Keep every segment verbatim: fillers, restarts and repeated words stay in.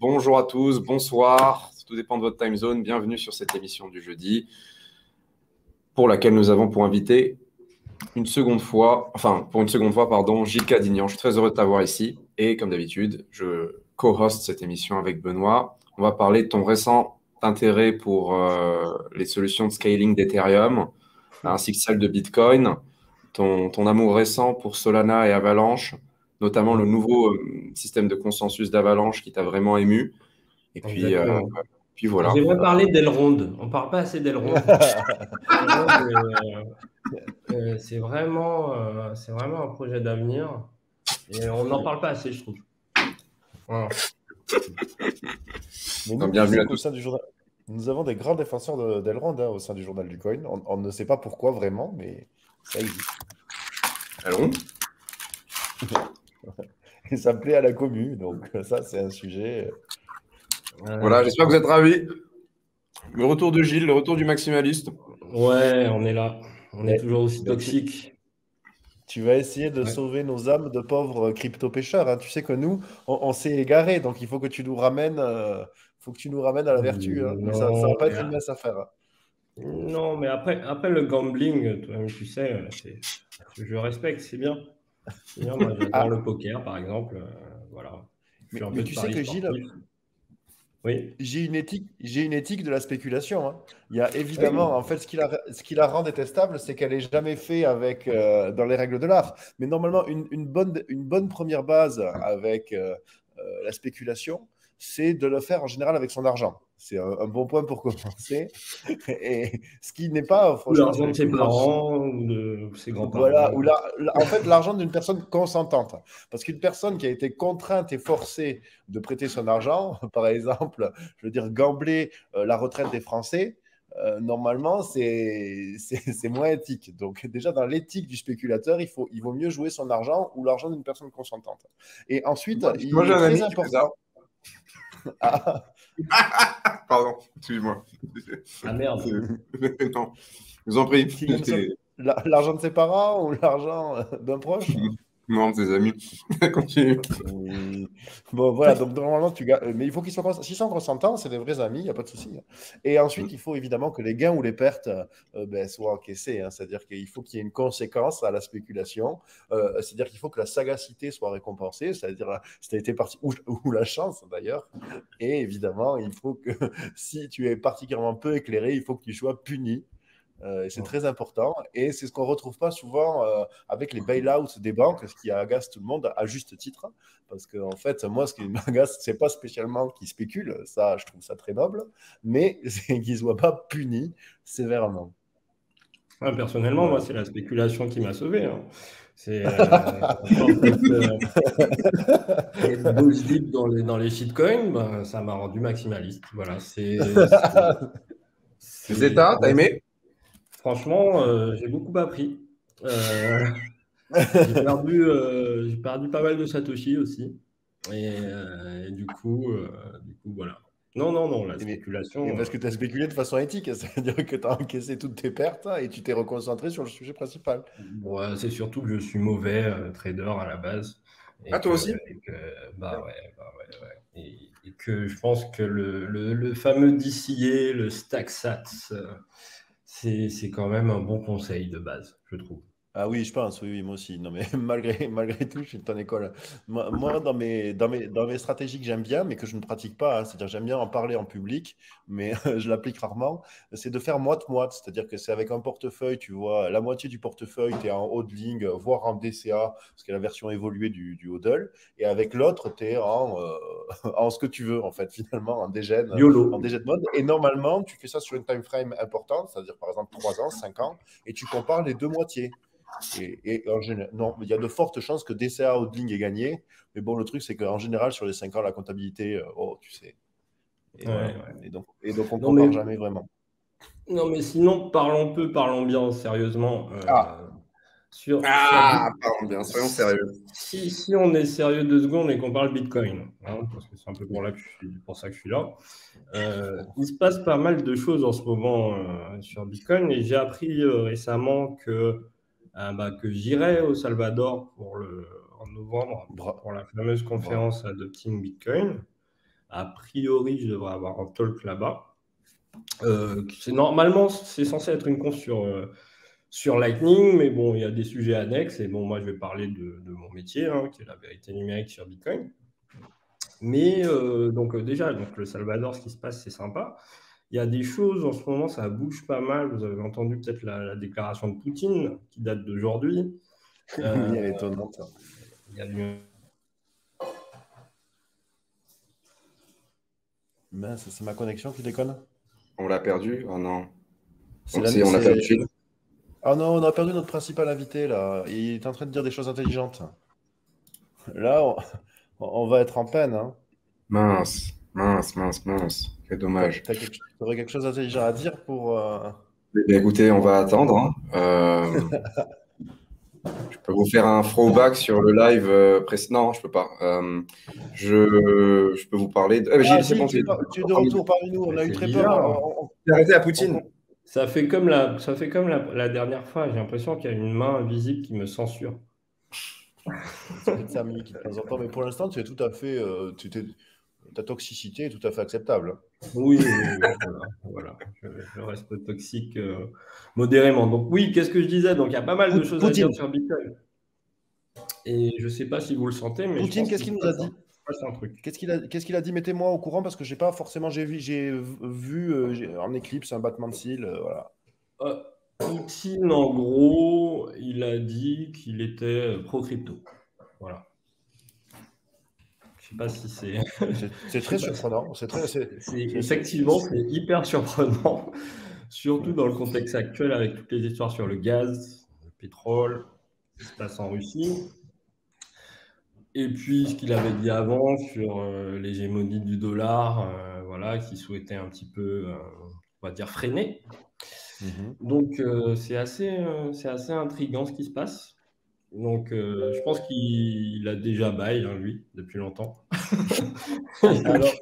Bonjour à tous, bonsoir, tout dépend de votre time zone. Bienvenue sur cette émission du jeudi pour laquelle nous avons pour invité une seconde fois, enfin pour une seconde fois, pardon, Gilles Cadignan. Je suis très heureux de t'avoir ici et comme d'habitude, je co-host cette émission avec Benoît. On va parler de ton récent intérêt pour euh, les solutions de scaling d'Ethereum ainsi que celle de Bitcoin, ton, ton amour récent pour Solana et Avalanche, notamment le nouveau euh, système de consensus d'Avalanche qui t'a vraiment ému. Et puis, euh, puis voilà. J'aimerais parler d'Elrond. On ne parle pas assez d'Elrond. euh, c'est vraiment, euh, c'est vraiment un projet d'avenir. Et on n'en parle pas assez, je trouve. Voilà. Mais nous, bienvenue à tous. Ça du journal... Nous avons des grands défenseurs d'Elrond de, hein, au sein du journal du Coin. On, on ne sait pas pourquoi vraiment, mais ça existe. Elrond ? Et ça plaît à la commune, donc ça c'est un sujet. Voilà, j'espère que vous êtes ravis. Le retour de Gilles, le retour du maximaliste. Ouais, on est là, on ouais. est toujours aussi toxique. Tu vas essayer de ouais. sauver nos âmes de pauvres crypto-pêcheurs, hein. Tu sais que nous, on, on s'est égarés, donc il faut que tu nous ramènes, euh, faut que tu nous ramènes à la vertu. Hein. Non, ça ne va pas être une mince affaire. Hein. Non, mais après, après le gambling, toi-même, tu sais, je respecte, c'est bien. Bien, moi, j'adore ah. le poker, par exemple. Euh, voilà. Mais, mais tu sais que Gilles, oui. j'ai une éthique, j'ai une éthique de la spéculation. Hein. Il y a évidemment, oui. en fait, ce qui la, ce qui la rend détestable, c'est qu'elle n'est jamais faite avec, euh, dans les règles de l'art. Mais normalement, une, une, bonne, une bonne première base avec euh, euh, la spéculation, c'est de le faire en général avec son argent. C'est un, un bon point pour commencer. Et ce qui n'est pas l'argent de ses parents ou de ses grands-parents. Voilà, ou la, la, en fait l'argent d'une personne consentante. Parce qu'une personne qui a été contrainte et forcée de prêter son argent, par exemple, je veux dire, gambler euh, la retraite des Français, euh, normalement, c'est moins éthique. Donc déjà, dans l'éthique du spéculateur, il, faut, il vaut mieux jouer son argent ou l'argent d'une personne consentante. Et ensuite, moi, il moi, est très important... Ah. Pardon, excuse-moi. Ah merde. Non, je vous en prie. L'argent de ses parents ou l'argent d'un proche? Non, de ses amis. Continue. Oui. Bon, voilà, donc normalement, tu gagnes. Mais il faut qu'ils soient consentants. S'ils sont consentants, c'est des vrais amis, il n'y a pas de souci. Et ensuite, il faut évidemment que les gains ou les pertes euh, ben, soient encaissés. Hein. C'est-à-dire qu'il faut qu'il y ait une conséquence à la spéculation. Euh, c'est-à-dire qu'il faut que la sagacité soit récompensée. C'est-à-dire, si tu parti... ou, ou la chance d'ailleurs. Et évidemment, il faut que si tu es particulièrement peu éclairé, il faut que tu sois puni. Euh, c'est ouais. très important et c'est ce qu'on ne retrouve pas souvent euh, avec les bail-outs des banques, ce qui agace tout le monde à juste titre, parce que en fait moi ce qui m'agace c'est pas spécialement qu'ils spéculent, ça je trouve ça très noble, mais c'est qu'ils ne soient pas punis sévèrement. Ouais, personnellement ouais. moi c'est la spéculation qui m'a sauvé, hein. C'est euh, euh, bullish dip dans les, dans les shitcoins, ben, ça m'a rendu maximaliste, voilà. C'est les états, t'as aimé? Franchement, euh, j'ai beaucoup appris. Euh, j'ai perdu, euh, j'ai perdu pas mal de Satoshi aussi. Et, euh, et du, coup, euh, du coup, voilà. Non, non, non, la spéculation... Mais parce que tu as spéculé de façon éthique, c'est-à-dire que tu as encaissé toutes tes pertes et tu t'es reconcentré sur le sujet principal. Bon, c'est surtout que je suis mauvais euh, trader à la base. Et ah, toi que, aussi et que, Bah ouais, bah ouais, ouais. Et, et que je pense que le, le, le fameux D C A, le Stacksats... Euh, c'est quand même un bon conseil de base, je trouve. Ah oui, je pense, oui, oui moi aussi. Non, mais malgré, malgré tout, je suis de ton école. Moi, moi dans, mes, dans, mes, dans mes stratégies que j'aime bien, mais que je ne pratique pas, hein, c'est-à-dire j'aime bien en parler en public, mais je l'applique rarement, c'est de faire moite-moite. C'est-à-dire que c'est avec un portefeuille, tu vois, la moitié du portefeuille, tu es en hodling, voire en D C A, parce que la version évoluée du, du hodl, et avec l'autre, tu es en, euh, en ce que tu veux, en fait, finalement, en dégène, en dégène mode. Et normalement, tu fais ça sur une time frame importante, c'est-à-dire par exemple trois ans, cinq ans, et tu compares les deux moitiés. Et, et en général, non, il y a de fortes chances que D C A hodling ait gagné, mais bon, le truc c'est qu'en général, sur les cinq ans, la comptabilité, oh, tu sais. Et, ouais, euh, ouais. et, donc, et donc, on ne compare mais... jamais vraiment. Non, mais sinon, parlons peu, parlons bien, sérieusement. Euh, ah, sur, ah sur... parlons bien, soyons sérieux. Si, si on est sérieux deux secondes et qu'on parle Bitcoin, hein, parce que c'est un peu pour, là que je suis, pour ça que je suis là, euh, il se passe pas mal de choses en ce moment euh, sur Bitcoin, et j'ai appris euh, récemment que. Euh, bah, que j'irai au Salvador pour le, en novembre pour la fameuse conférence Adopting Bitcoin. A priori, je devrais avoir un talk là-bas. Euh, normalement, c'est censé être une conf sur, euh, sur Lightning, mais bon, il y a des sujets annexes. Et bon, moi, je vais parler de, de mon métier, hein, qui est la vérité numérique sur Bitcoin. Mais euh, donc euh, déjà, donc, le Salvador, ce qui se passe, c'est sympa. Il y a des choses, en ce moment, ça bouge pas mal. Vous avez entendu peut-être la, la déclaration de Poutine, qui date d'aujourd'hui. Euh, il y a étonnante. Il y a du... Mince, c'est ma connexion qui déconne. On l'a perdu. Oh non. On l'a perdu. Ah non, on a perdu notre principal invité, là. Il est en train de dire des choses intelligentes. Là, on, on va être en peine. Hein. Mince, mince, mince, mince. Quel dommage. Tu quelque... aurais quelque chose d'intelligent à dire pour... Euh... Mais écoutez, on va attendre. Hein. Euh... Je peux vous faire un throwback sur le live euh, précédent. Non, je ne peux pas. Euh, je, je peux vous parler de... Euh, Gilles, ah, c'est bon, tu, tu es de retour parmi nous. On a eu très peur. On... on... arrêté à Poutine. On... Ça fait comme la, ça fait comme la, la dernière fois. J'ai l'impression qu'il y a une main invisible qui me censure. Mais pour l'instant, tu es tout à fait... Euh, tu t'es... ta toxicité est tout à fait acceptable. Oui, oui, oui voilà. voilà. Je, je reste toxique euh, modérément. Donc oui, qu'est-ce que je disais? Donc il y a pas mal de choses Poutine. à dire sur Bitcoin. Et je ne sais pas si vous le sentez, mais Poutine, qu'est-ce qu'il nous a dit? Qu'est-ce qu'il a, qu'est-ce qu'il a dit? Mettez-moi au courant parce que j'ai pas forcément j'ai vu, j'ai vu euh, en éclipse un battement de cils. Euh, voilà. Euh, Poutine, en gros, il a dit qu'il était pro-crypto. Voilà. Je sais pas si c'est... C'est très surprenant. C'est très... Effectivement, c'est hyper surprenant, surtout dans le contexte actuel avec toutes les histoires sur le gaz, le pétrole, ce qui se passe en Russie. Et puis, ce qu'il avait dit avant sur euh, l'hégémonie du dollar, euh, voilà, qui souhaitait un petit peu, euh, on va dire, freiner. Mm-hmm. Donc, euh, c'est assez, euh, c'est assez intriguant ce qui se passe. Donc, euh, je pense qu'il a déjà bail, hein, lui, depuis longtemps. Alors,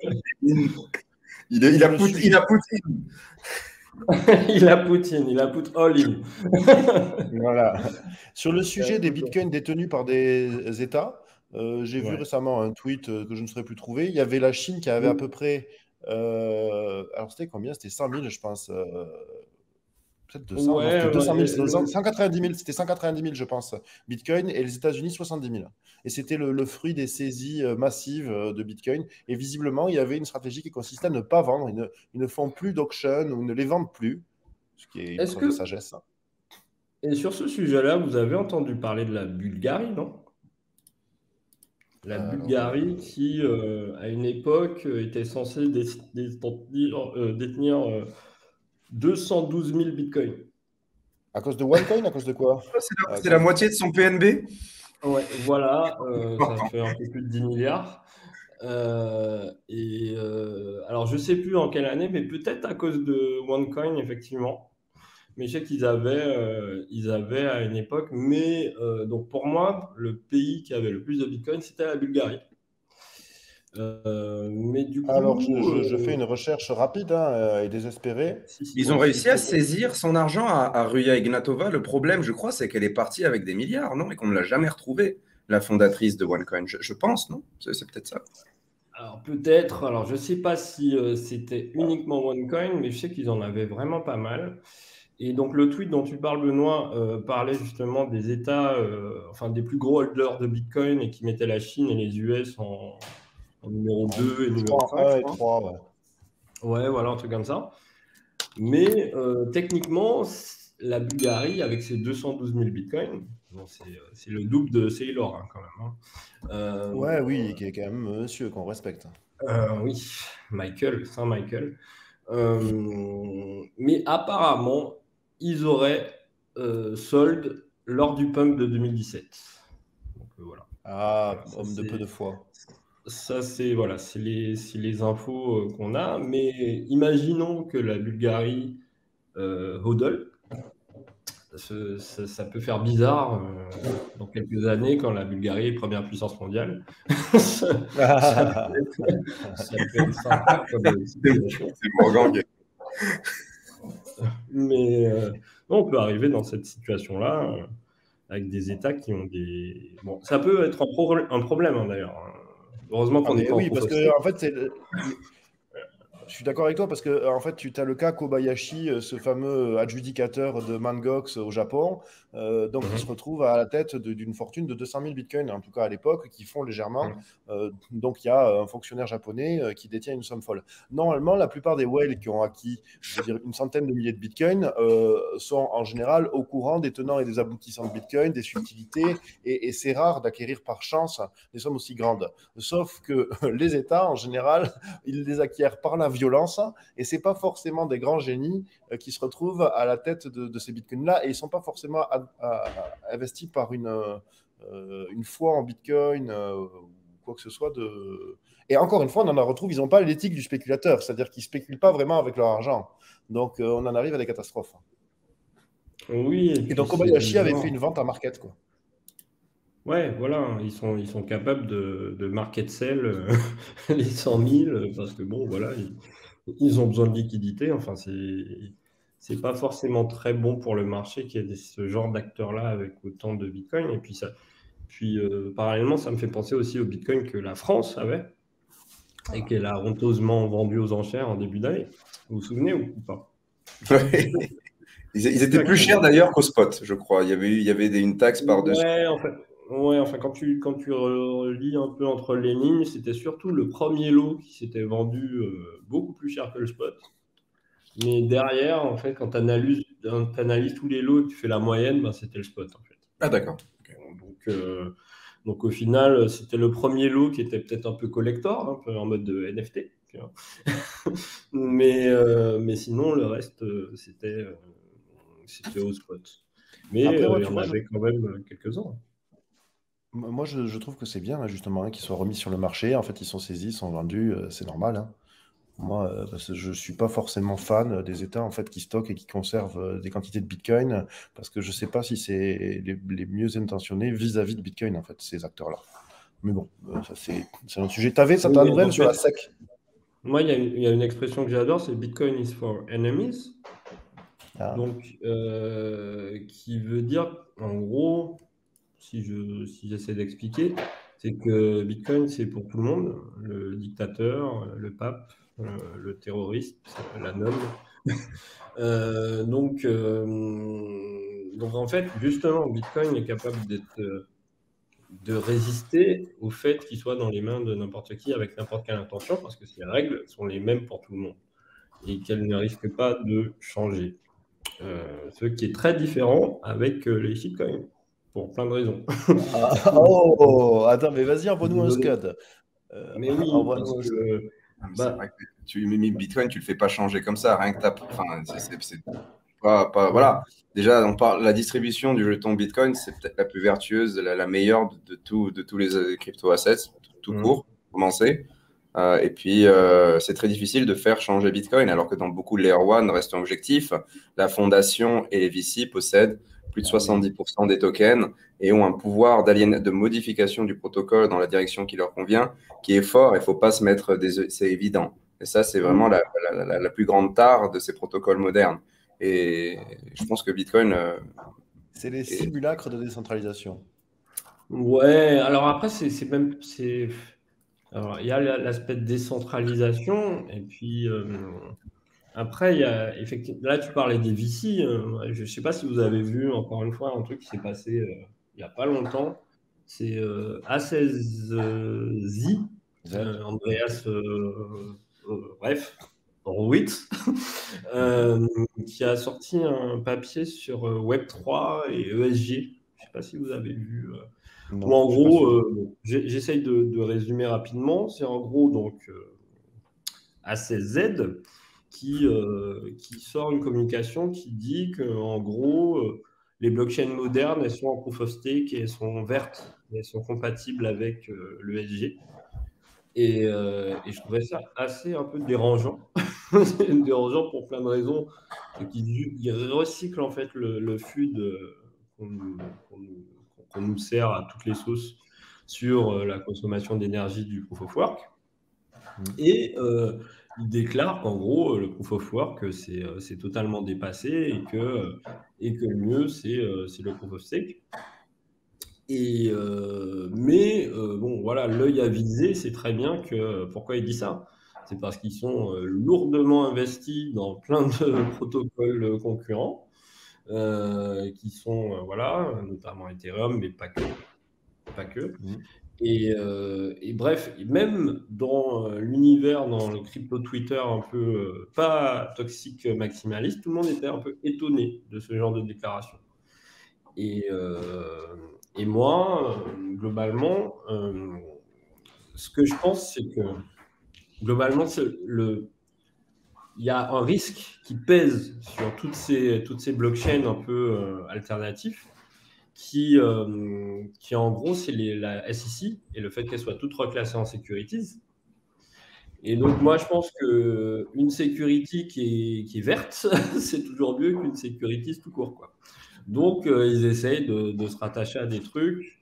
il, a, il, a pout, suis... il a Poutine. il a Poutine, il a Poutine. All in. Voilà. Sur le sujet des bitcoins détenus par des États, euh, j'ai ouais. vu récemment un tweet que je ne saurais plus trouver. Il y avait la Chine qui avait à peu près... Euh, alors, c'était combien? C'était cent mille, je pense. Euh... deux cents, ouais, non, ouais, deux cent mille, ouais, deux cents, ouais. cent quatre-vingt-dix mille, c'était cent quatre-vingt-dix mille, je pense, Bitcoin, et les États-Unis soixante-dix mille. Et c'était le, le fruit des saisies massives de Bitcoin. Et visiblement, il y avait une stratégie qui consistait à ne pas vendre. Ils ne, ils ne font plus d'auction ou ne les vendent plus, ce qui est une sorte que... de sagesse. Et sur ce sujet-là, vous avez entendu parler de la Bulgarie, non? La ah, Bulgarie non. qui, euh, à une époque, était censée dé dé euh, détenir... Euh, deux cent douze mille bitcoins. À cause de OneCoin, à cause de quoi? C'est la, cause... la moitié de son P N B. Ouais, voilà, euh, ça fait un peu plus de dix milliards. Euh, et euh, alors, je ne sais plus en quelle année, mais peut-être à cause de OneCoin, effectivement. Mais je sais qu'ils avaient, euh, ils avaient à une époque. Mais euh, donc pour moi, le pays qui avait le plus de bitcoins, c'était la Bulgarie. Euh, mais du coup, alors, je, je, je fais une recherche rapide hein, et désespérée. Ils ont réussi à saisir son argent à, à Ruya Ignatova. Le problème, je crois, c'est qu'elle est partie avec des milliards, non? Et qu'on ne l'a jamais retrouvée, la fondatrice de OneCoin. Je, je pense, non? C'est peut-être ça. Alors, peut-être. Alors, je ne sais pas si euh, c'était uniquement OneCoin, mais je sais qu'ils en avaient vraiment pas mal. Et donc, le tweet dont tu parles, Benoît, euh, parlait justement des États, euh, enfin, des plus gros holders de Bitcoin et qui mettaient la Chine et les U S en... numéro deux et numéro cinq, ouais. ouais, voilà, un truc comme ça. Mais euh, techniquement, la Bulgarie, avec ses deux cent douze mille bitcoins, bon, c'est le double de Saylor, hein, quand même. Hein. Euh, ouais, donc, oui, euh, qui est quand même monsieur qu'on respecte. Euh, oui, Michael, Saint Michael. Euh, mais apparemment, ils auraient euh, solde lors du pump de deux mille dix-sept. Donc, euh, voilà. Ah, voilà, homme de peu de foi. Ça, c'est voilà, c'est les, les infos euh, qu'on a. Mais imaginons que la Bulgarie euh, hodl. Ça, ça, ça peut faire bizarre euh, dans quelques années quand la Bulgarie est première puissance mondiale. ça, ça, peut être, ça peut être sympa. C'est Morgan. Mais euh, on peut arriver dans cette situation-là euh, avec des États qui ont des... Bon, ça peut être un, pro un problème, hein, d'ailleurs. Heureusement qu'on ah, est pas oui, en parce que en fait, c'est le... Je suis d'accord avec toi parce que en fait, tu as le cas Kobayashi, ce fameux adjudicateur de Mangox au Japon, euh, donc mm-hmm. qui se retrouve à la tête d'une fortune de deux cent mille bitcoins, en tout cas à l'époque, qui font légèrement. Mm-hmm. Euh, donc il y a un fonctionnaire japonais euh, qui détient une somme folle. Normalement, la plupart des whales qui ont acquis, je veux dire, une centaine de milliers de bitcoins euh, sont en général au courant des tenants et des aboutissants de bitcoin, des subtilités, et, et c'est rare d'acquérir par chance des sommes aussi grandes. Sauf que les États, en général, ils les acquièrent par la violence, et c'est pas forcément des grands génies euh, qui se retrouvent à la tête de, de ces bitcoins là, et ils sont pas forcément ad, à, à, investis par une euh, une foi en bitcoin euh, ou quoi que ce soit de. Et encore une fois, on en retrouve, ils n'ont pas l'éthique du spéculateur, c'est-à-dire qu'ils spéculent pas vraiment avec leur argent, donc euh, on en arrive à des catastrophes. Oui. Et, et donc Kobayashi avait fait une vente à market, quoi. Ouais, voilà, ils sont, ils sont capables de, de market sell euh, les cent mille parce que bon, voilà, ils, ils ont besoin de liquidité. Enfin, c'est, c'est pas forcément très bon pour le marché qu'il y ait ce genre d'acteurs-là avec autant de bitcoin. Et puis, ça, puis euh, parallèlement, ça me fait penser aussi au bitcoin que la France avait et qu'elle a honteusement vendu aux enchères en début d'année. Vous vous souvenez ou pas? Ouais. Ils, ils étaient plus chers d'ailleurs qu'au spot, je crois. Il y avait, eu, il y avait des, une taxe par-dessus. Ouais, en fait. Ouais, enfin, quand tu, quand tu relis un peu entre les lignes, c'était surtout le premier lot qui s'était vendu euh, beaucoup plus cher que le spot. Mais derrière, en fait, quand tu analyses, t'analyses tous les lots et que tu fais la moyenne, ben, c'était le spot, en fait. Ah, d'accord. Okay. Donc, euh, donc, au final, c'était le premier lot qui était peut-être un peu collector, un peu en mode de N F T. mais, euh, mais sinon, le reste, c'était, euh, c'était au spot. Mais Après, ouais, euh, il y en avait quand même quelques-uns. Moi, je, je trouve que c'est bien, là, justement, hein, qu'ils soient remis sur le marché. En fait, ils sont saisis, ils sont vendus, euh, c'est normal. Hein. Moi, euh, parce que je ne suis pas forcément fan des États en fait, qui stockent et qui conservent euh, des quantités de Bitcoin, parce que je ne sais pas si c'est les, les mieux intentionnés vis-à-vis de Bitcoin, en fait, ces acteurs-là. Mais bon, euh, ça, c'est, c'est un sujet. Tu avais ça, t'as nouvelle sur la S E C. Moi, il y, y a une expression que j'adore, c'est « Bitcoin is for enemies ah. », donc euh, qui veut dire, en gros... Si, je, si j'essaie d'expliquer, c'est que Bitcoin, c'est pour tout le monde, le dictateur, le pape, le, le terroriste, la nonne. euh, donc, euh, donc, en fait, justement, Bitcoin est capable d'être, de résister au fait qu'il soit dans les mains de n'importe qui, avec n'importe quelle intention, parce que ces règles sont les mêmes pour tout le monde et qu'elles ne risquent pas de changer. Euh, ce qui est très différent avec les shitcoins. Pour plein de raisons. ah, oh, oh, attends, mais vas-y, envoie-nous un scud. Euh, mais oui, parce que, bah, c'est vrai que tu, Bitcoin, tu le fais pas changer comme ça, rien que t'as... Enfin, c'est, c'est, c'est pas, pas... Voilà. Déjà, on parle, la distribution du jeton Bitcoin, c'est peut-être la plus vertueuse, la, la meilleure de, de, tout, de tous les crypto-assets, tout court, mmh. pour commencer. Euh, et puis, euh, c'est très difficile de faire changer Bitcoin, alors que dans beaucoup de Layer One, restons objectifs, la fondation et les V C possèdent plus de soixante-dix pour cent des tokens et ont un pouvoir d'aliénation, de modification du protocole dans la direction qui leur convient, qui est fort. Il ne faut pas se mettre des... C'est évident. Et ça, c'est vraiment la, la, la, la plus grande tare de ces protocoles modernes. Et je pense que Bitcoin… Euh, c'est les est... simulacres de décentralisation. Ouais. Alors après, c'est, c'est même… C'est... Alors, il y a l'aspect de décentralisation et puis… Euh... Après, il y a, effectivement, là, tu parlais des V C. Euh, je ne sais pas si vous avez vu, encore une fois, un truc qui s'est passé euh, il n'y a pas longtemps. C'est euh, A seize Z, euh, euh, Andreas, euh, euh, bref, Horowitz, euh, qui a sorti un papier sur euh, Web trois et E S G. Je ne sais pas si vous avez vu. Euh, non, ou en gros, euh, j'essaye de, de résumer rapidement. C'est en gros, donc, euh, A seize Z. Qui, euh, qui sort une communication qui dit qu'en gros, euh, les blockchains modernes, elles sont en proof of stake et elles sont vertes, elles sont compatibles avec euh, l'E S G. Et, euh, et je trouvais ça assez un peu dérangeant, dérangeant pour plein de raisons. Ils, ils recyclent en fait le, le F U D euh, qu'on, qu'on, qu'on nous sert à toutes les sauces sur euh, la consommation d'énergie du proof of work. Et... Euh, il déclare qu'en gros, le proof of work, c'est, c'est totalement dépassé et que, et que le mieux, c'est, c'est le proof of stake. Et, euh, mais euh, bon, voilà, l'œil avisé, c'est très bien que... Pourquoi il dit ça? C'est parce qu'ils sont lourdement investis dans plein de protocoles concurrents, euh, qui sont, euh, voilà, notamment Ethereum, mais pas que. Pas que. Mmh. Et, euh, et bref, même dans l'univers, dans le crypto Twitter un peu euh, pas toxique maximaliste, tout le monde était un peu étonné de ce genre de déclaration. Et, euh, et moi, globalement, euh, ce que je pense, c'est que globalement, il y a un risque qui pèse sur toutes ces, toutes ces blockchains un peu euh, alternatives, qui, euh, qui en gros, c'est les, la S E C et le fait qu'elle soit toute reclassée en securities. Et donc, moi, je pense qu'une security qui est, qui est verte, c'est toujours mieux qu'une securities tout court, quoi. Donc, euh, ils essayent de, de se rattacher à des trucs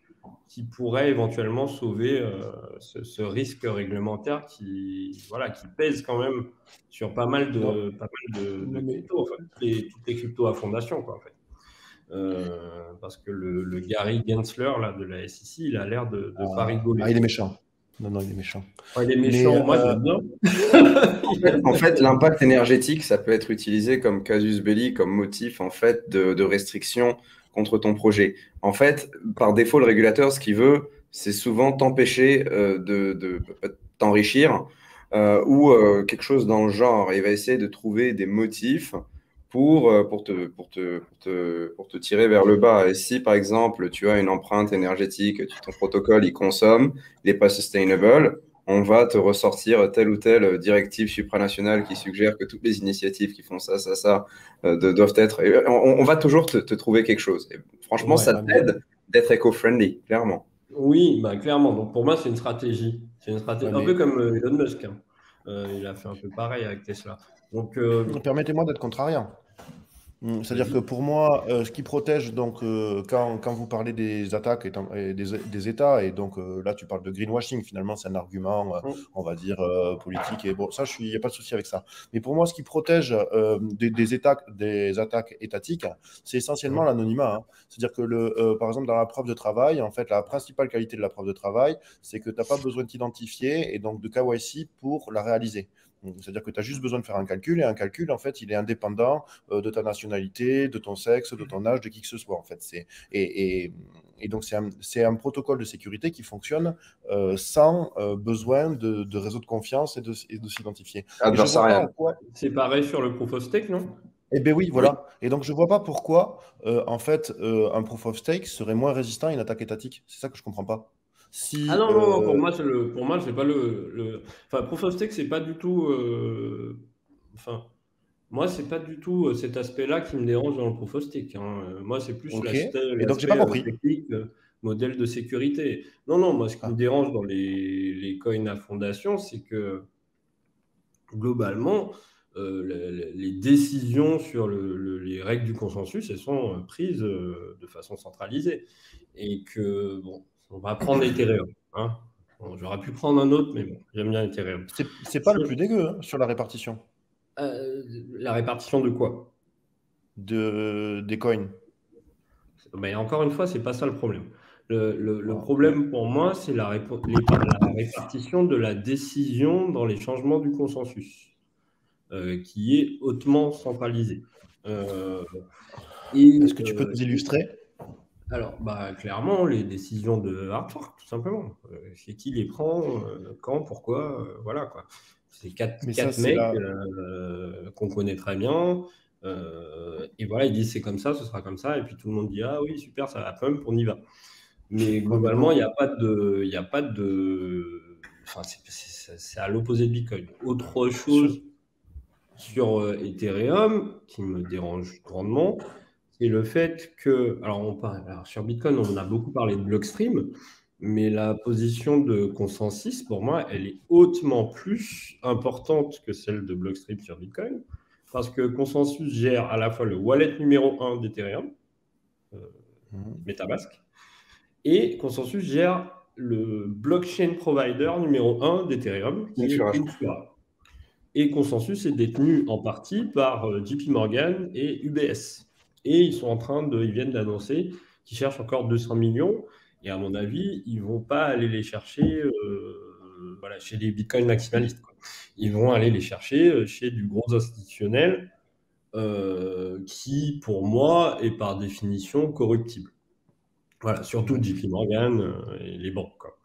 qui pourraient éventuellement sauver euh, ce, ce risque réglementaire qui, voilà, qui pèse quand même sur pas mal de, pas mal de, de cryptos, enfin, toutes, les, toutes les cryptos à fondation, quoi, en fait. Euh, parce que le, le Gary Gensler là, de la S E C, il a l'air de, de ah, pas rigoler. Ah, il est méchant. Non, non, il est méchant. Ouais, il est méchant, mais, moi, euh... en fait, en fait l'impact énergétique, ça peut être utilisé comme casus belli, comme motif en fait, de, de restriction contre ton projet. En fait, par défaut, le régulateur, ce qu'il veut, c'est souvent t'empêcher euh, de, de, de t'enrichir euh, ou euh, quelque chose dans le genre. Il va essayer de trouver des motifs Pour, pour, te, pour, te, pour, te, pour te tirer vers le bas. Et si, par exemple, tu as une empreinte énergétique, ton protocole, il consomme, il n'est pas sustainable, on va te ressortir telle ou telle directive supranationale qui suggère que toutes les initiatives qui font ça, ça, ça, euh, de, doivent être... On, on va toujours te, te trouver quelque chose. Et franchement, ouais, ça t'aide d'être éco-friendly, clairement. Oui, bah, clairement. Donc, pour moi, c'est une stratégie. C'est une stratégie ouais, mais... un peu comme euh, Elon Musk. Hein. Euh, il a fait un peu pareil avec Tesla. Donc, euh... permettez-moi d'être contrariant. C'est-à-dire que pour moi, euh, ce qui protège, donc, euh, quand, quand vous parlez des attaques et, et des, des États, et donc euh, là, tu parles de greenwashing, finalement, c'est un argument, euh, on va dire, euh, politique, et bon, ça, il n'y a pas de souci avec ça. Mais pour moi, ce qui protège euh, des, des, états, des attaques étatiques, c'est essentiellement l'anonymat. Hein. C'est-à-dire que, le, euh, par exemple, dans la preuve de travail, en fait, la principale qualité de la preuve de travail, c'est que tu n'as pas besoin de t'identifier et donc de K Y C pour la réaliser. C'est-à-dire que tu as juste besoin de faire un calcul, et un calcul, en fait, il est indépendant euh, de ta nationalité, de ton sexe, de ton âge, de qui que ce soit, en fait. Et, et, et donc, c'est un, c'est un protocole de sécurité qui fonctionne euh, sans euh, besoin de, de réseau de confiance et de, et de s'identifier. Adversarial. Quoi... C'est pareil sur le proof of stake, non ? Eh bien oui, voilà. Oui. Et donc, je ne vois pas pourquoi, euh, en fait, euh, un proof of stake serait moins résistant à une attaque étatique. C'est ça que je ne comprends pas. Si, ah non, euh... non, pour moi, c'est le, pour moi, c'est pas le, le... Enfin, Proof of Stake, c'est pas du tout... Euh... Enfin, moi, c'est pas du tout cet aspect-là qui me dérange dans le Proof of Stake. Hein. Moi, c'est plus okay. l'aspect technique, modèle de sécurité. Non, non, moi, ce qui ah. me dérange dans les, les coins à fondation, c'est que, globalement, euh, les, les décisions sur le, le, les règles du consensus, elles sont prises euh, de façon centralisée. Et que, bon... On va prendre Ethereum. Hein. Bon, j'aurais pu prendre un autre, mais bon, j'aime bien Ethereum. C'est pas le plus dégueu hein, sur la répartition. Euh, la répartition de quoi? De des coins. Mais encore une fois, c'est pas ça le problème. Le, le, le problème pour moi, c'est la, répa la répartition de la décision dans les changements du consensus, euh, qui est hautement centralisée. Euh, Est-ce que tu peux euh, nous illustrer? Alors, bah, clairement, les décisions de hard fork, tout simplement. Euh, c'est qui les prend, euh, quand, pourquoi, euh, voilà, quoi. C'est quatre, quatre ça, mecs la... euh, qu'on connaît très bien. Euh, et voilà, ils disent c'est comme ça, ce sera comme ça. Et puis tout le monde dit, ah oui, super, ça va pump, on y va. Mais globalement, il n'y a pas de... Y a pas de... Enfin, c'est à l'opposé de Bitcoin. Autre chose sur euh, Ethereum, qui me dérange grandement, et le fait que, alors, on parle, alors sur Bitcoin, on a beaucoup parlé de Blockstream, mais la position de ConsenSys, pour moi, elle est hautement plus importante que celle de Blockstream sur Bitcoin, parce que ConsenSys gère à la fois le wallet numéro un d'Ethereum, euh, mmh. MetaMask, et ConsenSys gère le blockchain provider numéro un d'Ethereum, qui est Infura. Et ConsenSys est détenu en partie par euh, J P Morgan et U B S. Et ils sont en train de, ils viennent d'annoncer qu'ils cherchent encore deux cents millions Et à mon avis, ils ne vont pas aller les chercher euh, voilà, chez les bitcoins maximalistes, quoi. Ils vont aller les chercher chez du gros institutionnel euh, qui, pour moi, est par définition corruptible. Voilà, surtout J P Morgan et les banques, quoi.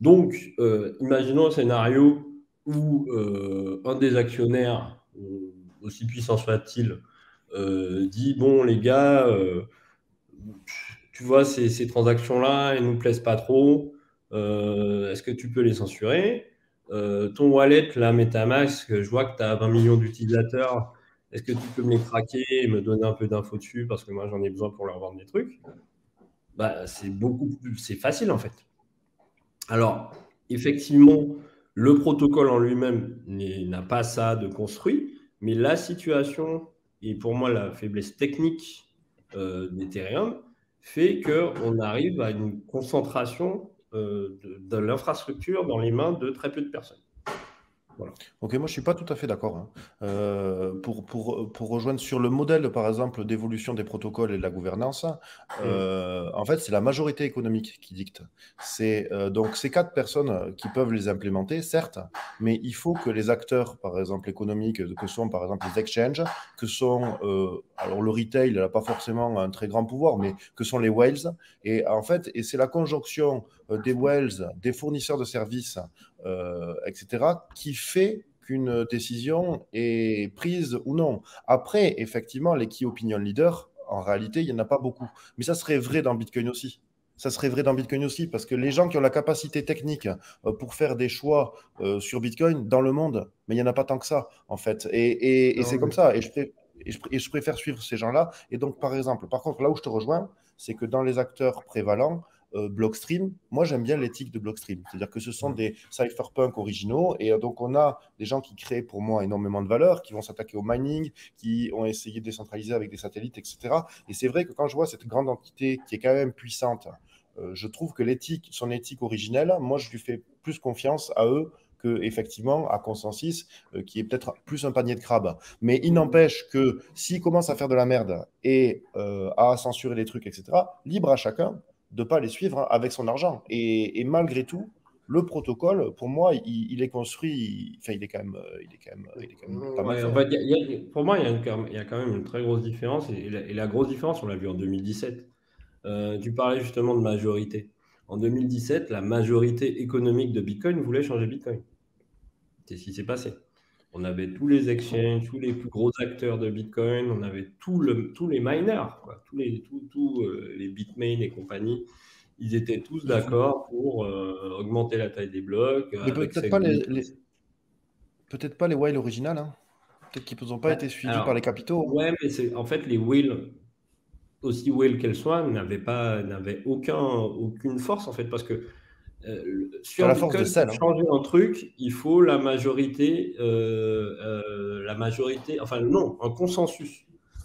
Donc, euh, imaginons un scénario où euh, un des actionnaires, euh, aussi puissant soit-il, euh, dit « Bon, les gars, euh, tu vois, ces, ces transactions-là, elles ne nous plaisent pas trop. Euh, est-ce que tu peux les censurer ? euh, Ton wallet, là, MetaMask, je vois que tu as vingt millions d'utilisateurs. Est-ce que tu peux me les craquer et me donner un peu d'infos dessus parce que moi, j'en ai besoin pour leur vendre des trucs ?» Bah, c'est beaucoup plus, c'est facile, en fait. Alors, effectivement, le protocole en lui-même n'a pas ça de construit, mais la situation, et pour moi la faiblesse technique euh, d'Ethereum, fait qu'on arrive à une concentration euh, de, de l'infrastructure dans les mains de très peu de personnes. Voilà. Ok, moi je ne suis pas tout à fait d'accord, hein. euh, pour, pour, pour rejoindre sur le modèle, par exemple, d'évolution des protocoles et de la gouvernance, euh, mmh. en fait, c'est la majorité économique qui dicte. C'est euh, donc ces quatre personnes qui peuvent les implémenter, certes, mais il faut que les acteurs, par exemple, économiques, que sont, par exemple, les exchanges, que sont, euh, alors le retail n'a pas forcément un très grand pouvoir, mais que sont les whales, et en fait, et c'est la conjonction des whales, des fournisseurs de services, Euh, et cetera, qui fait qu'une décision est prise ou non. Après, effectivement, les key opinion leaders, en réalité, il n'y en a pas beaucoup. Mais ça serait vrai dans Bitcoin aussi. Ça serait vrai dans Bitcoin aussi, parce que les gens qui ont la capacité technique pour faire des choix sur Bitcoin, dans le monde, mais il n'y en a pas tant que ça, en fait. Et, et, et c'est comme ça. Et je, pré- et, je pr- et je préfère suivre ces gens-là. Et donc, par exemple, par contre, là où je te rejoins, c'est que dans les acteurs prévalents, Euh, Blockstream, moi j'aime bien l'éthique de Blockstream, c'est-à-dire que ce sont des cypherpunks originaux, et donc on a des gens qui créent pour moi énormément de valeur, qui vont s'attaquer au mining, qui ont essayé de décentraliser avec des satellites, et cetera. Et c'est vrai que quand je vois cette grande entité qui est quand même puissante, euh, je trouve que l'éthique, son éthique originelle, moi je lui fais plus confiance à eux que, effectivement, à ConsenSys, euh, qui est peut-être plus un panier de crabes. Mais il n'empêche que s'ils commencent à faire de la merde et euh, à censurer les trucs, et cetera, libre à chacun de ne pas les suivre avec son argent. Et, et malgré tout, le protocole, pour moi, il, il est construit, enfin, il, il est quand même, il est quand même, il est quand même pas mal. Ouais, en fait, y a, y a, pour moi, il y, y a quand même une très grosse différence, et la, et la grosse différence, on l'a vu en deux mille dix-sept. Euh, tu parlais justement de majorité. En deux mille dix-sept, la majorité économique de Bitcoin voulait changer Bitcoin. C'est ce qui s'est passé. On avait tous les exchanges, tous les plus gros acteurs de Bitcoin, on avait tout le, tous les miners, quoi. tous les, tout, tout, euh, les Bitmain et compagnie. Ils étaient tous d'accord pour euh, augmenter la taille des blocs. Mais peut-être pas les, les... peut-être pas les whales originales, hein. Peut-être qu'ils n'ont pas été suivis Alors, par les capitaux. Ouais, mais c'est, en fait, les whales, aussi whales qu'elles soient, n'avaient, pas, n'avaient aucun, aucune force, en fait, parce que Euh, sur la force de sel, hein. Changer un truc, il faut la majorité, euh, euh, la majorité, enfin non, un consensus,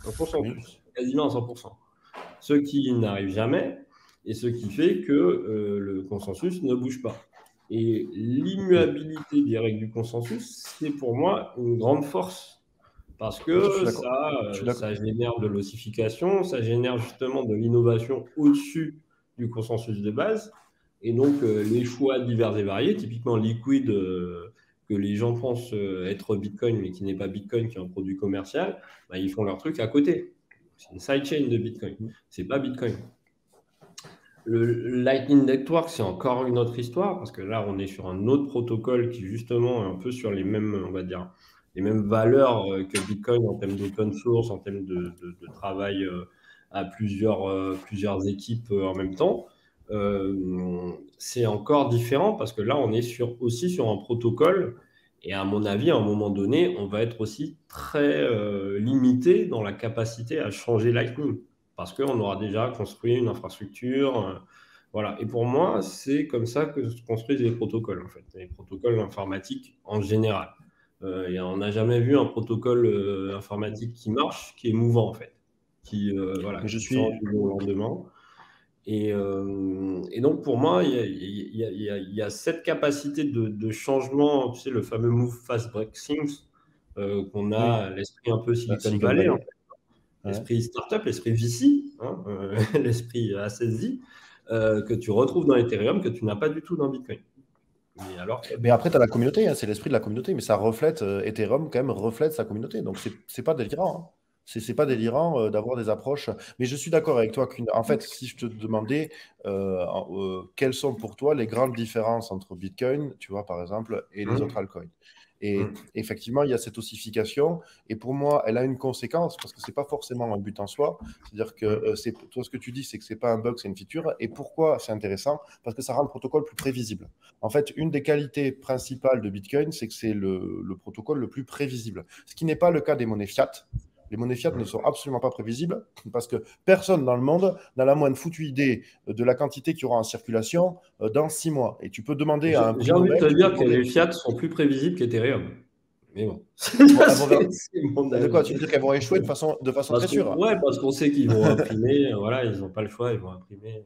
un consensus, quasiment à cent pour cent. Ce qui n'arrive jamais et ce qui fait que euh, le consensus ne bouge pas. Et l'immuabilité des règles du consensus, c'est pour moi une grande force parce que ça, euh, ça génère de l'ossification, ça génère justement de l'innovation au-dessus du consensus de base. Et donc, euh, les choix divers et variés, typiquement Liquid, euh, que les gens pensent euh, être Bitcoin, mais qui n'est pas Bitcoin, qui est un produit commercial, bah, ils font leur truc à côté. C'est une sidechain de Bitcoin. Ce n'est pas Bitcoin. Le Lightning Network, c'est encore une autre histoire, parce que là, on est sur un autre protocole qui, justement, est un peu sur les mêmes, on va dire, les mêmes valeurs euh, que Bitcoin en termes d'open source, en termes de, de, de travail euh, à plusieurs, euh, plusieurs équipes euh, en même temps. Euh, c'est encore différent parce que là on est sur, aussi sur un protocole et à mon avis à un moment donné on va être aussi très euh, limité dans la capacité à changer Lightning parce qu'on aura déjà construit une infrastructure, euh, voilà. Et pour moi c'est comme ça que se construisent les protocoles, en fait, les protocoles informatiques en général, euh, et on n'a jamais vu un protocole euh, informatique qui marche, qui est mouvant, en fait, qui euh, voilà, je qui suis au lendemain. Et, euh, et donc, pour moi, il y, y, y, y a cette capacité de, de changement, tu sais, le fameux move fast break things, euh, qu'on a, oui. L'esprit un peu Silicon Valley, en fait. Ouais. L'esprit startup, l'esprit V C, hein, euh, l'esprit A seize Z, euh, que tu retrouves dans Ethereum, que tu n'as pas du tout dans Bitcoin. Mais, alors... mais après, tu as la communauté, hein, c'est l'esprit de la communauté, mais ça reflète, euh, Ethereum quand même reflète sa communauté, donc c'est c'est pas délirant. Hein. C'est c'est pas délirant euh, d'avoir des approches, mais je suis d'accord avec toi qu'en fait, si je te demandais euh, euh, quelles sont pour toi les grandes différences entre Bitcoin, tu vois, par exemple, et les mmh. autres altcoins. Et mmh. effectivement, il y a cette ossification, et pour moi, elle a une conséquence, parce que c'est pas forcément un but en soi. C'est-à-dire que euh, c'est, toi, ce que tu dis, c'est que c'est pas un bug, c'est une feature. Et pourquoi c'est intéressant? Parce que ça rend le protocole plus prévisible. En fait, une des qualités principales de Bitcoin, c'est que c'est le, le protocole le plus prévisible, ce qui n'est pas le cas des monnaies fiat. Les monnaies fiat ne sont absolument pas prévisibles parce que personne dans le monde n'a la moindre foutue idée de la quantité qu'il y aura en circulation dans six mois. Et tu peux demander j'ai, à un prix. J'ai envie de te dire que les fiat sont plus prévisibles qu'Ethereum. Mais bon. bon c'est, c'est mon avis. De quoi? Tu veux dire qu'elles vont échouer de façon, de façon très sûre? Ouais, parce qu'on sait qu'ils vont imprimer. Voilà, ils n'ont pas le choix, ils vont imprimer.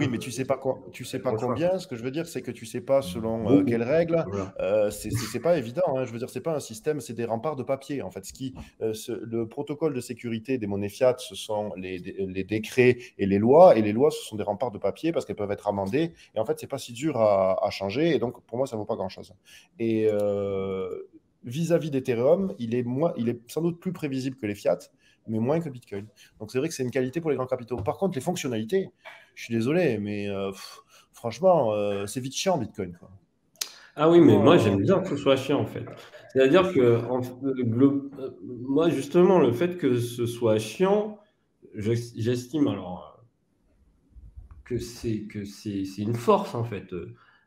Oui, mais tu sais pas quoi, tu sais pas combien. Ce que je veux dire, c'est que tu sais pas selon euh, quelles règles. Euh, c'est, c'est, c'est pas évident. Hein. Je veux dire, c'est pas un système, c'est des remparts de papier. En fait, ce qui, euh, ce, le protocole de sécurité des monnaies fiat, ce sont les, les décrets et les lois. Et les lois, ce sont des remparts de papier parce qu'elles peuvent être amendées. Et en fait, c'est pas si dur à, à changer. Et donc, pour moi, ça vaut pas grand-chose. Et euh, vis-à-vis d'Ethereum, il est moins, il est sans doute plus prévisible que les fiat, mais moins que Bitcoin. Donc c'est vrai que c'est une qualité pour les grands capitaux. Par contre, les fonctionnalités, je suis désolé, mais euh, pff, franchement, euh, c'est vite chiant Bitcoin. Quoi. Ah oui, mais euh... moi j'aime bien que ce soit chiant en fait. C'est-à-dire que en, le, moi justement, le fait que ce soit chiant, je, j'estime alors que c'est que c'est, c'est une force en fait.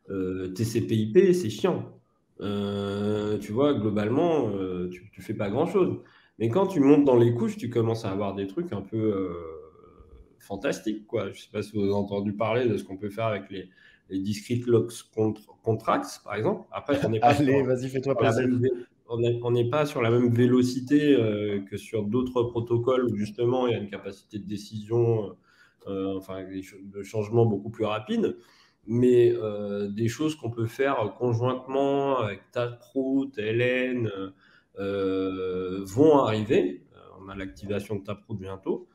Euh, T C P I P, c'est chiant. Euh, tu vois, globalement, euh, tu, tu fais pas grand-chose. Mais quand tu montes dans les couches, tu commences à avoir des trucs un peu euh, fantastiques, quoi. Je ne sais pas si vous avez entendu parler de ce qu'on peut faire avec les, les discrete locks contre, contracts, par exemple. Après, on n'est pas, vé- pas sur la même vélocité euh, que sur d'autres protocoles où justement il y a une capacité de décision, euh, enfin de changement beaucoup plus rapide. Mais euh, des choses qu'on peut faire conjointement avec Taproot, L N. Euh, Euh, vont arriver. On a l'activation de Taproot bientôt.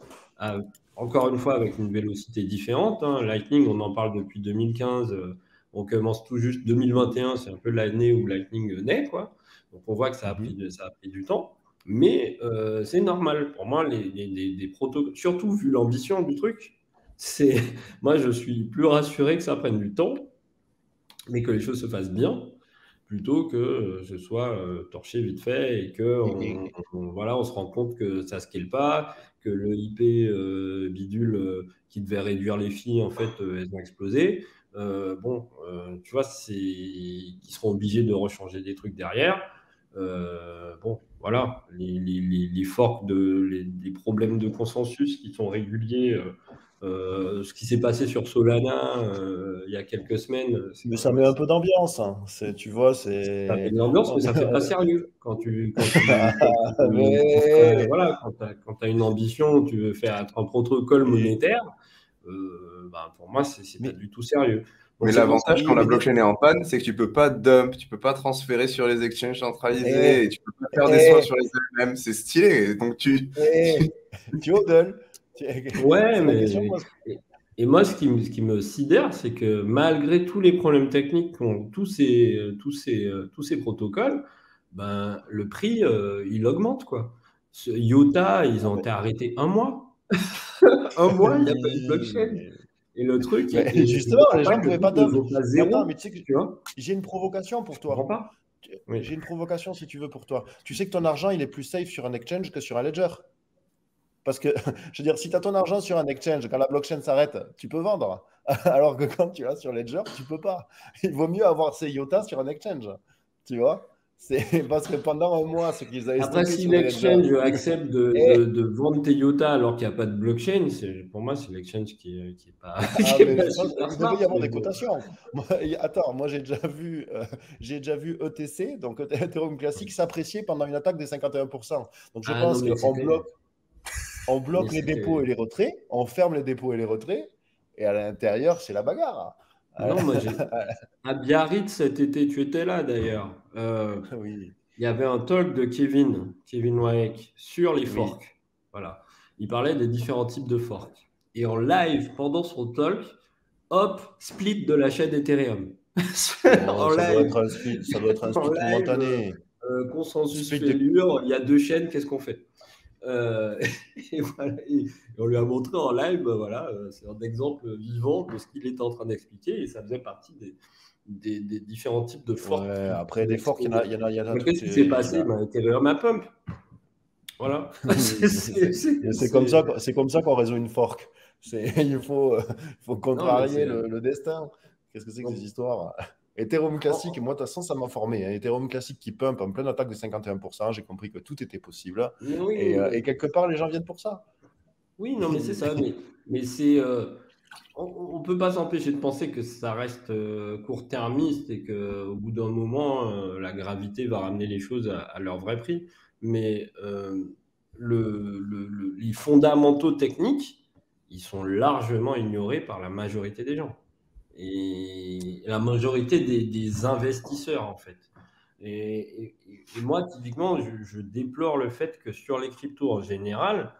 Euh, encore une fois, avec une vélocité différente. Hein. Lightning, on en parle depuis deux mille quinze. Euh, on commence tout juste deux mille vingt et un. C'est un peu l'année où Lightning naît, quoi. Donc, on voit que ça a pris, ça a pris du temps. Mais euh, c'est normal. Pour moi, les, les, les, les protocoles, surtout vu l'ambition du truc, c'est... moi, je suis plus rassuré que ça prenne du temps, mais que les choses se fassent bien, plutôt que ce soit euh, torché vite fait et qu'on on, on, voilà, on se rend compte que ça ne scale pas, que le I P euh, bidule euh, qui devait réduire les filles, en fait, euh, elles ont explosé. Euh, bon, euh, tu vois, c'est... ils seront obligés de rechanger des trucs derrière. Euh, bon, voilà, les, les, les, les forks, de, les, les problèmes de consensus qui sont réguliers... Euh, Euh, ce qui s'est passé sur Solana euh, il y a quelques semaines. Mais ça met un peu d'ambiance. Hein. C'est, tu vois, c'est... ça met de l'ambiance, mais ça ne fait pas sérieux. Quand tu, quand tu, quand tu mais... voilà, quand tu as une ambition, tu veux faire un protocole monétaire, euh, bah, pour moi, ce n'est pas du tout sérieux. Donc, mais l'avantage quand la blockchain est en panne, c'est que tu ne peux pas dump, tu ne peux pas transférer sur les exchanges centralisés, et... et tu ne peux pas faire et... des soins sur les A M M. C'est stylé. Donc tu... Et... tu hodles. Ouais, mais et moi, ce qui, me, ce qui me sidère, c'est que malgré tous les problèmes techniques qu'ont tous ces, tous ces, tous ces protocoles, ben, le prix, euh, il augmente, quoi. Ce IOTA, ils ont été arrêtés un mois. un mois, il n'y a pas de blockchain. Et le truc... Mais, et justement, les gens ne pouvaient pas d'offre. Mais tu sais que tu vois, j'ai une provocation pour toi. Pas oui. J'ai une provocation, si tu veux, pour toi. Tu sais que ton argent, il est plus safe sur un exchange que sur un ledger. Parce que, je veux dire, si tu as ton argent sur un exchange, quand la blockchain s'arrête, tu peux vendre. Alors que quand tu l'as sur Ledger, tu peux pas. Il vaut mieux avoir ces IOTA sur un exchange. Tu vois ? C'est parce que pendant un mois, ce qu'ils avaient... Après, si l'exchange accepte de, et... de, de vendre tes IOTA alors qu'il n'y a pas de blockchain, c'est, pour moi, c'est l'exchange qui n'est pas... Ah, qui est pas ça, il devrait y avoir des cotations. Moi, attends, moi, j'ai déjà vu, euh, j'ai déjà vu E T C, donc Ethereum classique, s'apprécier pendant une attaque des cinquante et un pour cent. Donc, je ah, pense qu'on bloque... On bloque les dépôts et les retraits, on ferme les dépôts et les retraits, et à l'intérieur, c'est la bagarre. Non, moi, j'ai... à Biarritz cet été, tu étais là d'ailleurs. Euh, oui. Il y avait un talk de Kevin, Kevin Wayek, sur les forks. Oui. Voilà. Il parlait des différents types de forks. Et en live, pendant son talk, hop, split de l'achat d'Ethereum. Non, ça, live, doit split, ça doit être un split live, momentané. Euh, euh, ConsenSys Failure, il y a deux chaînes, qu'est-ce qu'on fait? euh, et, voilà, et on lui a montré en live, voilà, c'est un exemple vivant de ce qu'il était en train d'expliquer, et ça faisait partie des, des, des différents types de forks. Ouais, après, des forks, il y en a. Y en a, y en a qu'est-ce qui s'est passé? bah, Ethereum a pump. Voilà. C'est comme ça, c'est comme ça qu'on résout une fork. Il faut, euh, faut contrarier non, le, le destin. Qu'est-ce que c'est que ces histoires? Ethereum classique, oh. moi, de toute façon, ça m'a formé. Hein. Ethereum classique qui pump en pleine attaque de cinquante et un pour cent, j'ai compris que tout était possible. Oui, et, oui. Euh, et quelque part, les gens viennent pour ça. Oui, non, mais c'est ça. Mais, mais c'est, euh, on ne peut pas s'empêcher de penser que ça reste euh, court-termiste et qu'au bout d'un moment, euh, la gravité va ramener les choses à, à leur vrai prix. Mais euh, le, le, le, les fondamentaux techniques, ils sont largement ignorés par la majorité des gens. Et la majorité des, des investisseurs, en fait. Et, et, et moi, typiquement, je, je déplore le fait que sur les cryptos en général,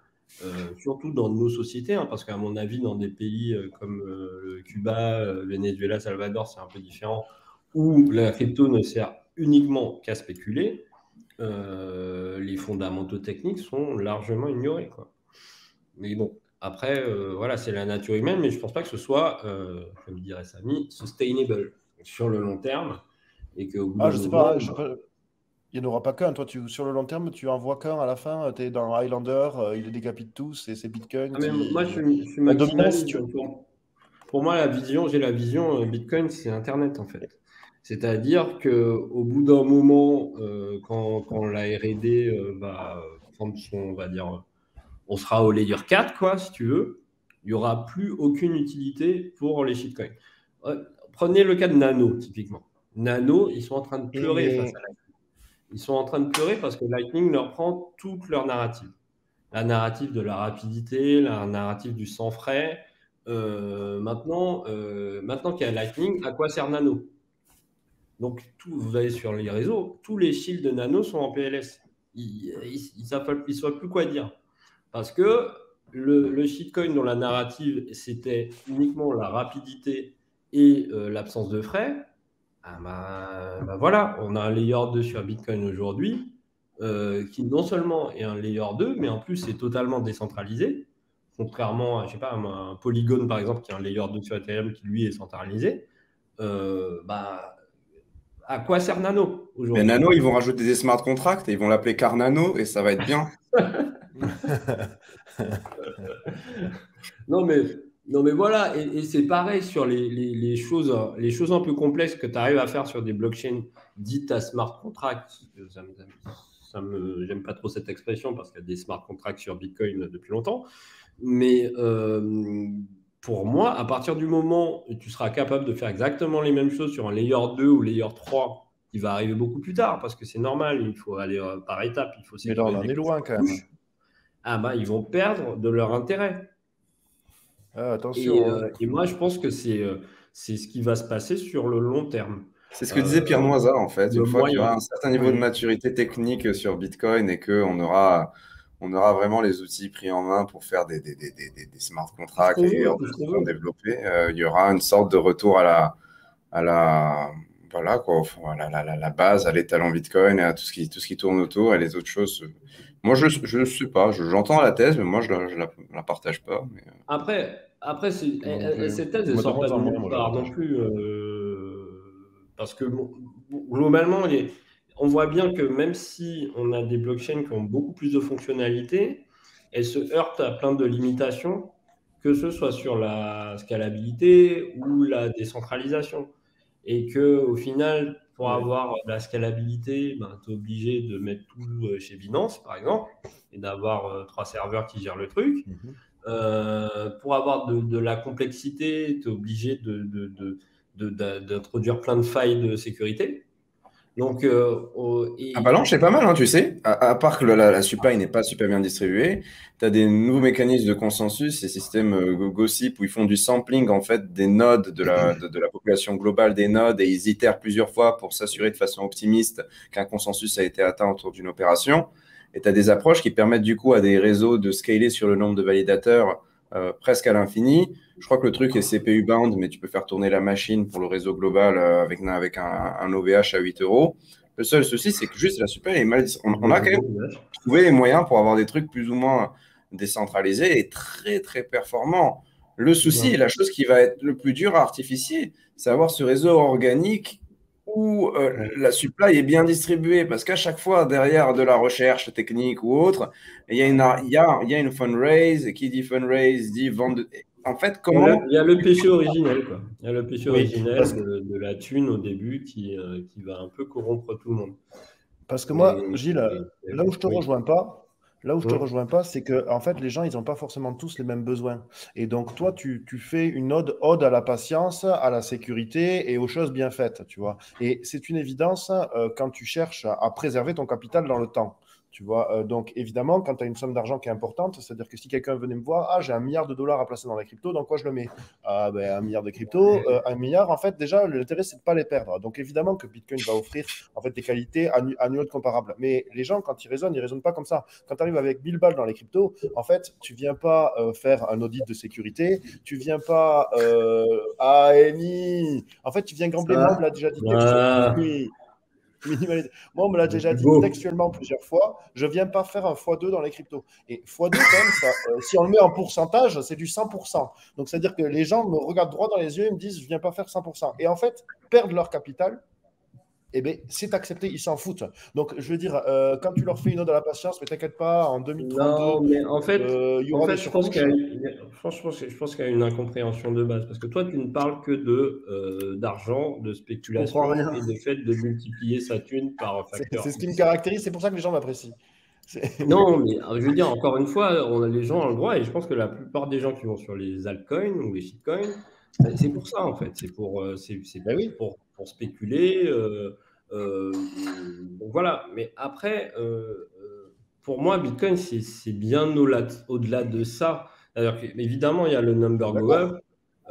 euh, surtout dans nos sociétés, hein, parce qu'à mon avis, dans des pays comme euh, Cuba, euh, Venezuela, Salvador, c'est un peu différent, où la crypto ne sert uniquement qu'à spéculer, euh, les fondamentaux techniques sont largement ignorés, quoi. Mais bon. Après, euh, voilà, c'est la nature humaine, mais je ne pense pas que ce soit, euh, comme dirait Samy, sustainable sur le long terme. Et que, au bout ah, je ne sais moment, pas, je... il n'y en aura pas qu'un. Toi, tu, sur le long terme, tu en vois qu'un à la fin. Tu es dans Highlander, euh, il les décapite tous, et c'est Bitcoin. Ah, mais qui... Moi, je, je suis maximaliste. Tu... Pour moi, la vision, j'ai la vision, euh, Bitcoin, c'est Internet, en fait. C'est-à-dire qu'au bout d'un moment, euh, quand, quand la R et D euh, va prendre son, on va dire... on sera au layer quatre, quoi, si tu veux. Il n'y aura plus aucune utilité pour les shitcoins. Prenez le cas de Nano, typiquement. Nano, ils sont en train de pleurer et... face à Lightning. Ils sont en train de pleurer parce que Lightning leur prend toute leur narrative. La narrative de la rapidité, la narrative du sans frais. Euh, maintenant euh, maintenant qu'il y a Lightning, à quoi sert Nano? Donc, tout, vous allez sur les réseaux, tous les shields de Nano sont en P L S. Ils ne savent, ils savent plus quoi dire. Parce que le, le shitcoin dont la narrative, c'était uniquement la rapidité et euh, l'absence de frais, ah bah, bah voilà, on a un layer deux sur Bitcoin aujourd'hui, euh, qui non seulement est un layer deux, mais en plus, est totalement décentralisé, contrairement à, je sais pas, un Polygon, par exemple, qui est un layer deux sur Ethereum, qui, lui, est centralisé. Euh, bah, à quoi sert Nano aujourd'hui? Nano, ils vont rajouter des smart contracts, et ils vont l'appeler Carnano, et ça va être bien. non, mais, non mais voilà, et, et c'est pareil sur les, les, les, choses, les choses un peu complexes que tu arrives à faire sur des blockchains dites à smart contract. Ça me, ça me, j'aime pas trop cette expression parce qu'il y a des smart contracts sur Bitcoin depuis longtemps, mais euh, pour moi, à partir du moment où tu seras capable de faire exactement les mêmes choses sur un layer deux ou layer trois, il va arriver beaucoup plus tard, parce que c'est normal, il faut aller euh, par étapes. Il faut mais là, on en est loin quand même. Ah bah, ils vont perdre de leur intérêt. Ah, attention. Et, euh, et moi, je pense que c'est euh, ce qui va se passer sur le long terme. C'est ce que euh, disait Pierre Moizat, en fait. Une fois qu'il y aura un certain niveau de maturité technique sur Bitcoin et qu'on aura, on aura vraiment les outils pris en main pour faire des, des, des, des, des smart contracts et vont développer, euh, il y aura une sorte de retour à la... À la... Voilà, quoi, la, la, la base, à l'étalon Bitcoin, à tout ce, qui, tout ce qui tourne autour et les autres choses. Moi, je ne sais pas, j'entends la thèse, mais moi, je ne la, la partage pas. Mais... Après, après cette thèse, elle ne sort pas de nulle part non plus. Euh, parce que bon, globalement, les, on voit bien que même si on a des blockchains qui ont beaucoup plus de fonctionnalités, elles se heurtent à plein de limitations, que ce soit sur la scalabilité ou la décentralisation. Et qu'au final, pour avoir de la scalabilité, ben, tu es obligé de mettre tout chez Binance, par exemple, et d'avoir euh, trois serveurs qui gèrent le truc. Mm-hmm. euh, pour avoir de, de la complexité, tu es obligé de, de, de, de, de, d'introduire plein de failles de sécurité. Donc, euh, euh, et... Avalanche, c'est pas mal, hein, tu sais. À, à part que la, la, la supply n'est pas super bien distribuée, tu as des nouveaux mécanismes de consensus, ces systèmes euh, gossip où ils font du sampling en fait, des nodes, de la, de, de la population globale des nodes, et ils itèrent plusieurs fois pour s'assurer de façon optimiste qu'un consensus a été atteint autour d'une opération. Et tu as des approches qui permettent du coup à des réseaux de scaler sur le nombre de validateurs euh, presque à l'infini. Je crois que le truc est C P U bound, mais tu peux faire tourner la machine pour le réseau global euh, avec, avec un, un O V H à huit euros. Le seul souci, c'est que juste la super, elle est mal... on, on a quand même trouvé les moyens pour avoir des trucs plus ou moins décentralisés et très, très performants. Le souci, ouais. la chose qui va être le plus dur à artificier, c'est avoir ce réseau organique où euh, la supply est bien distribuée, parce qu'à chaque fois, derrière de la recherche technique ou autre, il y a une, il y a, il y a une fundraise, et qui dit fundraise, dit vente. En fait, comment… Il y a le péché originel, quoi. Il y a le péché oui, originel que... de, de la thune au début qui, euh, qui va un peu corrompre tout le monde. Parce que moi, et, Gilles, et, là où je ne te oui. rejoins pas… Là où je ne te rejoins pas, c'est que en fait, les gens, ils n'ont pas forcément tous les mêmes besoins. Et donc, toi, tu, tu fais une ode, ode à la patience, à la sécurité et aux choses bien faites, tu vois. Et c'est une évidence euh, quand tu cherches à préserver ton capital dans le temps. Tu vois, euh, donc évidemment, quand tu as une somme d'argent qui est importante, c'est-à-dire que si quelqu'un venait me voir, ah, j'ai un milliard de dollars à placer dans la crypto, dans quoi je le mets? Ah, ben un milliard de crypto, euh, un milliard, en fait, déjà, l'intérêt, c'est de ne pas les perdre. Donc évidemment que Bitcoin va offrir en fait des qualités à, nu à nul autre comparable. Mais les gens, quand ils raisonnent, ils ne raisonnent pas comme ça. Quand tu arrives avec mille balles dans les cryptos, en fait, tu ne viens pas euh, faire un audit de sécurité, tu ne viens pas euh, à A M I, en fait, tu viens gambler, ah. on l'a déjà dit. Ah. Minimalisé. Moi, on me l'a déjà dit Go. textuellement plusieurs fois, je ne viens pas faire un fois deux dans les cryptos. Et fois deux, quand même, ça, euh, si on le met en pourcentage, c'est du cent pour cent. Donc, c'est-à-dire que les gens me regardent droit dans les yeux et me disent, je ne viens pas faire cent pour cent. Et en fait, perdre leur capital, eh bien, c'est accepté, ils s'en foutent. Donc, je veux dire, euh, quand tu leur fais une ode à la patience, mais t'inquiète pas, en deux mille trente-deux, non, mais en fait, euh, il y aura en fait, des je pense qu'il y a, je pense qu'il y a une incompréhension de base, parce que toi, tu ne parles que de euh, d'argent, de spéculation et de fait de multiplier sa thune par facteur. C'est ce qui me caractérise, c'est pour ça que les gens m'apprécient. Non, mais je veux dire, encore une fois, on a les gens en droit, et je pense que la plupart des gens qui vont sur les altcoins ou les shitcoins, c'est pour ça en fait, c'est pour, c'est, c'est ben oui. pour, pour spéculer, euh, euh, donc voilà. Mais après, euh, pour moi, Bitcoin, c'est bien au-delà de ça. Alors, évidemment, il y a le number go up.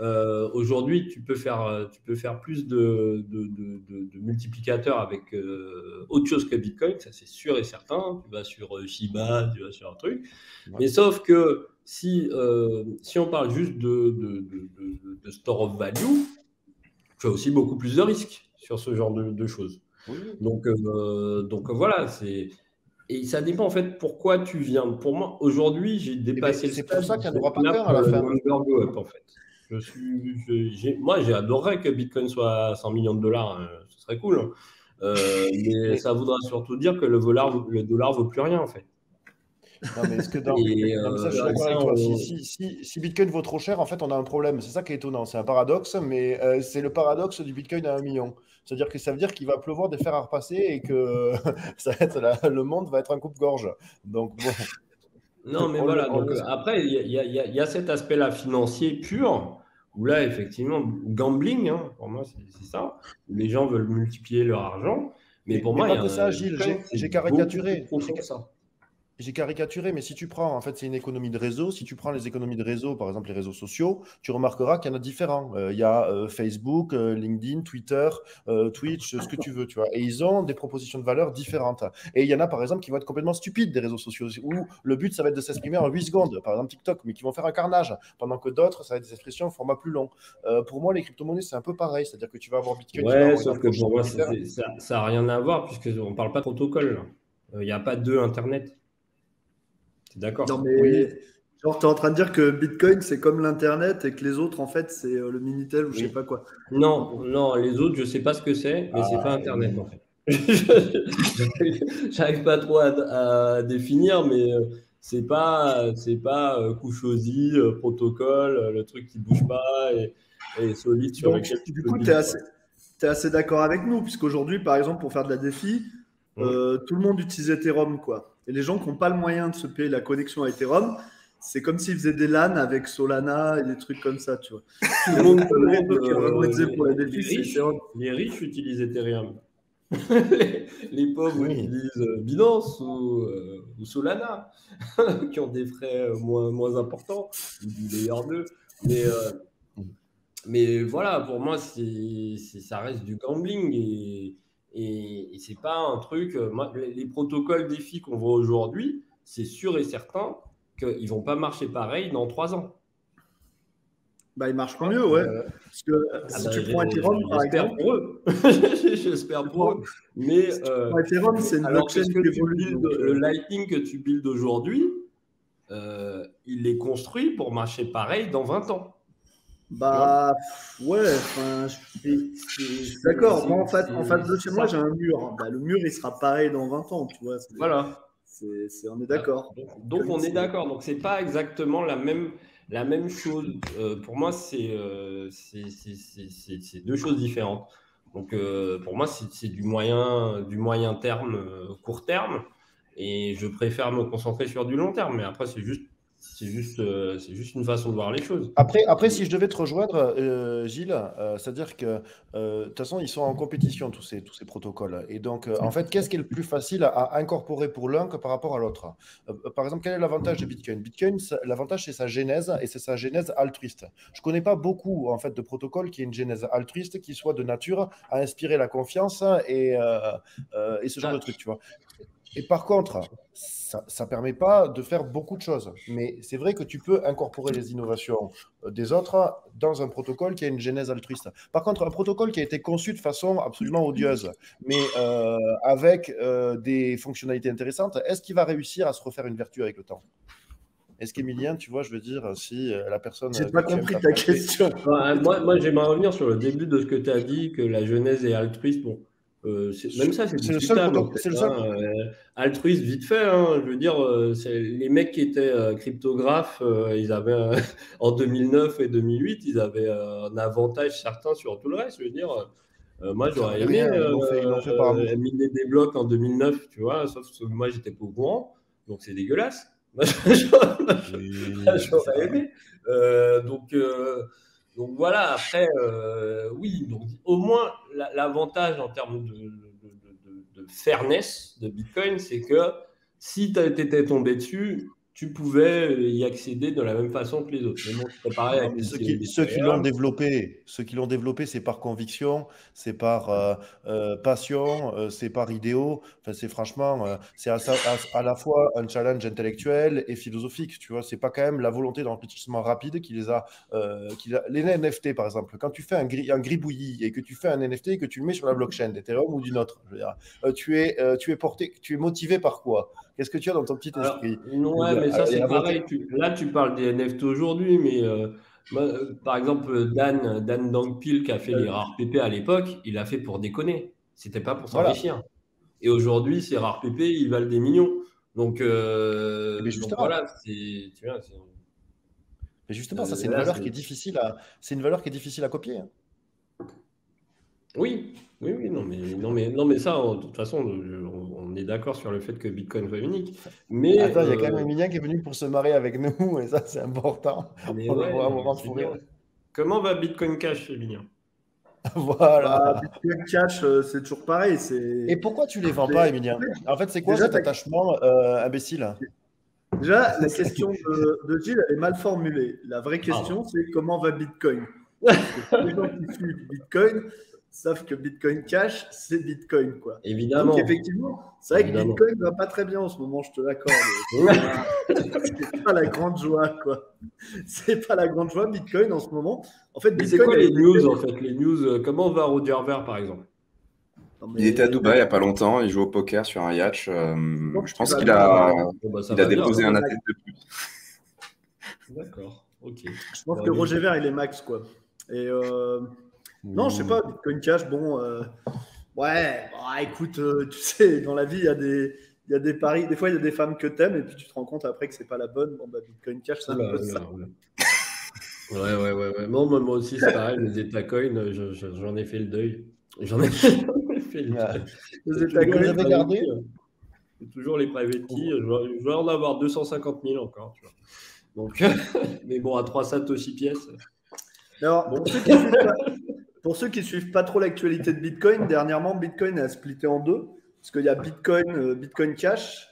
Euh, Aujourd'hui, tu peux faire, tu peux faire plus de, de, de, de, de multiplicateurs avec euh, autre chose que Bitcoin, ça c'est sûr et certain. Tu vas sur Shiba, tu vas sur un truc, ouais. mais sauf que Si, euh, si on parle juste de, de, de, de, de store of value, tu as aussi beaucoup plus de risques sur ce genre de, de choses. Oui. Donc, euh, donc voilà, c'est... Et ça dépend en fait pourquoi tu viens. Pour moi, aujourd'hui, j'ai dépassé eh ben, le stade. C'est pour ça qu'il n'y aura pas peur à la fin. Up, en fait. je suis, je, moi, j'adorerais que Bitcoin soit à cent millions de dollars. Hein. Ce serait cool. Euh, mais ça voudra surtout dire que le, volar, le dollar ne vaut plus rien en fait. Non, mais est-ce que dans... non, ça, je suis d'accord avec toi. Si, si, si, si Bitcoin vaut trop cher, en fait, on a un problème. C'est ça qui est étonnant. C'est un paradoxe, mais euh, c'est le paradoxe du Bitcoin à un million. C'est-à-dire que ça veut dire qu'il va pleuvoir des fers à repasser et que ça va être la... le monde va être un coupe-gorge. Donc, bon. Non, mais on voilà. Donc, après, il y, y, y a cet aspect-là financier pur où là, effectivement, gambling, hein, pour moi, c'est ça. Les gens veulent multiplier leur argent. Mais pour mais moi, il y a un... ça, Gilles, j'ai caricaturé. C'est ça. J'ai caricaturé, mais si tu prends, en fait, c'est une économie de réseau. Si tu prends les économies de réseau, par exemple les réseaux sociaux, tu remarqueras qu'il y en a différents. Il euh, y a euh, Facebook, euh, LinkedIn, Twitter, euh, Twitch, ce que tu veux, tu vois. Et ils ont des propositions de valeur différentes. Et il y en a, par exemple, qui vont être complètement stupides des réseaux sociaux, où le but, ça va être de s'exprimer en huit secondes, par exemple TikTok, mais qui vont faire un carnage, pendant que d'autres, ça va être des expressions en format plus long. Euh, pour moi, les crypto-monnaies, c'est un peu pareil. C'est-à-dire que tu vas avoir Bitcoin. Ouais, sauf que pour moi, ça n'a rien à voir, puisqu'on ne parle pas de protocole. Il n'y a pas deux Internet. D'accord. Non, mais oui. Genre, tu es en train de dire que Bitcoin, c'est comme l'Internet et que les autres, en fait, c'est le Minitel ou oui. je ne sais pas quoi. Non, non, les autres, je ne sais pas ce que c'est, mais ah, c'est pas Internet, oui. en fait. J'arrive pas trop à, à définir, mais c'est pas, c'est pas euh, couchosie, euh, protocole, le truc qui ne bouge pas et, et solide sur Donc, lequel tu Du coup, tu es assez, assez d'accord avec nous, puisqu'aujourd'hui, par exemple, pour faire de la défi, mmh. euh, tout le monde utilise Ethereum, quoi. Et les gens qui n'ont pas le moyen de se payer la connexion à Ethereum, c'est comme s'ils faisaient des LAN avec Solana et des trucs comme ça, tu vois. Tout le monde peut Les riches utilisent Ethereum. les, les pauvres oui. utilisent Binance ou, euh, ou Solana, qui ont des frais moins, moins importants, ou du layer deux. Mais, euh, mais voilà, pour moi, c'est, c'est, ça reste du gambling et... Et, et c'est pas un truc. Moi, les, les protocoles défi qu'on voit aujourd'hui, c'est sûr et certain qu'ils vont pas marcher pareil dans trois ans. Bah, il marche mieux, ouais. Euh... Parce que ah si bah, tu prends Ethereum, par exemple. J'espère pour eux. J'espère pour eux. Mais si euh... tu prends Ethereum, c'est une blockchain que tu build, le Lightning que tu builds aujourd'hui, euh, il est construit pour marcher pareil dans vingt ans. Bah, ouais, enfin, d'accord. Moi, en fait, en face de chez moi, j'ai un mur. Bah, le mur, il sera pareil dans vingt ans, tu vois. Voilà. C'est, c'est, on est d'accord. Donc, on est d'accord. Donc, c'est pas exactement la même, la même chose. Euh, pour moi, c'est, euh, c'est, c'est, c'est, c'est, c'est deux choses différentes. Donc, euh, pour moi, c'est, c'est du moyen, du moyen terme, euh, court terme. Et je préfère me concentrer sur du long terme. Mais après, c'est juste. C'est juste, euh, c'est juste une façon de voir les choses. Après, après si je devais te rejoindre, euh, Gilles, euh, c'est-à-dire que euh, de toute façon, ils sont en compétition, tous ces, tous ces protocoles. Et donc, euh, en fait, qu'est-ce qui est le plus facile à incorporer pour l'un que par rapport à l'autre? euh, Par exemple, quel est l'avantage de Bitcoin? Bitcoin, l'avantage, c'est sa genèse, et c'est sa genèse altruiste. Je ne connais pas beaucoup, en fait, de protocoles qui aient une genèse altruiste, qui soit de nature à inspirer la confiance et, euh, euh, et ce genre ah. de truc, tu vois. Et par contre, ça ne permet pas de faire beaucoup de choses. Mais c'est vrai que tu peux incorporer les innovations des autres dans un protocole qui a une genèse altruiste. Par contre, un protocole qui a été conçu de façon absolument odieuse, mais euh, avec euh, des fonctionnalités intéressantes, est-ce qu'il va réussir à se refaire une vertu avec le temps ? Est-ce qu'Emilien, tu vois, je veux dire, si la personne… Je n'ai pas compris ta question. Enfin, moi, moi j'aimerais revenir sur le début de ce que tu as dit, que la genèse est altruiste. Bon. Euh, c'est, même ça, c'est, c'est le seul en fait, c'est hein, le seul. Euh, altruiste vite fait. Hein, je veux dire, euh, c'est, les mecs qui étaient euh, cryptographes, euh, ils avaient euh, en deux mille neuf et deux mille huit, ils avaient euh, un avantage certain sur tout le reste. Je veux dire, euh, moi j'aurais aimé euh, euh, miner des blocs en deux mille neuf, tu vois. Sauf que moi j'étais pas au courant, donc c'est dégueulasse. j'aurais aimé. Euh, donc. Euh, Donc voilà, après, euh, oui, donc, au moins la, l'avantage en termes de, de, de, de fairness de Bitcoin, c'est que si tu étais tombé dessus, tu pouvais y accéder de la même façon que les autres. Mais bon, c'est pareil avec ceux, qui, ceux qui l'ont développé, ceux qui l'ont développé, c'est par conviction, c'est par euh, euh, passion, euh, c'est par idéaux. Enfin, c'est franchement, euh, c'est à, à, à la fois un challenge intellectuel et philosophique. Tu vois, c'est pas quand même la volonté d'enrichissement rapide qui les a, euh, qui a. Les N F T, par exemple, quand tu fais un, gri, un gribouillis et que tu fais un N F T et que tu le mets sur la blockchain d'Ethereum ou d'une autre, je veux dire, euh, tu es, euh, tu es porté, tu es motivé par quoi? Qu'est-ce que tu as dans ton petit esprit? Alors, ouais, mais ça, c'est pareil. Tu, là, tu parles des N F T aujourd'hui, mais euh, moi, euh, par exemple, Dan, Dan Dankpil, qui a fait les rares P P à l'époque, il l'a fait pour déconner. C'était pas pour s'enrichir. Voilà. Et aujourd'hui, ces rares P P, ils valent des millions. Donc, euh, donc voilà, c'est... Tu vois, c'est... Mais justement, ça, c'est une, là, valeur c'est... Qui est difficile à, c'est une valeur qui est difficile à copier. Hein. Oui, oui, oui, non, mais, non, mais, non, mais ça, on, de toute façon, on, on est d'accord sur le fait que Bitcoin soit unique. Mais attends, il euh... y a quand même Emilien qui est venu pour se marrer avec nous, et ça, c'est important. Mais on ouais, va avoir un sourire. Comment va Bitcoin Cash, Emilien? Voilà. Bah, Bitcoin Cash, euh, c'est toujours pareil. C'est... Et pourquoi tu les vends pas, Emilien? En fait, c'est quoi déjà, cet attachement euh, imbécile? Déjà, la question de, de Gilles, elle est mal formulée. La vraie question, ah, c'est comment va Bitcoin? Les gens qui suivent Bitcoin savent que Bitcoin Cash, c'est Bitcoin, quoi. Évidemment. Donc, effectivement, c'est vrai Évidemment. que Bitcoin ne va pas très bien en ce moment, je te l'accorde. C'est pas la grande joie, quoi. C'est pas la grande joie, Bitcoin, en ce moment. En fait, Bitcoin, c'est quoi les news, en fait, les news, comment va Roger Ver, par exemple? Non, mais... Il était à Dubaï il n'y a pas longtemps, il joue au poker sur un yacht. Euh, je pense qu'il a, bon, bah, il a déposé bien, un athlète de plus. D'accord, ok. Je pense ouais, que Roger Ver, il est max, quoi. Et... Euh... Non, je sais pas, Bitcoin Cash, bon, euh, ouais, bah, écoute, euh, tu sais, dans la vie, il y a des, il y a des paris, des fois, il y a des femmes que t'aimes, et puis tu te rends compte après que c'est pas la bonne, bon, bah, Bitcoin Cash, c'est un peu ça. Ouais, ouais, ouais, ouais. Bon, moi, moi aussi, c'est pareil, les Etacoins, je, je, j'en ai fait le deuil. J'en ai fait le deuil. Les Etacoins, j'avais gardé. C'est toujours les private keys, je vais en avoir deux cent cinquante mille encore, tu vois. Donc, mais bon, à trois satoshi pièces. Alors, bon, ceux qui suivent pas, pour ceux qui ne suivent pas trop l'actualité de Bitcoin, dernièrement, Bitcoin a splitté en deux, parce qu'il y a Bitcoin, euh, Bitcoin Cash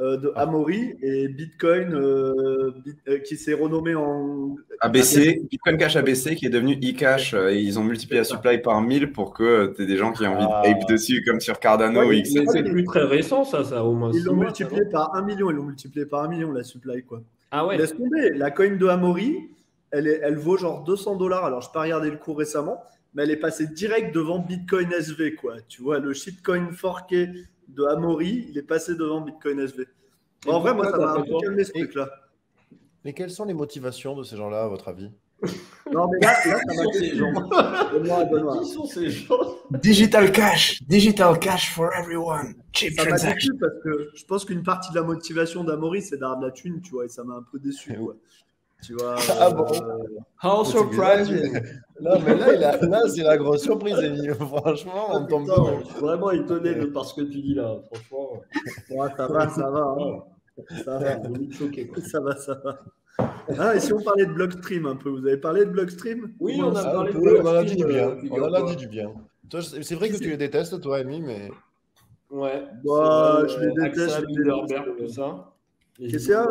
euh, de Amaury et Bitcoin euh, Bit, euh, qui s'est renommé en… A B C, Bitcoin Cash A B C qui est devenu e-cash. Euh, et ils ont multiplié la supply par mille pour que tu aies des gens qui ont envie ah. de hype dessus, comme sur Cardano. Ouais, mais c'est plus très récent, ça, ça au moins. Ils l'ont multiplié par un million, ils l'ont multiplié par un million, la supply, quoi. Ah ouais. Laisse tomber, la coin de Amaury… elle, est, elle vaut genre deux cents dollars. Alors, je n'ai pas regardé le cours récemment, mais elle est passée direct devant Bitcoin S V, quoi. Tu vois, le shitcoin forké de Amaury, il est passé devant Bitcoin S V. Bon, en vrai, moi, ça m'a un peu calmé ce truc-là. Mais quelles sont les motivations de ces gens-là, à votre avis? Non, mais là, là ça m'a fait ces gens. Benoît, Benoît. Qui sont ces gens? Digital cash, digital cash for everyone. Cheap ça transaction. Parce que je pense qu'une partie de la motivation d'Amaury, c'est d'avoir de la thune, tu vois, et ça m'a un peu déçu, quoi. Tu vois, ah bon euh... How surprising. Non, mais là, il a... là c'est la grosse surprise, Émile. Franchement, on tombe bien. Vraiment étonné de par ce que tu dis là. Franchement, ouais, ça va, ça va. Hein. Ça va, vous me choquez. Ça va, ça va. Ah, et si on parlait de Blockstream un peu, vous avez parlé de Blockstream? Oui, on a parlé de Blockstream. On en a dit du bien. On en a dit du bien. C'est vrai que tu les détestes, toi, Émile, mais. Ouais. Bah, je les déteste. Bilderberg, tout ça. Qu'est-ce qu'il y a?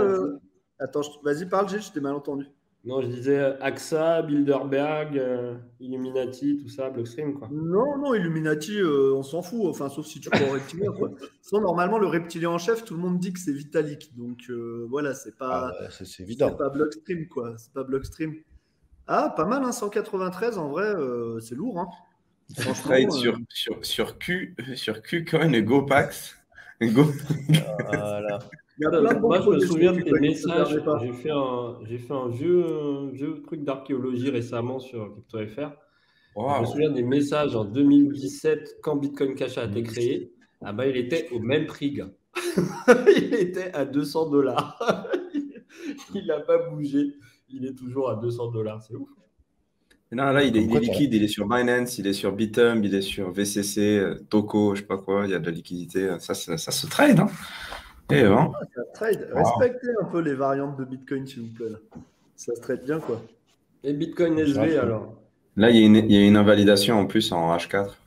Attends, je... vas-y, parle, Gilles, je t'ai mal entendu. Non, je disais A X A, Bilderberg, euh, Illuminati, tout ça, Blockstream, quoi. Non, non, Illuminati, euh, on s'en fout, enfin, sauf si tu crois au reptilien, quoi. Sinon, normalement, le reptilien en chef, tout le monde dit que c'est Vitalik. Donc, euh, voilà, c'est pas, ah, c'est évident. C'est pas Blockstream, quoi. C'est pas Blockstream. Ah, pas mal, hein, cent quatre-vingt-treize, en vrai, euh, c'est lourd, hein. Trade sur, euh... sur, sur Q, sur Qcoin et GoPax. Go... Voilà. Moi, je me souviens de tes messages. J'ai fait un, j'ai fait un vieux, vieux truc d'archéologie récemment sur CryptoFR. Wow. Je me souviens des messages en deux mille dix-sept quand Bitcoin Cash a été créé. Ah bah, il était au même prix, gars. Il était à deux cents dollars. Il n'a pas bougé. Il est toujours à deux cents dollars. C'est ouf. Non, là, il est, il est liquide. Il est sur Binance, il est sur Bitum, il est sur V C C, Toko, je sais pas quoi. Il y a de la liquidité. Ça, ça, ça se trade, hein. Eh ben. Ah, ça trade. Wow. Respectez un peu les variantes de Bitcoin, s'il vous plaît. Là. Ça se traite bien, quoi. Et Bitcoin S V, alors. Là, il y, a une, il y a une invalidation en plus en H quatre.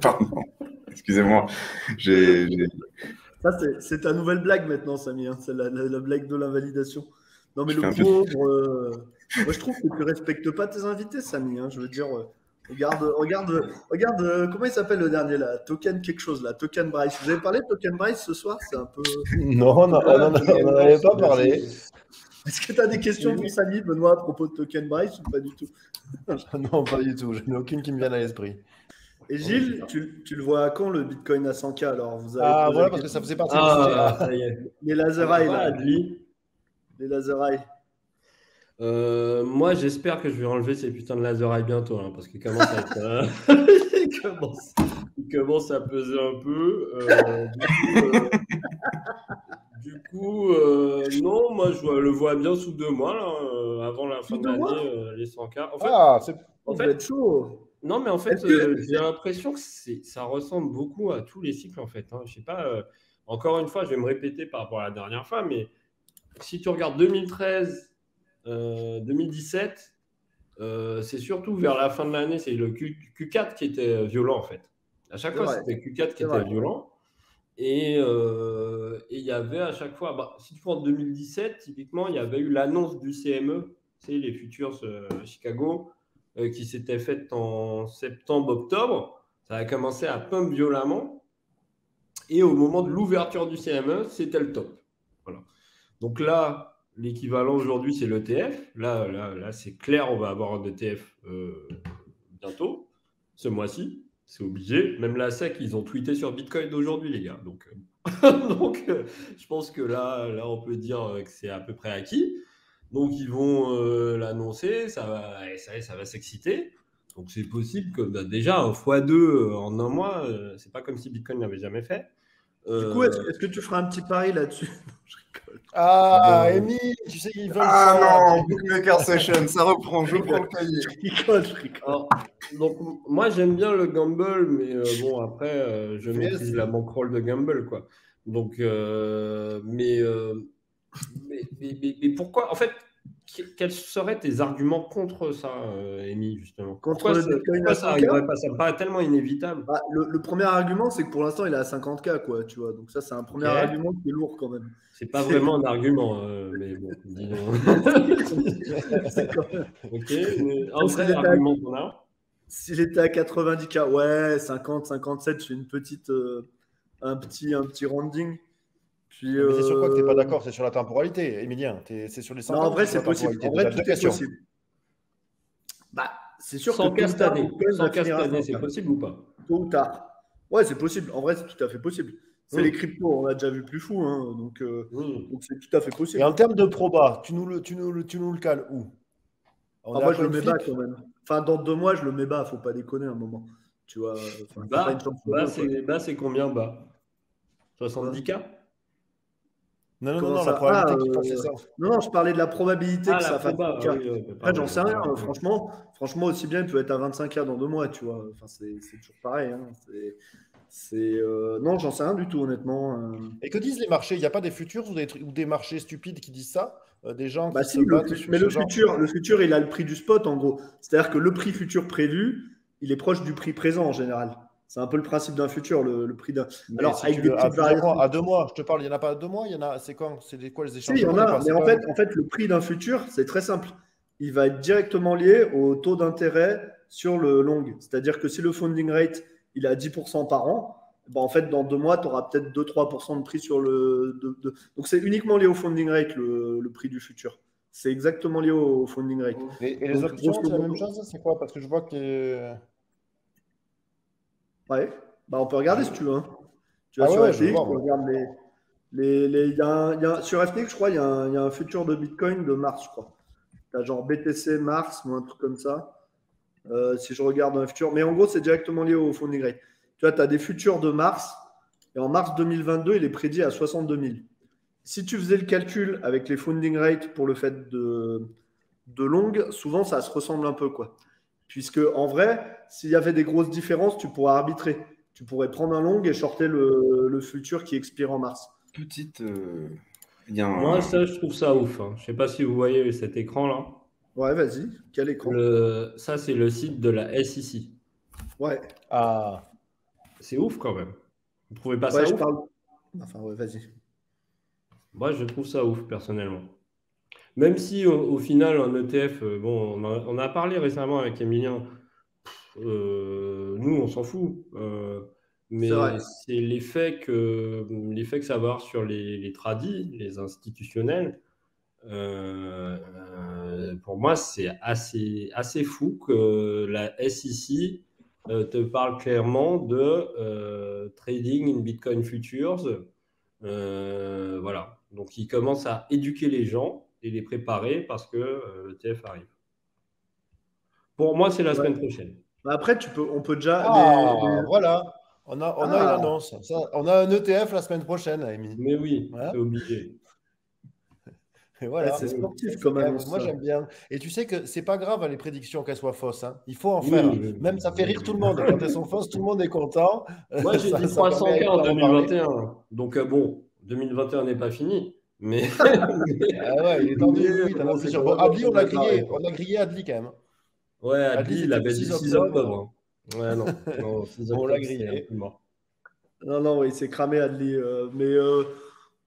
Pardon. Excusez-moi. J'ai, j'ai... Ça, c'est, c'est ta nouvelle blague maintenant, Samy. Hein. C'est la, la, la blague de l'invalidation. Non, mais je le pauvre... Euh... Moi, je trouve que tu ne respectes pas tes invités, Samy. Hein. Je veux dire... Euh... Regarde, regarde, regarde, comment il s'appelle le dernier là? Token quelque chose là, Token Bryce. Vous avez parlé de Token Bryce ce soir? C'est un peu. Non, non, euh, on n'en avait pas parlé. Est-ce que tu as des questions pour Samy, Benoît, à propos de Token Bryce ou pas du tout? Non, pas du tout. Je n'ai aucune qui me vienne à l'esprit. Et Gilles, tu, tu le vois à quand le Bitcoin à cent K alors? Vous avez Ah voilà, parce que ça faisait partie ah, de ça. Y est. Les laser eyes là. Lui. Les laser eyes. Euh, moi, j'espère que je vais enlever ces putains de laser eye bientôt, hein, parce qu'ils commencent à être, euh, ils commencent, ils commencent à peser un peu. Euh, du coup, euh, du coup euh, non, moi, je le vois bien sous deux mois, là, euh, avant la fin de l'année, euh, les cent K. En fait, ah, c'est en fait, chaud. Non, mais en fait, euh, j'ai l'impression que c'est, ça ressemble beaucoup à tous les cycles, en fait. Hein. Je sais pas. Euh, encore une fois, je vais me répéter par rapport à la dernière fois, mais si tu regardes deux mille treize. Euh, deux mille dix-sept, euh, c'est surtout vers la fin de l'année, c'est le Q, Q4 qui était violent en fait. À chaque c'est fois, vrai. C'était Q quatre qui c'est était vrai. violent. Et il euh, y avait à chaque fois, bah, si tu prends deux mille dix-sept, typiquement, il y avait eu l'annonce du C M E, c'est les futurs euh, Chicago, euh, qui s'était faite en septembre-octobre. Ça a commencé à pump violemment. Et au moment de l'ouverture du C M E, c'était le top. Voilà. Donc là, l'équivalent aujourd'hui, c'est l'E T F. Là, là, là, c'est clair, on va avoir un E T F euh, bientôt, ce mois-ci. C'est obligé. Même la S E C, ils ont tweeté sur Bitcoin d'aujourd'hui, les gars. Donc, euh... Donc euh, je pense que là, là, on peut dire que c'est à peu près acquis. Donc, ils vont euh, l'annoncer. Ça va, et ça, ça va s'exciter. Donc, c'est possible que bah, déjà, un fois deux euh, en un mois, euh, c'est pas comme si Bitcoin n'avait jamais fait. Euh... Du coup, est-ce, est-ce que tu feras un petit pari là-dessus? Ah, Émile, euh... tu sais qu'ils veulent. Ah ça, non, Bookmaker Session, ça reprend, je prends le cahier. Je rigole, je rigole. Alors, donc, moi, j'aime bien le gamble, mais euh, bon, après, euh, je maîtrise la bankroll de gamble, quoi. Donc, euh, mais, euh, mais, mais, mais, mais pourquoi, en fait, quels seraient tes arguments contre ça, Émile, justement? Contre le Bitcoin à cent K, ça me paraît tellement inévitable. Bah, le, le premier argument, c'est que pour l'instant, il est à cinquante K, quoi, tu vois. Donc ça, c'est un premier okay. argument qui est lourd quand même. C'est pas c'est... vraiment un argument, euh, mais bon, disons. Ok, mais un vrai argument qu'on a. S'il était à quatre-vingt-dix K, ouais, cinquante, cinquante-sept, je fais une petite, euh, un petit, un petit rounding. Puis, euh... c'est sur quoi que tu n'es pas d'accord? C'est sur la temporalité, Emilien. Es... C'est sur les cent ans. En vrai, c'est possible. En vrai, tout est possible. Bah, c'est sûr sans que tôt ou tard, Bitcoin, c'est possible ou pas? Tôt ou tard. Ouais, c'est possible. En vrai, c'est tout à fait possible. C'est mmh. les cryptos, on a déjà vu plus fou. Hein. Donc, euh, mmh. donc c'est tout à fait possible. Et en termes de proba, tu nous le, tu nous le, tu nous le cales où? Ah, moi, je le mets bas quand même. Enfin, dans deux mois, je le mets bas. Faut pas déconner à un moment. Tu vois, bas, bas c'est combien bas? soixante-dix K? Non, non, Comment non, ça... la probabilité ah, qu'il fasse les offres. Non, non, je parlais de la probabilité ah, que ça fasse. Après, j'en sais rien. Franchement, franchement, aussi bien, il peut être à vingt-cinq K dans deux mois, tu vois. Enfin, c'est toujours pareil. Hein. C'est, euh... Non, j'en sais rien du tout, honnêtement. Et que disent les marchés? Il n'y a pas des futurs ou des, ou des marchés stupides qui disent ça? Des gens qui bah, si, se le, sur Mais ce le, genre. Futur, le futur, il a le prix du spot, en gros. C'est-à-dire que le prix futur prévu, il est proche du prix présent, en général. C'est un peu le principe d'un futur, le, le prix d'un. Alors, si avec des petites variations. À deux mois, je te parle, il n'y en a pas à deux mois, il y en a. C'est quoi, c'est quoi les échanges? Oui, il y en a, mais en fait, en fait, le prix d'un futur, c'est très simple. Il va être directement lié au taux d'intérêt sur le long. C'est-à-dire que si le funding rate, il est à dix pour cent par an, ben en fait, dans deux mois, tu auras peut-être deux à trois pour cent de prix sur le. De, de... Donc, c'est uniquement lié au funding rate, le, le prix du futur. C'est exactement lié au funding rate. Et, et les Donc, options, c'est la même chose? C'est quoi? Parce que je vois que. Ouais, bah on peut regarder si tu veux. Hein. Tu vas ah sur ouais, F T X, on regarde les. les, les y a un, y a un, sur F T X, je crois, il y a un, y a un futur de Bitcoin de mars, je crois. Tu as genre B T C mars ou un truc comme ça. Euh, si je regarde un futur. Mais en gros, c'est directement lié au funding rate. Tu vois, tu as des futurs de mars. Et en mars deux mille vingt-deux, il est prédit à soixante-deux mille. Si tu faisais le calcul avec les funding rates pour le fait de, de longue, souvent, ça se ressemble un peu, quoi. Puisque, en vrai, s'il y avait des grosses différences, tu pourrais arbitrer. Tu pourrais prendre un long et shorter le, le futur qui expire en mars. Petite. Euh, y a un... Moi, ça, je trouve ça ouf. Hein. Je ne sais pas si vous voyez cet écran-là. Ouais, vas-y. Quel écran? le... Ça, c'est le site de la S E C. Ouais. Ah. C'est ouf quand même. Vous ne trouvez pas ouais, ça je ouf parle... Enfin, ouais, vas-y. Moi, je trouve ça ouf, personnellement. Même si au, au final, un E T F, bon, on a, on a parlé récemment avec Emilien, euh, nous, on s'en fout. Euh, mais c'est l'effet que, l'effet que ça va avoir sur les, les tradis, les institutionnels. Euh, euh, pour moi, c'est assez, assez fou que la S E C euh, te parle clairement de euh, trading in Bitcoin futures. Euh, voilà. Donc, ils commencent à éduquer les gens et les préparer parce que euh, l'E T F arrive. Pour moi, c'est la ouais. semaine prochaine. Après, tu peux, on peut déjà... Ah, les... voilà, on a, on ah. a une annonce. Ça, on a un E T F la semaine prochaine, Amy. Mais oui, voilà. C'est obligé. Et voilà. C'est sportif quand même. Moi, j'aime bien. Et tu sais que c'est pas grave, les prédictions, qu'elles soient fausses. Hein. Il faut en oui, faire. Oui, même oui. Ça fait rire tout le monde. Quand elles sont fausses, tout le monde est content. Moi, j'ai dit trois cents K en deux mille vingt et un. Donc, euh, bon, deux mille vingt et un n'est pas fini. Mais ah ouais, il est tendu. Oui, t'as lancé sur Adli, on a grillé, on a grillé Adli quand même. Ouais, Adli, il avait dit six octobre. Ouais, non, non on l'a grillé. Non, non, oui, c'est cramé Adli. Euh, mais euh,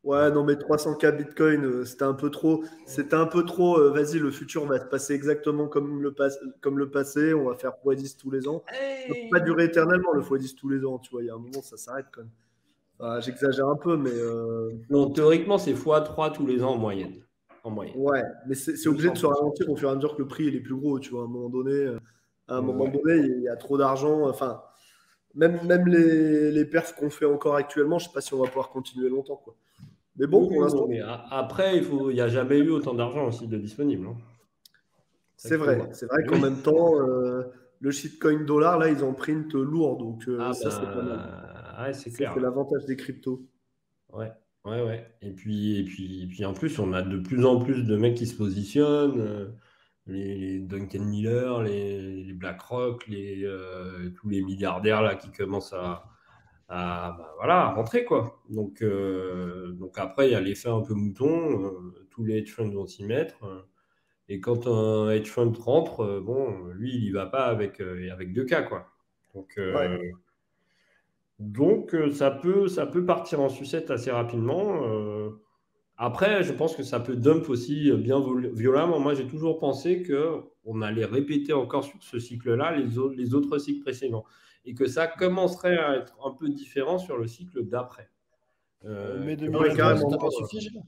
ouais, non, mais trois cents K Bitcoin, euh, c'était un peu trop. C'était un peu trop. Euh, Vas-y, le futur va se passer exactement comme le, pas, comme le passé. On va faire fois dix tous les ans. Hey pas durer éternellement le fois dix tous les ans. Tu vois, il y a un moment, ça s'arrête quand même. Ah, j'exagère un peu, mais. Euh... Non, théoriquement, c'est fois trois tous les ans en moyenne. En moyenne. Ouais, mais c'est obligé de se ralentir au fur et à mesure que le prix il est plus gros, tu vois. À un moment donné, à un moment ouais. donné il y a trop d'argent. Enfin, même, même les, les perfs qu'on fait encore actuellement, je ne sais pas si on va pouvoir continuer longtemps, quoi. Mais bon, oui, pour l'instant. Après, il n'y il a jamais eu autant d'argent aussi de disponible. Hein. C'est vrai. C'est vrai qu'en oui. même temps, euh, le shitcoin dollar, là, ils en printent lourd. Donc, euh, ah ça, bah... c'est pas mal. Ouais, c'est clair. C'est l'avantage des cryptos. Ouais, ouais, ouais. Et puis, et puis, et puis, en plus, on a de plus en plus de mecs qui se positionnent. Euh, les, les Duncan Miller, les, les BlackRock, les, euh, tous les milliardaires là qui commencent à, à bah, voilà, à rentrer quoi. Donc, euh, donc après, il y a l'effet un peu mouton. Euh, tous les hedge funds vont s'y mettre. Euh, et quand un hedge fund rentre, euh, bon, lui, il y va pas avec euh, avec deux cas quoi. Donc euh, ouais. Donc, ça peut, ça peut partir en sucette assez rapidement. Euh, après, je pense que ça peut dump aussi bien violemment. Moi, j'ai toujours pensé qu'on allait répéter encore sur ce cycle-là les, les autres cycles précédents et que ça commencerait à être un peu différent sur le cycle d'après. Euh, mai deux mille vingt-deux, ça t'a pas suffi, Gilles ?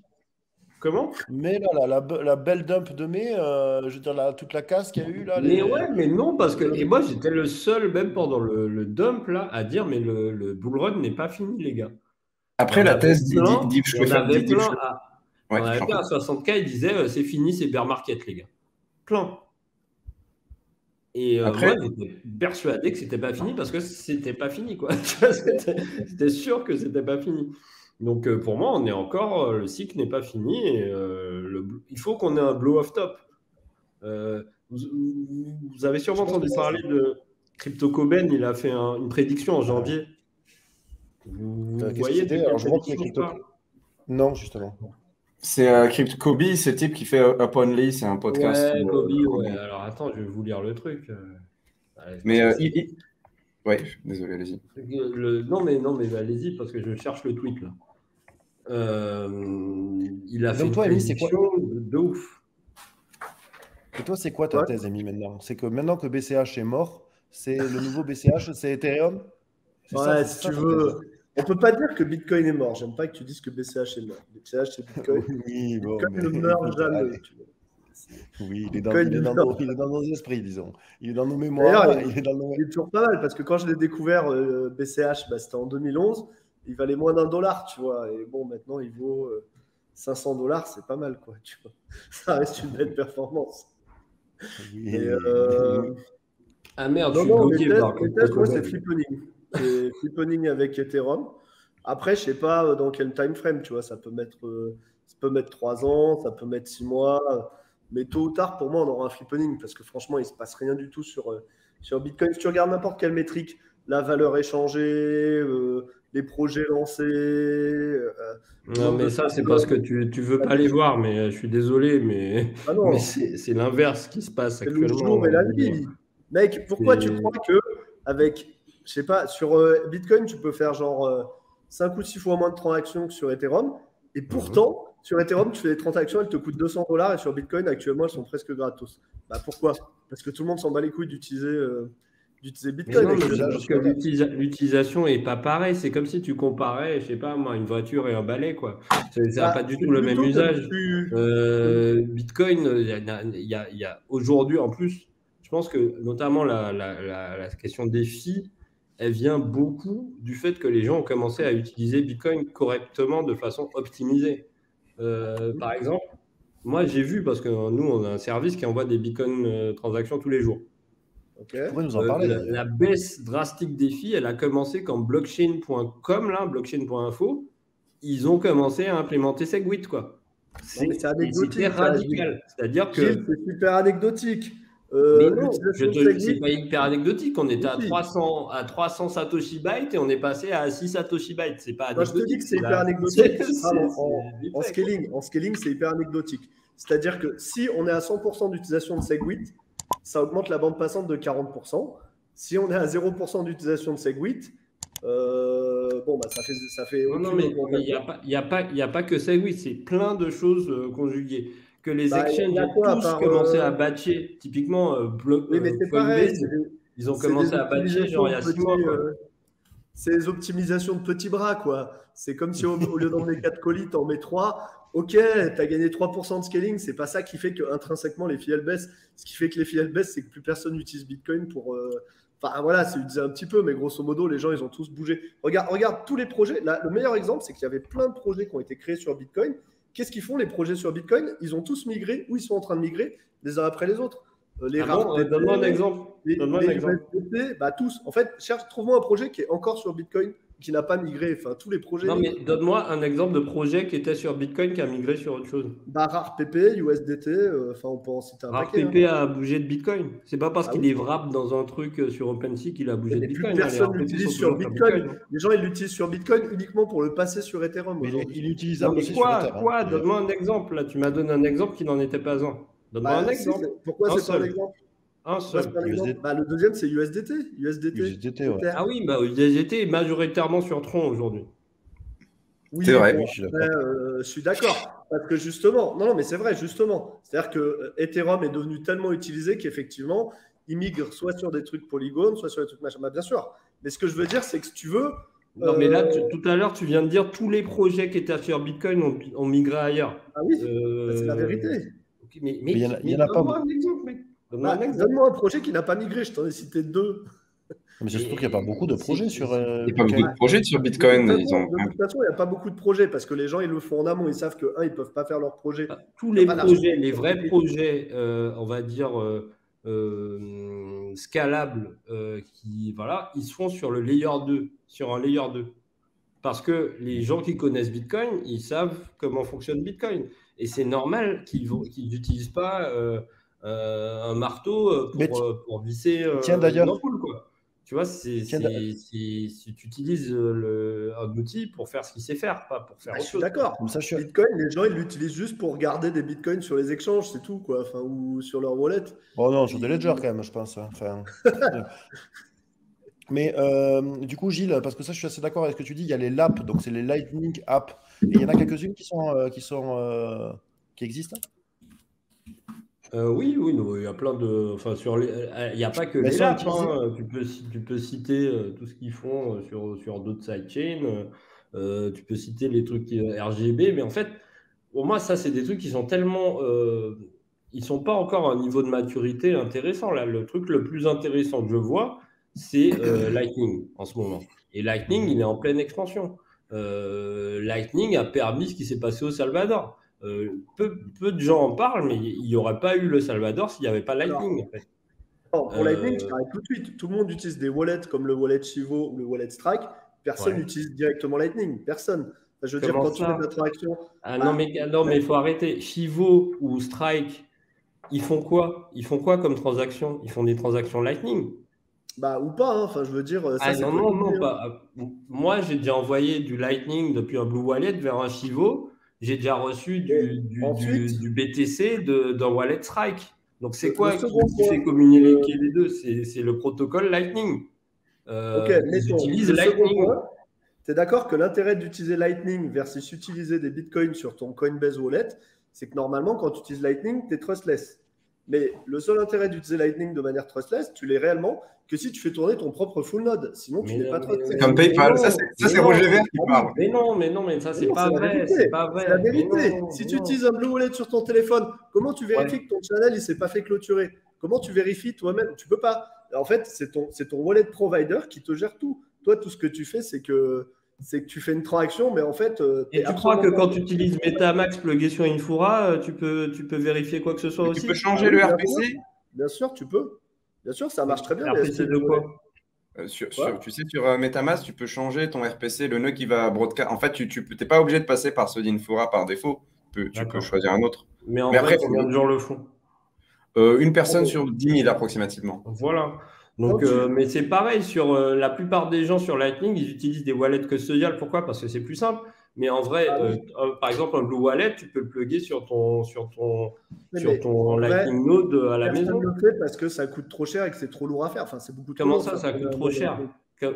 Comment ? Mais là, là la, la belle dump de mai, euh, je veux dire, là, toute la casse qu'il y a eu. Là, les... Mais ouais, mais non, parce que et moi, j'étais le seul, même pendant le, le dump, là, à dire, mais le, le bull run n'est pas fini, les gars. Après, on la thèse dit, dit, dit, on avait plein à, ouais, on avait plein à soixante K, il disait, euh, c'est fini, c'est bear market, les gars. Plein. Et euh, après, moi, j'étais persuadé que c'était pas fini parce que c'était pas fini, quoi. C'était sûr que c'était pas fini. Donc, euh, pour moi, on est encore, euh, le cycle n'est pas fini. Et, euh, le, il faut qu'on ait un blow-off top. Euh, vous, vous avez sûrement entendu parler de Crypto Coben. Il a fait un, une prédiction en janvier. Vous, vous voyez des crypto... Non, justement. C'est euh, Crypto Kobe, ce type qui fait Up Only, c'est un podcast. Ouais, Kobe, euh, ouais. Alors attends, je vais vous lire le truc. Allez, mais euh, il, il... Ouais, désolé, allez-y. Le... Non, mais, non, mais allez-y, parce que je cherche le tweet, là. Euh... Il a fait donc, toi, une prédiction de ouf. Et toi, c'est quoi ta ouais. thèse, Amy, maintenant ? C'est que maintenant que B C H est mort, c'est le nouveau B C H, c'est Ethereum ? Ouais, ça, si ça, tu veux... On ne peut pas dire que Bitcoin est mort. J'aime pas que tu dises que B C H est mort. B C H, c'est Bitcoin. Oui, bon, Bitcoin mais... ne meurt jamais. Tu vois. Oui, il est, dans, il, est dans nos, il est dans nos esprits, disons. Il est dans nos mémoires. Il, il, est dans nos... il est toujours pas mal, parce que quand je l'ai découvert, euh, B C H, bah, c'était en deux mille onze, il valait moins d'un dollar, tu vois. Et bon, maintenant, il vaut euh, cinq cents dollars, c'est pas mal, quoi. Tu vois. Ça reste une belle performance. Oui. Et, euh... Ah merde, non, non, les tests, moi, c'est flipponing. C'est flipponing avec Ethereum. Après, je ne sais pas dans quel time frame, tu vois, ça peut mettre, euh, ça peut mettre trois ans, ça peut mettre six mois, mais tôt ou tard, pour moi, on aura un flipponing parce que franchement, il ne se passe rien du tout sur, euh, sur Bitcoin. Si tu regardes n'importe quelle métrique, la valeur échangée, euh, les projets lancés… Euh, non, mais ça, c'est parce que tu ne veux pas les voir, mais je suis désolé, mais, ah mais c'est l'inverse qui se passe actuellement. Le jour et la nuit. Mec, pourquoi tu crois qu'avec… Je sais pas, sur euh, Bitcoin, tu peux faire genre euh, cinq ou six fois moins de transactions que sur Ethereum. Et pourtant, mmh. sur Ethereum, tu fais des transactions, elles te coûtent deux cents dollars. Et sur Bitcoin, actuellement, elles sont presque gratos. Bah, pourquoi ? Parce que tout le monde s'en bat les couilles d'utiliser euh, Bitcoin. Non, là, parce que l'utilisation n'est pas pareille. C'est comme si tu comparais, je sais pas moi, une voiture et un balai, quoi. Ça n'a ah, pas du tout le même usage. Tu... Euh, Bitcoin, il y a, y a, y a aujourd'hui, en plus, je pense que notamment la, la, la, la question des fees, elle vient beaucoup du fait que les gens ont commencé à utiliser Bitcoin correctement de façon optimisée. Euh, par exemple, moi, j'ai vu, parce que nous, on a un service qui envoie des Bitcoin euh, transactions tous les jours. Okay. Pourquoi nous en parler, euh, la, la baisse drastique des fees, elle a commencé quand blockchain point com, là, blockchain point info, ils ont commencé à implémenter Segwit, quoi. C'était radical. C'est-à-dire que... C'est super anecdotique. Euh, mais non, c'est pas hyper anecdotique. On était à trois cents, à trois cents Satoshi Byte et on est passé à six Satoshi Byte. C'est pas anecdotique. Moi, je te dis que c'est hyper anecdotique. En scaling, en scaling, c'est hyper anecdotique. C'est-à-dire que si on est à cent pour cent d'utilisation de Segwit, ça augmente la bande passante de quarante pour cent. Si on est à zéro pour cent d'utilisation de Segwit, euh, bon, bah, ça fait, ça fait. Non, non mais il n'y a pas, il n'y a pas, il n'y a pas que Segwit. C'est plein de choses euh, conjuguées. Que les bah, exchanges ont quoi, tous commencé euh... à batcher. Typiquement, euh, bleu, oui, mais euh, Coinbase, pareil, ils ont commencé à batcher genre il y a six mois. Euh, c'est les optimisations de petits bras, quoi. C'est comme si au, au lieu d'emmener quatre colis, tu en mets trois. Ok, tu as gagné trois pour cent de scaling. C'est pas ça qui fait que intrinsèquement les filles elles baissent. Ce qui fait que les filles elles baissent, c'est que plus personne n'utilise Bitcoin pour. Euh... Enfin voilà, c'est utilisé un petit peu, mais grosso modo, les gens ils ont tous bougé. Regarde, regarde tous les projets. Là, le meilleur exemple, c'est qu'il y avait plein de projets qui ont été créés sur Bitcoin. Qu'est-ce qu'ils font les projets sur Bitcoin? Ils ont tous migré ou ils sont en train de migrer les uns après les autres. Les ah bon, euh, donne-moi un exemple. Les, donne-moi les un exemple. U S D T, bah tous. En fait, cherche, trouve-moi un projet qui est encore sur Bitcoin, qui n'a pas migré. Enfin, tous les projets. Non, mais donne-moi un exemple de projet qui était sur Bitcoin qui a migré sur autre chose. Bah, RarePP, U S D T, enfin, euh, on peut en citer un paquet. RarePP hein. a bougé de Bitcoin. C'est pas parce ah, qu'il oui. est wrap dans un truc sur OpenSea qu'il a bougé mais de Bitcoin. Plus personne l'utilise sur Bitcoin. Bitcoin. Les gens, ils l'utilisent sur Bitcoin uniquement pour le passer sur Ethereum. Mais ils l'utilisent un peu sur Ethereum. Quoi ? Donne-moi un exemple. Là, tu m'as donné un exemple qui n'en était pas un. Donne-moi bah, un exemple. Pourquoi c'est pas un exemple ? Un seul. U S D T. Bah, le deuxième, c'est U S D T. U S D T. U S D T ouais. Ah oui, bah, U S D T est majoritairement sur Tron aujourd'hui. Oui, c'est vrai. Bon, je, après, euh, je suis d'accord. Parce que justement, non, non mais c'est vrai, justement. C'est-à-dire que Ethereum est devenu tellement utilisé qu'effectivement, il migre soit sur des trucs Polygon, soit sur des trucs machin. Bah, bien sûr. Mais ce que je veux dire, c'est que si tu veux, Non, mais là, tu, tout à l'heure, tu viens de dire tous les projets qui étaient sur Bitcoin ont, ont migré ailleurs. Ah oui, euh... c'est la vérité. Okay, mais, mais, mais il y en a, il y en a pas. Donne-moi un, donne un projet qui n'a pas migré, je t'en ai cité deux. Mais c'est surtout qu'il n'y a pas beaucoup de projets sur. Euh, il n'y a pas beaucoup de projets sur Bitcoin. De toute, ont... de toute façon, il n'y a pas beaucoup de projets parce que les gens, ils le font en amont. Ils savent que, un, ils ne peuvent pas faire leur projet. Bah, tous les projets, les vrais projets, euh, on va dire, euh, euh, scalables, euh, qui, voilà, ils se font sur le layer deux, sur un layer deux. Parce que les gens qui connaissent Bitcoin, ils savent comment fonctionne Bitcoin. Et c'est normal qu'ils qu'ils n'utilisent pas euh, euh, un marteau pour, tu... euh, pour visser euh, Tiens, une ampoule, quoi. Tu vois, si tu utilises le, un outil pour faire ce qu'il sait faire, pas pour faire bah, autre chose. D'accord. Je... Bitcoin, les gens, ils l'utilisent juste pour garder des bitcoins sur les échanges, c'est tout, quoi. Enfin, ou sur leur wallet. Bon, non, sur des ledgers, quand même, je pense. Enfin... Mais euh, du coup, Gilles, parce que ça, je suis assez d'accord avec ce que tu dis, il y a les L A P, donc c'est les Lightning Apps. Et il y en a quelques-unes qui, sont, euh, qui, sont, euh, qui existent. Euh, oui, oui, non, il y a plein de. Enfin, sur les. Il n'y a pas que mais les apps. Hein. Tu peux, tu peux citer tout ce qu'ils font sur, sur d'autres sidechains. Euh, tu peux citer les trucs R G B. Mais en fait, pour moi, ça, c'est des trucs qui sont tellement. Euh, ils ne sont pas encore à un niveau de maturité intéressant. Là, le truc le plus intéressant que je vois, c'est euh, Lightning en ce moment. Et Lightning, il est en pleine expansion. Euh, Lightning a permis ce qui s'est passé au Salvador. Euh, peu, peu de gens en parlent, mais il n'y aurait pas eu le Salvador s'il n'y avait pas Lightning. Non. En fait. Non, pour euh... Lightning, je t'arrête tout de suite. Tout le monde utilise des wallets comme le wallet Chivo ou le wallet Strike. Personne n'utilise ouais. directement Lightning. Personne. Je veux Comment dire, quand on fait notre action. Ah, ah, non, mais il mais faut arrêter. Chivo ou Strike, ils font quoi? Ils font quoi comme transaction? Ils font des transactions Lightning? Bah, ou pas, hein. Enfin, je veux dire. Ça, ah non, non, non, pas. Moi, j'ai déjà envoyé du Lightning depuis un Blue Wallet vers un Chivo. J'ai déjà reçu du, du, ensuite, du, du B T C d'un wallet Strike. Donc, c'est quoi ce qui fait communiquer les deux? C'est le protocole Lightning. Euh, ok, mais ils utilisent Lightning. Tu es d'accord que l'intérêt d'utiliser Lightning versus utiliser des bitcoins sur ton Coinbase wallet, c'est que normalement, quand tu utilises Lightning, tu es trustless. Mais le seul intérêt d'utiliser Lightning de manière trustless, tu l'es réellement que si tu fais tourner ton propre full node. Sinon, tu n'es pas trustless. Comme PayPal, ça c'est Roger Vert qui parle. Mais non, mais non, mais ça c'est pas vrai. C'est pas vrai. C'est la vérité. Si tu utilises un Blue Wallet sur ton téléphone, comment tu vérifies que ton channel il s'est pas fait clôturer? Comment tu vérifies toi-même? Tu peux pas. En fait, c'est ton, c'est ton wallet provider qui te gère tout. Toi, tout ce que tu fais, c'est que c'est que tu fais une transaction, mais en fait... Et tu crois que quand tu utilises MetaMax plugué sur Infura, tu peux, tu peux vérifier quoi que ce soit aussi? Tu peux changer le R P C? Bien sûr, tu peux. Bien sûr, ça marche très bien. R P C de quoi? Tu sais, sur MetaMask, tu peux changer ton R P C, le nœud qui va broadcast. En fait, tu n'es pas obligé de passer par ceux d'Infura par défaut. Tu peux choisir un autre. Mais en vrai, combien de gens le font? Une personne sur dix mille approximativement. Voilà. Donc, euh, mais c'est pareil, sur euh, la plupart des gens sur Lightning, ils utilisent des wallets custodiales. Pourquoi? Parce que c'est plus simple. Mais en vrai, ah, oui. euh, euh, par exemple, un Blue Wallet, tu peux le plugger sur ton, sur ton, sur ton Lightning vrai, Node à la maison. Le fait parce que ça coûte trop cher et que c'est trop lourd à faire. Enfin, c'est beaucoup trop Comment lourd, ça, ça, ça coûte trop cher?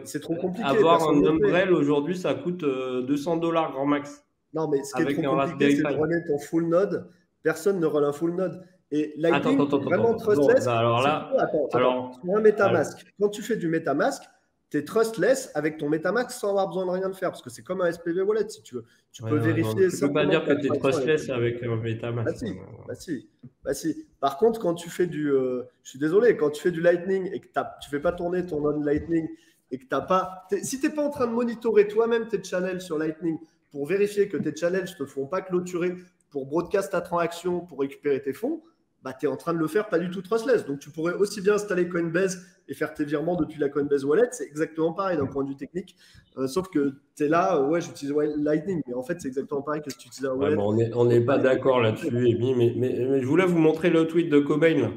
C'est trop compliqué. Avoir un Umbrel aujourd'hui, ça coûte euh, deux cents dollars grand max. Non, mais ce qui est trop compliqué, c'est de relayer ton full node. Personne ne relaie un full node. Et Lightning, attends, attends, vraiment attends, trustless. Bon, alors là, attends, attends, alors, un MetaMask. Alors. Quand tu fais du MetaMask, tu es trustless avec ton MetaMask sans avoir besoin de rien de faire parce que c'est comme un S P V wallet si tu veux. Tu ouais, peux non, vérifier. Tu ne peux pas dire que tu es trustless avec un MetaMask. Bah, si, bah, si, bah, si. Par contre, quand tu fais du, euh, je suis désolé, quand tu fais du Lightning et que tu ne fais pas tourner ton on Lightning et que tu n'as pas, t'es, si tu n'es pas en train de monitorer toi-même tes channels sur Lightning pour vérifier que tes channels ne te font pas clôturer pour broadcast ta transaction pour récupérer tes fonds. Bah, tu es en train de le faire pas du tout trustless. Donc, tu pourrais aussi bien installer Coinbase et faire tes virements depuis la Coinbase Wallet. C'est exactement pareil d'un point de vue technique. Euh, sauf que tu es là, euh, ouais, j'utilise Lightning. Mais en fait, c'est exactement pareil que si tu utilises un wallet. Ouais, on n'est pas d'accord là-dessus. Mais, mais, mais, mais je voulais vous montrer le tweet de Cobain.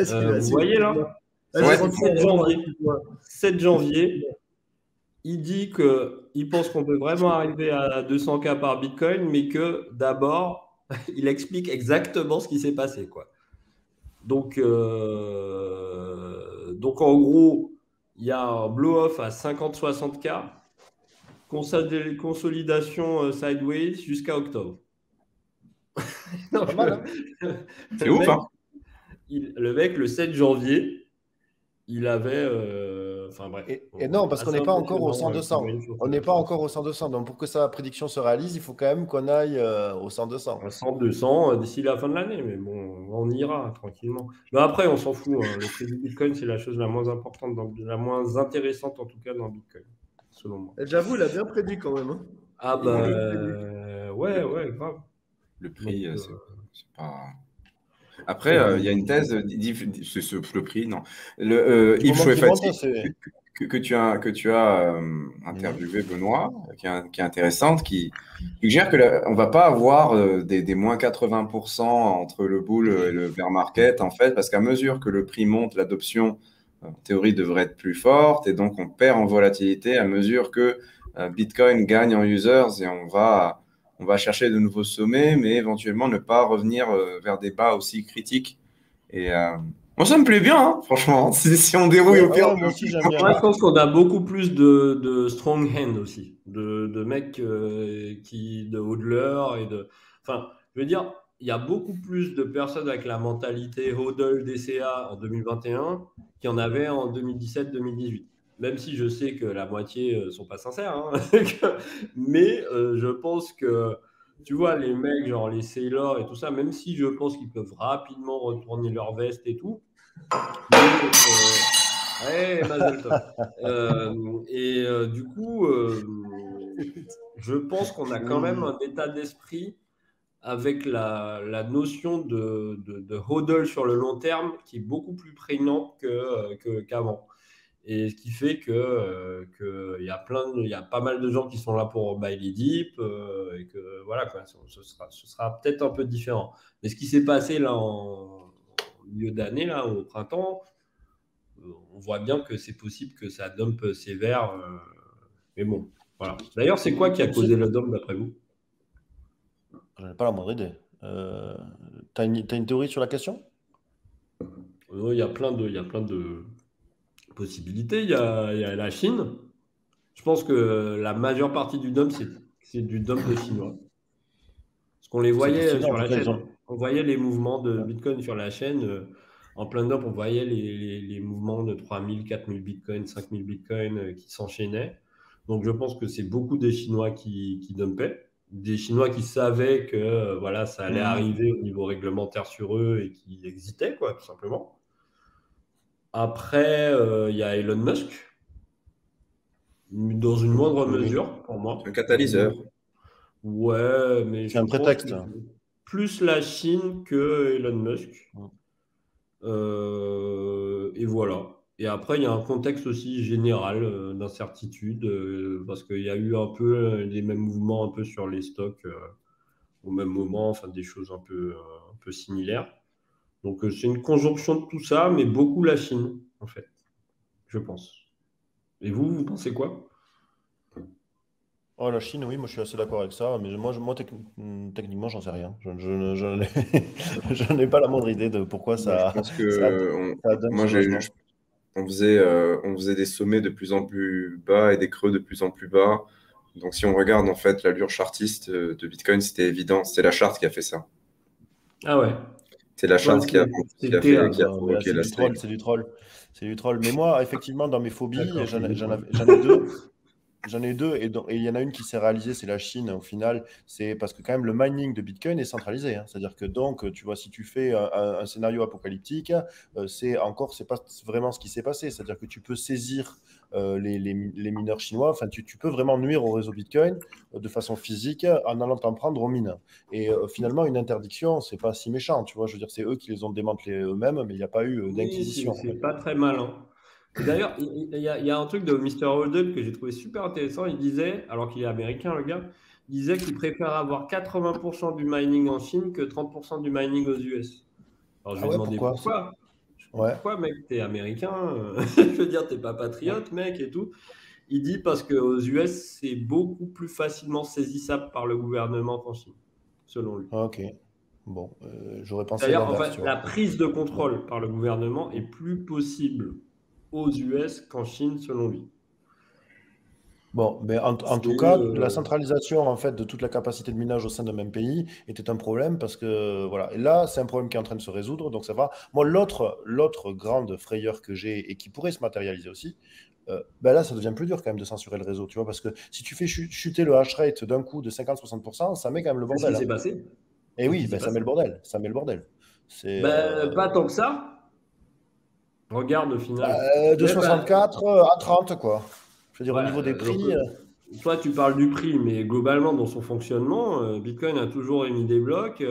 Euh, vous voyez là ouais, sept janvier. Il dit qu'il pense qu'on peut vraiment arriver à deux cents K par Bitcoin, mais que d'abord, il explique exactement ce qui s'est passé, quoi. Donc, euh, donc, en gros, il y a un blow-off à cinquante à soixante K, consolidation sideways jusqu'à octobre. non, mal, hein. C'est ouf, mec, hein il, le mec, le sept janvier, il avait euh, Enfin bref. Et, et non, parce qu'on n'est pas encore au cent deux cents. On n'est pas encore au cent deux cents. Donc pour que sa prédiction se réalise, il faut quand même qu'on aille euh, au cent deux cents. À cent deux cents euh, d'ici la fin de l'année. Mais bon, on ira tranquillement. Mais après, on s'en fout. Hein. Le prix du Bitcoin, c'est la chose la moins importante, dans, la moins intéressante en tout cas dans Bitcoin, selon moi. J'avoue, il a bien prédit quand même. Hein. Ah bah euh, ouais, ouais, grave. Le prix, euh, c'est pas... Après, il euh, y a une thèse, ce, ce, le prix, non. Le, euh, Yves Chouefati, que, que tu as, que tu as euh, interviewé, Benoît, qui est, qui est intéressante, qui suggère qu'on ne va pas avoir euh, des, des moins quatre-vingts pour cent entre le bull et le bear market, en fait, parce qu'à mesure que le prix monte, l'adoption, en théorie, devrait être plus forte, et donc on perd en volatilité à mesure que euh, Bitcoin gagne en users, et on va... On va chercher de nouveaux sommets, mais éventuellement ne pas revenir euh, vers des bas aussi critiques. Et euh... bon, ça me plaît bien, hein, franchement. Si, si on dérouille au pire, je pense qu'on a beaucoup plus de, de strong hand aussi, de, de mecs euh, qui, de hodlers et de. Enfin, je veux dire, il y a beaucoup plus de personnes avec la mentalité hodl D C A en deux mille vingt et un qu'il y en avait en deux mille dix-sept deux mille dix-huit. Même si je sais que la moitié ne sont pas sincères. Hein, mais euh, je pense que, tu vois, les mecs, genre les Saylor et tout ça, même si je pense qu'ils peuvent rapidement retourner leur veste et tout. Mais, euh, ouais, euh, et euh, du coup, euh, je pense qu'on a quand même un état d'esprit avec la, la notion de, de, de hodl sur le long terme qui est beaucoup plus prégnante que, que, qu'avant. Et ce qui fait qu'il euh, que y, y a pas mal de gens qui sont là pour buy les dips euh, et que voilà, quoi, ce sera, ce sera peut-être un peu différent. Mais ce qui s'est passé là en, en milieu d'année, là, au printemps, euh, on voit bien que c'est possible que ça dump sévère. Euh, mais bon, voilà. D'ailleurs, c'est quoi qui a causé le dump d'après vous? Je n'ai pas la moindre idée. Euh, tu as une, une théorie sur la question? Il y a plein de... Y a plein de... possibilité, il y, a, il y a la Chine. Je pense que la majeure partie du dump, c'est du dump de Chinois. Parce qu'on les voyait sur la chaîne. Gens. On voyait les mouvements de Bitcoin sur la chaîne. En plein dump, on voyait les, les, les mouvements de trois mille, quatre mille Bitcoin, cinq mille Bitcoin qui s'enchaînaient. Donc, je pense que c'est beaucoup des Chinois qui, qui dumpaient. Des Chinois qui savaient que voilà, ça allait mmh. arriver au niveau réglementaire sur eux et qui hésitaient, quoi, tout simplement. Après, il euh, y a Elon Musk, dans une moindre mesure, pour moi. Un catalyseur. Ouais, mais c'est un prétexte. Plus la Chine que Elon Musk. Euh, et voilà. Et après, il y a un contexte aussi général euh, d'incertitude, euh, parce qu'il y a eu un peu euh, les mêmes mouvements un peu sur les stocks euh, au même moment, enfin des choses un peu, euh, un peu similaires. Donc, c'est une conjonction de tout ça, mais beaucoup la Chine, en fait, je pense. Et vous, vous pensez quoi? Oh, la Chine, oui, moi, je suis assez d'accord avec ça. Mais moi, je, moi tec techniquement, j'en sais rien. Je, je, je, je n'ai pas la moindre idée de pourquoi ça... Je pense que ça, on, ça moi, je, on, faisait, euh, on faisait des sommets de plus en plus bas et des creux de plus en plus bas. Donc, si on regarde, en fait, l'allure chartiste de Bitcoin, c'était évident. C'est la charte qui a fait ça. Ah ouais. C'est la charte ouais, qui a, qui a, fait, qui a ouais, C'est du troll, c'est du troll. C'est du troll. Mais moi, effectivement, dans mes phobies, j'en ai, ai deux. J'en ai deux. Et il y en a une qui s'est réalisée, c'est la Chine au final. C'est parce que quand même, le mining de Bitcoin est centralisé. Hein. C'est-à-dire que donc, tu vois, si tu fais un, un scénario apocalyptique, euh, c'est encore, c'est pas vraiment ce qui s'est passé. C'est-à-dire que tu peux saisir euh, les, les, les mineurs chinois. Enfin, tu, tu peux vraiment nuire au réseau Bitcoin euh, de façon physique en allant t'en prendre aux mines. Et euh, finalement, une interdiction, c'est pas si méchant. Tu vois, je veux dire, c'est eux qui les ont démantelés eux-mêmes, mais il n'y a pas eu euh, d'inquisition. Oui, c'est pas très malin. D'ailleurs, il y, y a un truc de mister Holdup que j'ai trouvé super intéressant. Il disait, alors qu'il est américain, le gars, il disait qu'il préfère avoir quatre-vingts pour cent du mining en Chine que trente pour cent du mining aux U S. Alors, je lui ai demandé pourquoi. Ouais. Pourquoi, mec, t'es américain? Je veux dire, t'es pas patriote, mec, et tout. Il dit parce qu'aux U S, c'est beaucoup plus facilement saisissable par le gouvernement qu'en Chine, selon lui. Ok. Bon, euh, j'aurais pensé. D'ailleurs, en fait, la prise de contrôle par le gouvernement est plus possible aux U S qu'en Chine, selon lui. Bon, mais en, en tout cas, euh... la centralisation en fait, de toute la capacité de minage au sein d'un même pays était un problème parce que, voilà, et là, c'est un problème qui est en train de se résoudre, donc ça va. Moi, l'autre l'autre grande frayeur que j'ai et qui pourrait se matérialiser aussi, euh, ben là, ça devient plus dur quand même de censurer le réseau, tu vois, parce que si tu fais ch chuter le hash rate d'un coup de cinquante à soixante pour cent, ça met quand même le bordel. C'est ce qui s'est passé. Et oui, ben, ça met le bordel, ça met le bordel. Ben, euh... pas tant que ça. Regarde au final. Euh, de soixante-quatre pas... à trente, quoi. Je veux dire, ouais, au niveau des prix... Peut... Euh... Toi, tu parles du prix, mais globalement, dans son fonctionnement, euh, Bitcoin a toujours émis des blocs.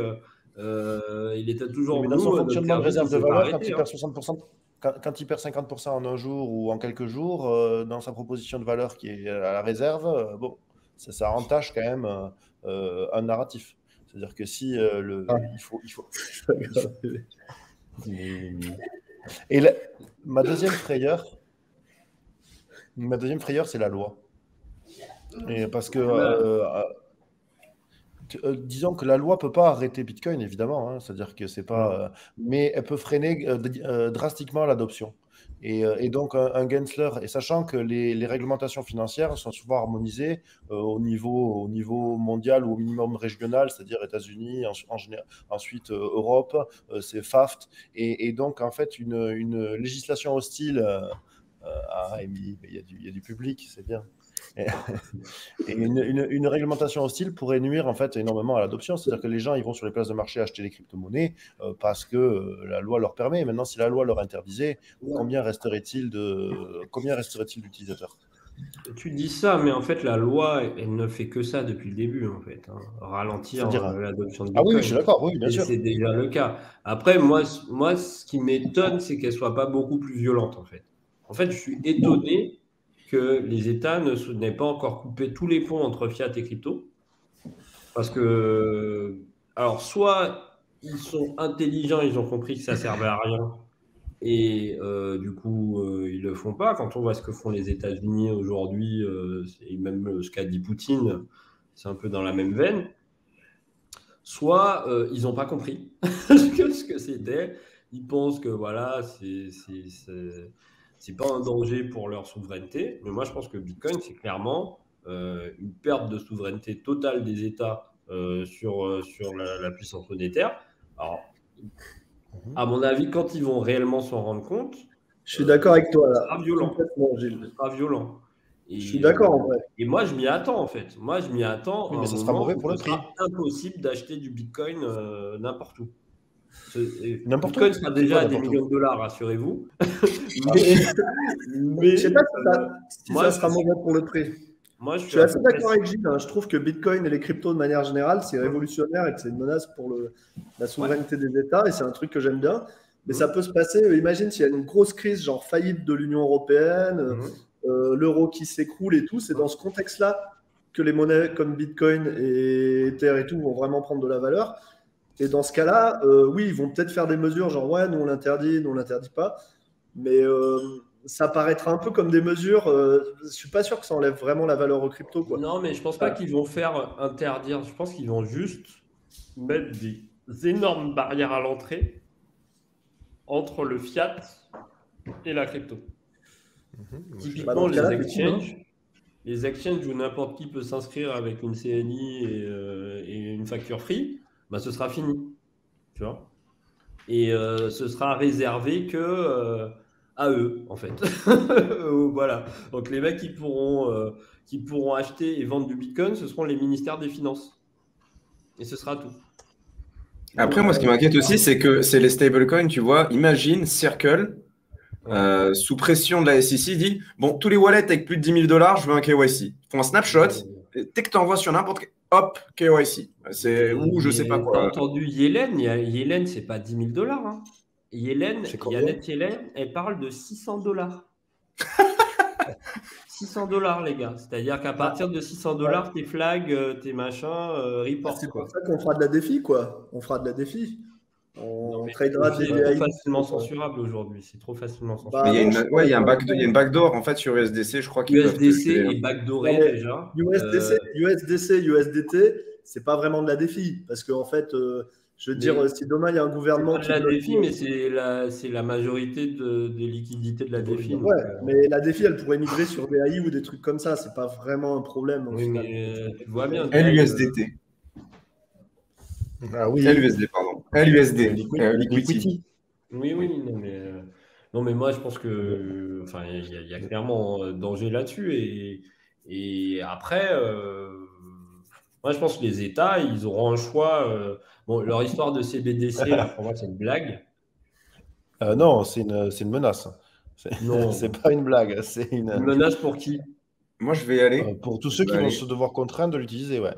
Euh, il était toujours... Mais dans son fonctionnement de réserve de valeur, quand, hein. il perd soixante pour cent, quand, quand il perd cinquante pour cent en un jour ou en quelques jours, euh, dans sa proposition de valeur qui est à la réserve, euh, bon, ça, ça entache quand même euh, euh, un narratif. C'est-à-dire que si euh, le... Ah. Il faut... Il faut... Et la... ma deuxième frayeur... Ma deuxième frayeur, c'est la loi. Et parce que, euh, euh, disons que la loi ne peut pas arrêter Bitcoin, évidemment. Hein, c'est-à-dire que c'est pas... Euh, mais elle peut freiner euh, euh, drastiquement l'adoption. Et, et donc, un, un Gensler, et sachant que les, les réglementations financières sont souvent harmonisées euh, au, niveau, au niveau mondial ou au minimum régional, c'est-à-dire États-Unis, en, en, ensuite euh, Europe, euh, c'est F A F T. Et, et donc, en fait, une, une législation hostile... Euh, Ah, Émilie, il y, y a du public, c'est bien. Et, et une, une, une réglementation hostile pourrait nuire en fait énormément à l'adoption. C'est-à-dire que les gens, ils vont sur les places de marché acheter des crypto-monnaies euh, parce que euh, la loi leur permet. Et maintenant, si la loi leur interdisait, combien resterait-il de combien resterait-il d'utilisateurs ? Tu dis ça, mais en fait, la loi, elle ne fait que ça depuis le début, en fait. Hein. Ralentir l'adoption de Bitcoin. Ah oui, je suis d'accord, oui, bien sûr. C'est déjà le cas. Après, moi, moi ce qui m'étonne, c'est qu'elle ne soit pas beaucoup plus violente, en fait. En fait, je suis étonné que les États ne n'aient pas encore coupé tous les ponts entre fiat et crypto. Parce que, alors, soit ils sont intelligents, ils ont compris que ça ne servait à rien, et euh, du coup, euh, ils ne le font pas. Quand on voit ce que font les États-Unis aujourd'hui, euh, et même ce qu'a dit Poutine, c'est un peu dans la même veine. Soit euh, ils n'ont pas compris ce que c'était. Ils pensent que, voilà, c'est... c'est pas un danger pour leur souveraineté, mais moi je pense que Bitcoin, c'est clairement euh, une perte de souveraineté totale des États euh, sur, euh, sur la, la puissance monétaire. Alors, à mon avis, quand ils vont réellement s'en rendre compte, je suis euh, d'accord avec toi là. Ce sera violent. Ce sera violent. Et, je suis d'accord en vrai. Et moi je m'y attends en fait. Moi je m'y attends. Oui, mais ça sera mauvais pour le prix. C'est impossible d'acheter du Bitcoin euh, n'importe où. Bitcoin sera déjà à des millions de dollars, rassurez-vous. mais, mais, je sais pas si ça, si moi, ça sera mauvais pour le prix. Moi, je, je suis assez d'accord avec Gilles. Hein. Je trouve que Bitcoin et les cryptos, de manière générale, c'est révolutionnaire et que c'est une menace pour le, la souveraineté ouais. des États. Et c'est un truc que j'aime bien. Mais mmh. ça peut se passer. Euh, imagine s'il y a une grosse crise, genre faillite de l'Union européenne, mmh. euh, l'euro qui s'écroule et tout. C'est mmh. dans ce contexte-là que les monnaies comme Bitcoin et Ether et tout vont vraiment prendre de la valeur. Et dans ce cas-là, euh, oui, ils vont peut-être faire des mesures genre, ouais, nous on l'interdit, nous on l'interdit pas. Mais euh, ça paraîtra un peu comme des mesures, euh, je suis pas sûr que ça enlève vraiment la valeur aux cryptos, quoi. Non, mais je pense pas ah. qu'ils vont faire interdire. Je pense qu'ils vont juste mettre des énormes barrières à l'entrée entre le fiat et la crypto. Mmh, Typiquement, les exchanges. Les exchanges où n'importe qui peut s'inscrire avec une C N I et, euh, et une facture free. Bah, ce sera fini, tu vois, et euh, ce sera réservé que euh, à eux en fait. Voilà, donc les mecs qui pourront euh, qui pourront acheter et vendre du Bitcoin, ce seront les ministères des Finances, et ce sera tout. Après, donc, moi, ce qui m'inquiète aussi, c'est que c'est les stablecoins, tu vois. Imagine Circle euh, ouais. sous pression de la S E C dit bon, tous les wallets avec plus de dix mille dollars, je veux un K Y C. Ils font un snapshot, dès que tu envoies sur n'importe quel hop, K Y C. C'est où je sais pas quoi. T'as entendu Yellen, Yellen, c'est pas dix mille dollars. Hein. Yellen, Yannette Yellen, elle parle de six cents dollars. six cents dollars, les gars. C'est-à-dire qu'à partir de six cents dollars, tes flags, tes machins, euh, report. C'est pour ça qu'on fera de la défi, quoi. On fera de la défi. On non, tradera des V I P. C'est trop facilement censurable aujourd'hui. C'est trop facilement censurable. Il y a une, ouais, il y a un back, il y a une backdoor en fait sur U S D C, je crois qu'il U S D C est backdooré déjà. U S D C, euh... U S D C, U S D T, c'est pas vraiment de la défi parce qu'en fait, euh, Je veux mais, dire, si demain il y a un gouvernement qui... La D F I, mais c'est la, la majorité de, des liquidités de la D F I. Ouais, euh... mais la D F I, elle pourrait migrer sur des A I ou des trucs comme ça. C'est pas vraiment un problème. Oui, final. Mais tu vois bien. L U S D T. Ah oui. L U S D, pardon. L U S D. Liquid. Euh, Liquidity. Oui, oui, non, mais. Euh... Non, mais moi, je pense que, enfin, il y, y a clairement danger là-dessus. Et, et après, euh, moi, je pense que les États, ils auront un choix. Euh, bon, leur histoire de C B D C, là, pour moi, c'est une blague. Euh, non, c'est une, une menace. Non, c'est pas une blague. C'est une... une menace pour qui? Moi, je vais y aller. Euh, pour tous ceux qui aller. vont se devoir contraints de l'utiliser, ouais.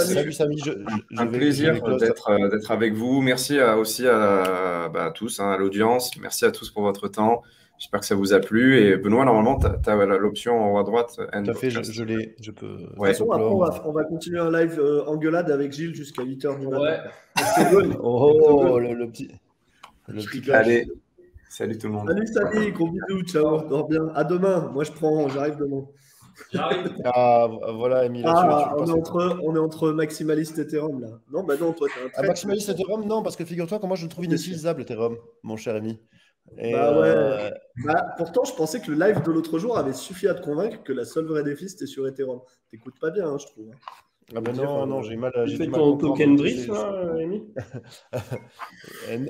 Salut, Samy. Je, je, un je vais, plaisir d'être euh, avec vous. Merci à, aussi à, bah, à tous, hein, à l'audience. Merci à tous pour votre temps. J'espère que ça vous a plu. Et Benoît, normalement, tu as, as l'option en haut à droite. Tout à fait, je, je l'ai. Je peux... Ouais. De toute façon, après, on va, on va continuer un live euh, engueulade avec Gilles jusqu'à huit heures du matin. Ouais. Oh, le, le petit... Le petit allez. Salut tout le monde. Salut, salut, gros bisous, ciao, dors bien. À demain, moi je prends, j'arrive demain. J'arrive. Ah, voilà, Emile. Ah, on, on est entre maximaliste Ethereum, là. Non, bah non, toi, t'as un trait. Ah, maximaliste Ethereum, non, parce que figure-toi que moi je le trouve inutilisable, Ethereum, mon cher ami. Et bah ouais. Euh... Bah, pourtant, je pensais que le live de l'autre jour avait suffi à te convaincre que la seule vraie défi, c'était sur Ethereum. T'écoutes pas bien, hein, je trouve. Ah ben non, non, j'ai mal. Tu fais ton token drift, Rémi?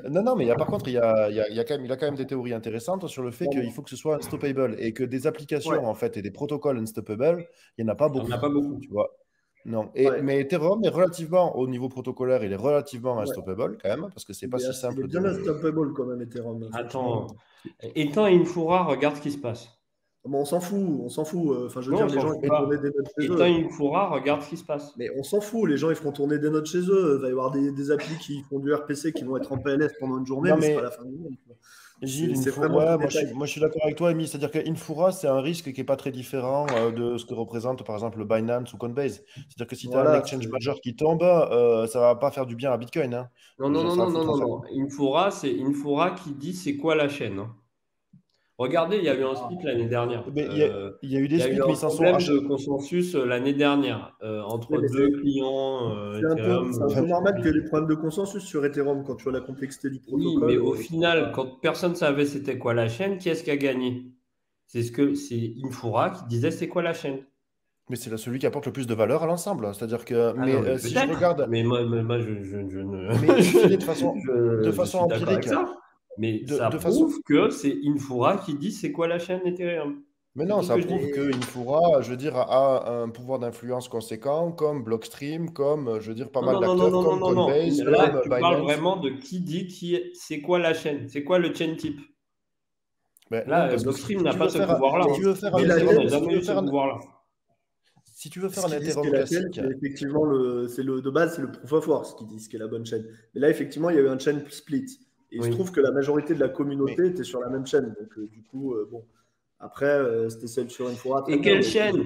Non, non, mais il y a, par contre, il y a, il y a, il y a quand même, il a quand même des théories intéressantes sur le fait qu'il faut que ce soit unstoppable et que des applications, ouais, en fait, et des protocoles unstoppable, il n'y en a pas beaucoup. Il n'y en a pas beaucoup, tu vois. Non. Et, ouais. Mais Ethereum est relativement, au niveau protocolaire, il est relativement unstoppable, ouais, quand même, parce que c'est pas si simple. Il est bien de... unstoppable quand même, Ethereum. Attends, étant Infura, regarde ce qui se passe. Bon, on s'en fout, on s'en fout. Enfin, je veux non, dire, les gens ils font tourner des notes chez eux. Étant Infura, regarde ce qui se passe. Mais on s'en fout, les gens ils feront tourner des notes chez eux. Il va y avoir des, des applis qui font du R P C qui vont être en P L S pendant une journée, non, mais, mais c'est pas la fin du monde. Gilles, Infura, moi, moi je suis d'accord avec toi, Amy. C'est-à-dire qu'Infura, c'est un risque qui n'est pas très différent euh, de ce que représente par exemple le Binance ou Coinbase. C'est-à-dire que si tu as voilà, un exchange majeur qui tombe, euh, ça ne va pas faire du bien à Bitcoin. Hein. Non, non, non, non, non, non, non. Infura, c'est Infura qui dit c'est quoi la chaîne. Hein. Regardez, il y a eu un split l'année dernière. Il y, euh, y a eu des splits, mais ça sont de consensus l'année dernière euh, entre mais deux clients. Euh, c'est un peu normal qu'il y ait des problèmes de consensus sur Ethereum quand tu vois la complexité du protocole. Oui, mais au final, quand personne ne savait c'était quoi la chaîne, qui est-ce qui a gagné? C'est ce que c'est Infura qui disait c'est quoi la chaîne. Mais c'est celui qui apporte le plus de valeur à l'ensemble. C'est-à-dire que mais, ah non, mais euh, si je regarde. Mais moi, moi je, je, je ne. Mais je dis de façon, je, de façon je suis empirique. Mais de, ça de prouve façon... que c'est Infura qui dit c'est quoi la chaîne Ethereum. Mais non, ça que prouve que Infura, je veux dire, a un pouvoir d'influence conséquent, comme Blockstream, comme, je veux dire, pas non, mal d'acteurs, comme non, Coinbase, non, non. Là, comme tu Binance. Parles vraiment de qui dit qui c'est quoi la chaîne, c'est quoi le chain type. Ben, là, non, Blockstream n'a pas ce pouvoir-là. Si tu veux faire un pouvoir-là. Si tu veux faire un Ethereum classique, effectivement, de base, c'est le proof of work qui dit ce qu'est la bonne chaîne. Mais là, effectivement, il y a eu un chain split. Et oui. Il se trouve que la majorité de la communauté mais... était sur la même chaîne. Donc, euh, du coup, euh, bon. Après, euh, c'était celle sur Infura. Et quelle chaîne ?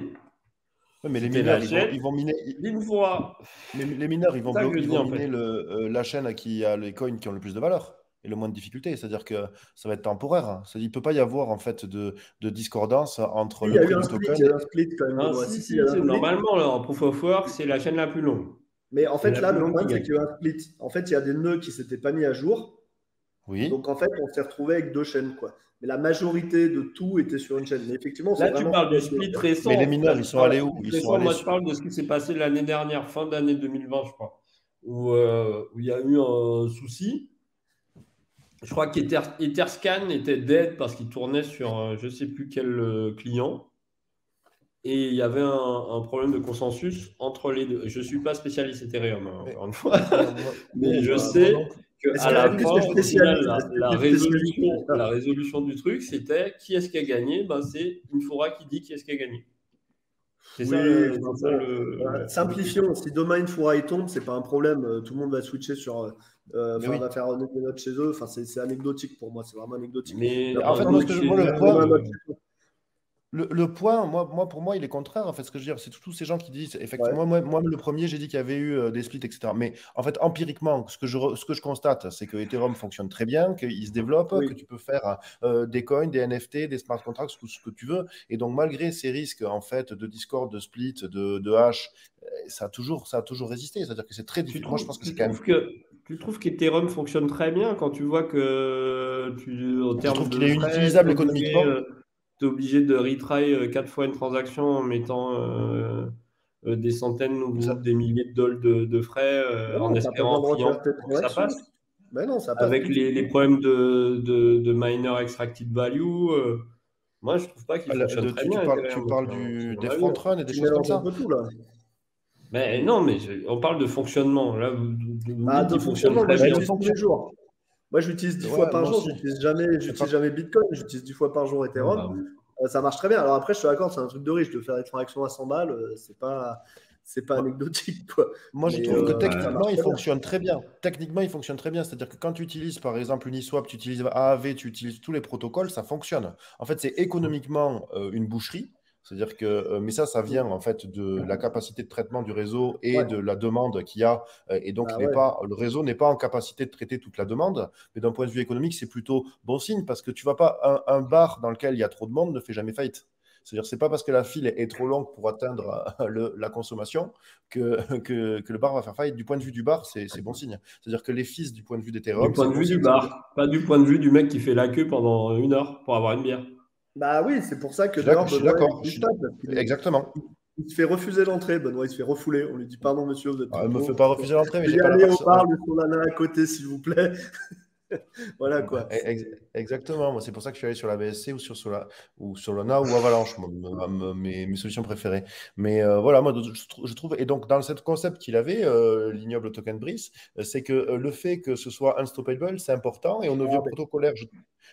Ouais, mais les mineurs, ils vont, ils vont miner. Infura. Les, les mineurs, ils vont, blo ils vont miner le, euh, la chaîne à qui a les coins qui ont le plus de valeur et le moins de difficulté. C'est-à-dire que ça va être temporaire. Hein. Il ne peut pas y avoir en fait de, de discordance entre oui, le prix du token. Il y a eu un split quand même. Ah, ouais, si, si, si, si, normalement, en proof of work, c'est la chaîne la plus longue. Mais en fait, là, le problème, c'est qu'il y a eu un split. En fait, il y a des nœuds qui ne s'étaient pas mis à jour. Oui. Donc en fait, on s'est retrouvé avec deux chaînes, quoi. Mais la majorité de tout était sur une chaîne. Mais effectivement, là, tu parles du split récent. Mais les mineurs, ils sont allés où? Ils sont allés. Moi, je parle de ce qui s'est passé l'année dernière, fin d'année deux mille vingt, je crois, où euh, où il y a eu un souci. Je crois qu'Ether, Etherscan était dead parce qu'il tournait sur euh, je sais plus quel euh, client, et il y avait un, un problème de consensus entre les deux. Je suis pas spécialiste Ethereum, hein, encore une fois, mais je sais. Que à la, la, fois, final, la, la, résolution, la résolution du truc, c'était qui est-ce qui a gagné, ben, c'est Infura qui dit qui est-ce qui a gagné. C'est oui, ça, bon, ça le... Voilà. Simplifions, si demain Infura tombe, c'est pas un problème, tout le monde va switcher sur... Euh, oui. On va faire des notes chez eux, enfin, c'est anecdotique pour moi, c'est vraiment anecdotique. Mais en fait, moi, ce que je vois, le point... Le, le point, moi, moi, pour moi, il est contraire. En fait, ce que je veux dire, c'est tous ces gens qui disent, effectivement, ouais. moi, moi, le premier, j'ai dit qu'il y avait eu euh, des splits, et cetera. Mais en fait, empiriquement, ce que je, ce que je constate, c'est que Ethereum fonctionne très bien, qu'il se développe, oui. que tu peux faire euh, des coins, des N F T, des smart contracts, tout ce que tu veux. Et donc, malgré ces risques, en fait, de discord, de split, de, de hash, ça a toujours, ça a toujours résisté. C'est-à-dire que c'est très difficile. Moi, je pense que c'est quand même. Que Tu trouves qu'Ethereum fonctionne très bien quand tu vois que tu, en termes de qu'il est inutilisable économiquement. Tu es obligé de retry quatre fois une transaction en mettant euh, des centaines ou des milliers de dollars de, de frais euh, non, en espérant en client que ça passe. Mais non, ça passe. Avec les, les problèmes de, de, de miner extracted value, euh, moi je ne trouve pas qu'il fonctionne de, très tu bien. Parles, tu parles du, des front runs et des choses comme ça. Mais non, mais je, on parle de fonctionnement. Là, ah, de fonctionnement, moi j'utilise tous les jours. Moi j'utilise dix ouais, fois par jour, je n'utilise jamais, j'utilise jamais Bitcoin, j'utilise dix fois par jour Ethereum. Ah, bah, oui. euh, ça marche très bien. Alors après, je te l'accorde, c'est un truc de riche de faire des transactions à cent balles, euh, c'est pas, c'est pas anecdotique, quoi. Moi mais je trouve euh, que techniquement, euh, il fonctionne très bien. Techniquement, il fonctionne très bien. C'est-à-dire que quand tu utilises par exemple Uniswap, tu utilises A A V, tu utilises tous les protocoles, ça fonctionne. En fait, c'est économiquement euh, une boucherie. C'est-à-dire que, mais ça, ça vient en fait de la capacité de traitement du réseau et ouais. de la demande qu'il y a. Et donc, ah, il ouais. pas, le réseau n'est pas en capacité de traiter toute la demande. Mais d'un point de vue économique, c'est plutôt bon signe parce que tu ne vas pas, un, un bar dans lequel il y a trop de monde ne fait jamais faillite. C'est-à-dire que ce n'est pas parce que la file est trop longue pour atteindre le, la consommation que, que, que le bar va faire faillite. Du point de vue du bar, c'est bon signe. C'est-à-dire que les fils du point de vue d'Ethereum… Du point de vue du bar, pas du point de vue du mec qui fait la queue pendant une heure pour avoir une bière. Bah oui, c'est pour ça que Benoît, je suis d'accord. Exactement. Il se fait refuser l'entrée, Benoît, il se fait refouler. On lui dit pardon, monsieur, vous êtes. Ah, il me fait pas refuser l'entrée, mais j'ai pas la personne. On parle de Solana à côté, s'il vous plaît. Voilà quoi. Exactement. Moi, c'est pour ça que je suis allé sur la B S C ou sur Solana ou Solana ou Avalanche, moi, mes, mes solutions préférées. Mais euh, voilà, moi, je trouve. Et donc, dans ce concept qu'il avait, euh, l'ignoble token Breeze, c'est que euh, le fait que ce soit unstoppable, c'est important, et on ne veut pas protocolaire. Je...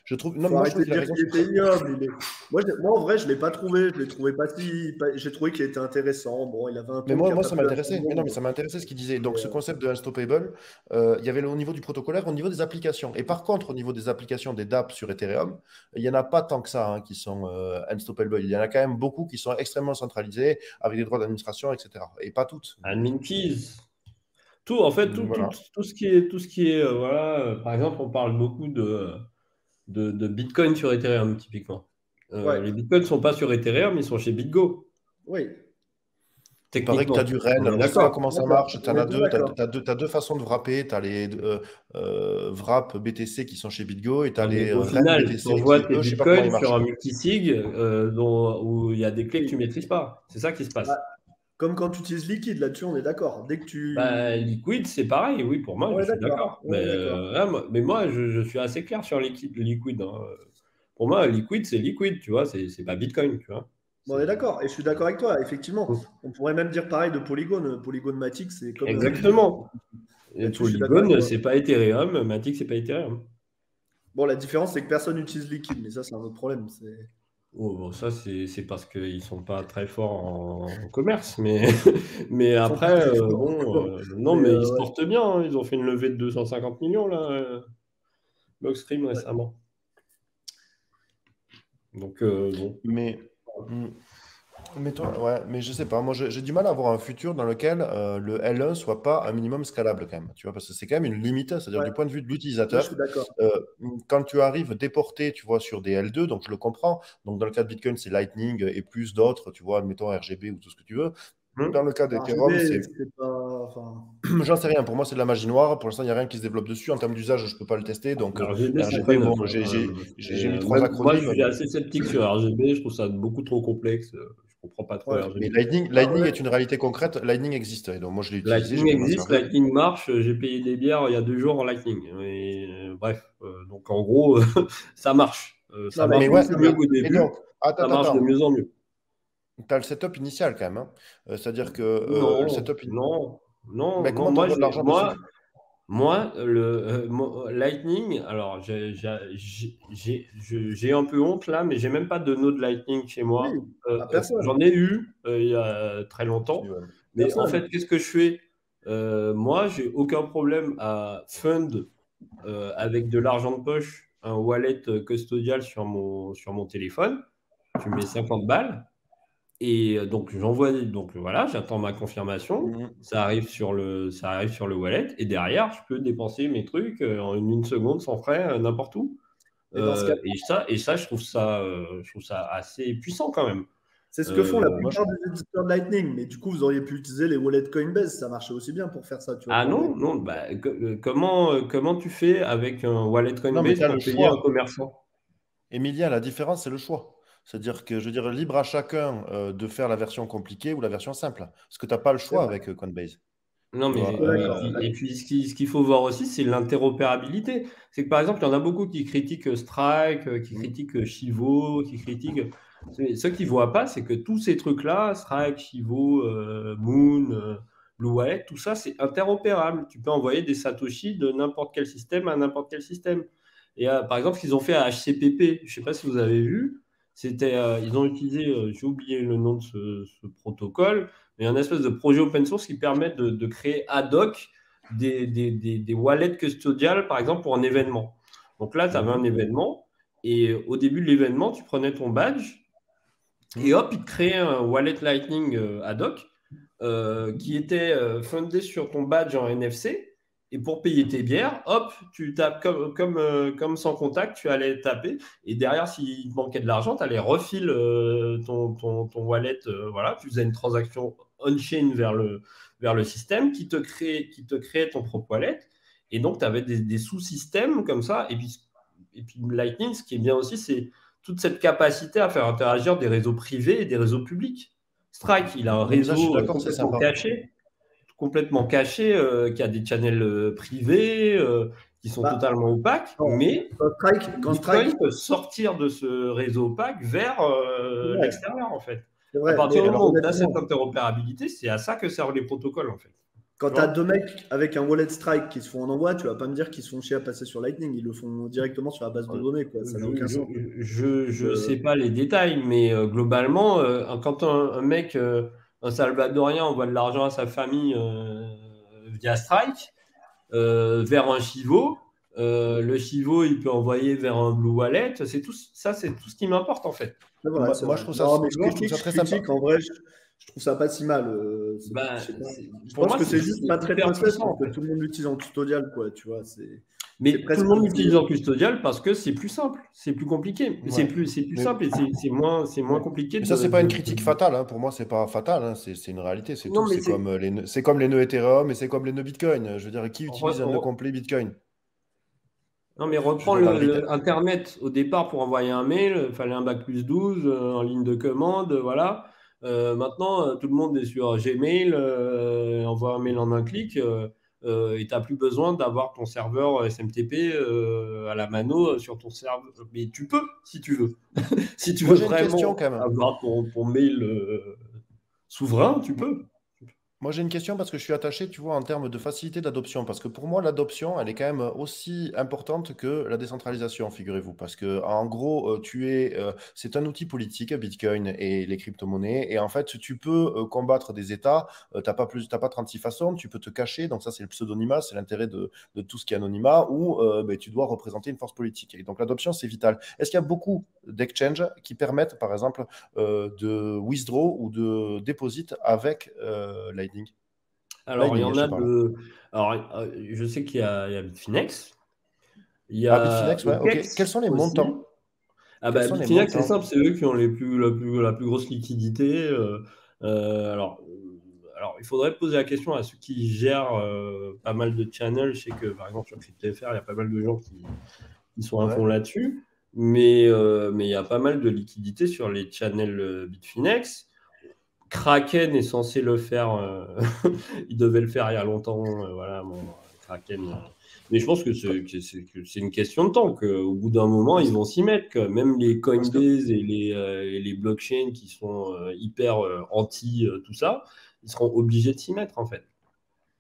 Je trouve. Non, moi, je trouve qu'il était ignoble. Il est... moi, je... moi, en vrai, je ne l'ai pas trouvé. Je l'ai trouvé pas si. J'ai trouvé qu'il était intéressant. Bon, il avait un peu. Mais moi, moi ça m'intéressait. Mais non, mais ça m'intéressait ce qu'il disait. Donc, ouais. ce concept de unstoppable, euh, il y avait le, au niveau du protocolaire, au niveau des applications. Et par contre, au niveau des applications des dApps sur Ethereum, il n'y en a pas tant que ça hein, qui sont euh, unstoppable. Il y en a quand même beaucoup qui sont extrêmement centralisées, avec des droits d'administration, et cetera. Et pas toutes. Admin keys. Tout, en fait, tout, voilà. tout, tout ce qui est, tout ce qui est, euh, voilà. Euh, par exemple, on parle beaucoup de. Euh... De, de Bitcoin sur Ethereum, typiquement. Euh, ouais. Les Bitcoins ne sont pas sur Ethereum, ils sont chez BitGo. Oui. Il paraît que tu as du REN, on ne sait pas comment ça marche. Tu en as deux, tu as, as, as, as deux façons de wrapper. Tu as les euh, euh, wrap B T C qui sont chez BitGo et tu as les euh, REN B T C. On voit tes Bitcoins sur un multisig euh, dont, où il y a des clés que tu ne maîtrises pas. C'est ça qui se passe. Bah, comme quand tu utilises Liquid, là-dessus, on est d'accord. Dès que tu... bah, Liquid, c'est pareil, oui, pour moi, ouais, je suis d'accord. Ouais, mais, euh, mais moi, je, je suis assez clair sur Liquid. Liquid hein. Pour moi, Liquid, c'est Liquid, tu vois, c'est pas Bitcoin, tu vois. Bon, on est d'accord, et je suis d'accord avec toi, effectivement. Mmh. On pourrait même dire pareil de Polygon. Polygon Matic, c'est comme... Exactement. Euh, Polygon, c'est pas Ethereum. Matic, c'est pas Ethereum. Bon, la différence, c'est que personne n'utilise Liquid, mais ça, c'est un autre problème, c'est... Oh, bon, ça, c'est parce qu'ils ne sont pas très forts en, en commerce. Mais, mais après, euh, bon, euh, non, mais, mais euh, ils se portent ouais. bien. Hein, ils ont fait une levée de deux cent cinquante millions, là, euh, Blockstream, récemment. Donc, euh, bon. Mais. Mm. Mais, toi, ouais, mais je sais pas, moi j'ai du mal à avoir un futur dans lequel euh, le L un soit pas un minimum scalable quand même, tu vois, parce que c'est quand même une limite, c'est-à-dire ouais. du point de vue de l'utilisateur, euh, quand tu arrives déporté, tu vois, sur des L deux, donc je le comprends, donc dans le cas de Bitcoin c'est Lightning et plus d'autres, tu vois, admettons R G B ou tout ce que tu veux. Dans le cas d'Ethereum, c'est. Enfin... J'en sais rien. Pour moi, c'est de la magie noire. Pour l'instant, il n'y a rien qui se développe dessus. En termes d'usage, je ne peux pas le tester. Donc, R G B, R G B, bon, j'ai euh, mis trois acronymes. Moi, je suis assez sceptique sur R G B. Je trouve ça beaucoup trop complexe. Je ne comprends pas trop ouais, R G B. Mais Lightning, Lightning ah ouais. est une réalité concrète. Lightning existe. Et donc, moi, je l'ai utilisé. Lightning existe. Lightning marche. J'ai payé des bières il y a deux jours en Lightning. Et, euh, bref. Euh, donc, en gros, ça marche. Euh, ça non, marche ouais, mieux qu'au début. Donc, attends, ça marche attends. de mieux en mieux. Tu as le setup initial quand même. Hein. Euh, C'est-à-dire que euh, non, le setup. In... Non, non, mais comment non, moi, de moi, moi, le euh, moi, Lightning, alors j'ai un peu honte là, mais j'ai même pas de node Lightning chez moi. Oui, euh, euh, J'en ai eu euh, il y a très longtemps. Oui, ouais. Mais personne. En fait, qu'est-ce que je fais euh, moi, j'ai aucun problème à fund euh, avec de l'argent de poche un wallet custodial sur mon, sur mon téléphone. Tu mets cinquante balles. Et donc, j'envoie, donc voilà, j'attends ma confirmation, mmh. ça, arrive sur le, ça arrive sur le wallet, et derrière, je peux dépenser mes trucs en une, une seconde sans frais, n'importe où. Et, euh, et, ça, et ça, je trouve ça, euh, je trouve ça assez puissant quand même. C'est ce que euh, font la plupart des éditeurs de Lightning. Mais du coup, vous auriez pu utiliser les wallets Coinbase. Ça marchait aussi bien pour faire ça. Tu vois, ah non, non. Bah, que, comment, comment tu fais avec un wallet Coinbase pour payer un commerçant? Emilia, la différence, c'est le choix. C'est-à-dire que, je veux dire, libre à chacun euh, de faire la version compliquée ou la version simple. Parce que tu n'as pas le choix avec euh, Coinbase. Non, mais euh, et puis ce qu'il faut voir aussi, c'est l'interopérabilité. C'est que par exemple, il y en a beaucoup qui critiquent Strike, qui critiquent Chivo, qui critiquent. Ce qu'ils ne voient pas, c'est que tous ces trucs-là, Strike, Chivo, euh, Moon, euh, Blue Wallet, tout ça, c'est interopérable. Tu peux envoyer des Satoshi de n'importe quel système à n'importe quel système. Et euh, par exemple, ce qu'ils ont fait à H C P P, je ne sais pas si vous avez vu, c'était, euh, ils ont utilisé, euh, j'ai oublié le nom de ce, ce protocole, mais un espèce de projet open source qui permet de, de créer ad hoc des, des, des, des wallets custodiales, par exemple, pour un événement. Donc là, tu avais un événement, et au début de l'événement, tu prenais ton badge, et hop, il te créait un wallet Lightning euh, ad hoc euh, qui était euh, fondé sur ton badge en N F C. Et pour payer tes bières, hop, tu tapes comme, comme, euh, comme sans contact, tu allais taper. Et derrière, s'il te manquait de l'argent, tu allais refiler euh, ton, ton, ton wallet. Euh, voilà, tu faisais une transaction on-chain vers le, vers le système qui te, créait, qui te créait ton propre wallet. Et donc, tu avais des, des sous-systèmes comme ça. Et puis, et puis, Lightning, ce qui est bien aussi, c'est toute cette capacité à faire interagir des réseaux privés et des réseaux publics. Strike, il a un réseau là, complètement caché, complètement caché euh, qui a des channels euh, privés, euh, qui sont bah, totalement opaques, non, mais Strike, quand Strike peut sortir de ce réseau opaque vers euh, ouais, l'extérieur, en fait. Vrai, à partir du moment où tu as cette interopérabilité, c'est à ça que servent les protocoles, en fait. Quand tu as deux mecs avec un wallet Strike qui se font en envoi, tu ne vas pas me dire qu'ils sont chiés à passer sur Lightning. Ils le font directement sur la base de données. Quoi. Ça n'a aucun sens. Je ne sais pas les détails, mais euh, globalement, euh, quand un, un mec, euh, un Salvadorien, envoie de l'argent à sa famille euh, via Strike, euh, vers un Chivo, euh, le Chivo, il peut envoyer vers un Blue Wallet. C'est tout, ça, c'est tout ce qui m'importe, en fait. Vrai, moi, moi je, trouve ça, non, je, je trouve ça très sympa. En vrai, je... Je trouve ça pas si mal. Euh, bah, je pense moi, que c'est juste pas très intéressant. Tout le monde l'utilise en custodial, quoi, tu vois. Mais tout le monde l'utilise en custodial parce que c'est plus simple, c'est plus compliqué, ouais. c'est plus, c'est plus mais... simple et c'est moins, c'est moins compliqué. Mais ça, c'est pas une critique fatale. Hein. Pour moi, c'est pas fatal. Hein. C'est une réalité. C'est comme les, c'est comme les nœuds Ethereum et c'est comme les nœuds Bitcoin. Je veux dire, qui utilise un nœud complet Bitcoin? Non, mais reprends le, le Internet. Au départ, pour envoyer un mail, il fallait un bac plus douze en ligne de commande, voilà. Euh, maintenant, euh, tout le monde est sur Gmail, euh, envoie un mail en un clic euh, euh, et tu n'as plus besoin d'avoir ton serveur S M T P euh, à la mano euh, sur ton serveur. Mais tu peux, si tu veux. Si tu veux vraiment question, quand même. avoir ton, ton mail euh, souverain, tu peux. Moi, j'ai une question parce que je suis attaché, tu vois, en termes de facilité d'adoption. Parce que pour moi, l'adoption, elle est quand même aussi importante que la décentralisation, figurez-vous. Parce que, en gros, tu es, euh, c'est un outil politique, Bitcoin et les crypto-monnaies. Et en fait, tu peux euh, combattre des États. Euh, tu n'as pas, pas trente-six façons. Tu peux te cacher. Donc, ça, c'est le pseudonymat. C'est l'intérêt de, de tout ce qui est anonymat. Ou euh, bah, tu dois représenter une force politique. Et donc, l'adoption, c'est vital. Est-ce qu'il y a beaucoup d'exchanges qui permettent, par exemple, euh, de withdraw ou de deposit avec euh, Lightning? Alors, Lightning, il y en a de. Alors, je sais qu'il y, y a Bitfinex. Il y a ah, Bitfinex, ouais, okay. Quels sont les montants? Ah, bah, Bitfinex, c'est simple, c'est eux qui ont les plus, la, plus, la plus grosse liquidité. Euh, euh, alors, alors, il faudrait poser la question à ceux qui gèrent euh, pas mal de channels. Je sais que, par exemple, sur CryptoFR, il y a pas mal de gens qui, qui sont à ouais. fond là-dessus. Mais, euh, mais il y a pas mal de liquidité sur les channels Bitfinex. Kraken est censé le faire, euh, il devait le faire il y a longtemps, euh, voilà, bon, Kraken. Euh. Mais je pense que c'est une question de temps, qu'au bout d'un moment, ils vont s'y mettre. Que même les Coinbase et les, euh, et les blockchains qui sont euh, hyper euh, anti euh, tout ça, ils seront obligés de s'y mettre, en fait.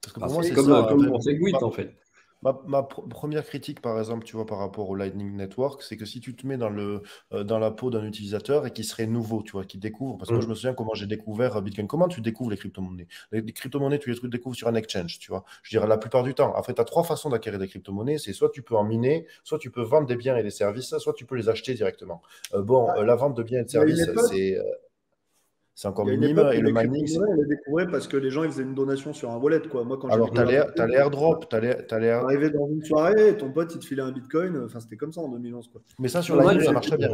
Parce que pour enfin, moi, c'est comme, ça, comme pour Segwit, en fait. Ma, ma pr première critique, par exemple, tu vois, par rapport au Lightning Network, c'est que si tu te mets dans, le, euh, dans la peau d'un utilisateur et qui serait nouveau, tu vois, qui découvre, parce que mmh. moi, je me souviens comment j'ai découvert Bitcoin. Comment tu découvres les crypto-monnaies? Les, les crypto-monnaies, tu les découvres sur un exchange, tu vois. Je veux dire, la plupart du temps. Après, tu as trois façons d'acquérir des crypto-monnaies. C'est soit tu peux en miner, soit tu peux vendre des biens et des services, soit tu peux les acheter directement. Euh, bon, ah, euh, la vente de biens et de services, c'est... Euh... C'est encore minime. Et le mining, on l'a découvert parce que les gens ils faisaient une donation sur un wallet, quoi. Moi, quand alors tu as l'airdrop, tu as l'air. Arrivé dans une soirée, et ton pote il te filait un bitcoin. Enfin, c'était comme ça en deux mille onze, quoi. Mais ça sur Lightning, ça marche très bien.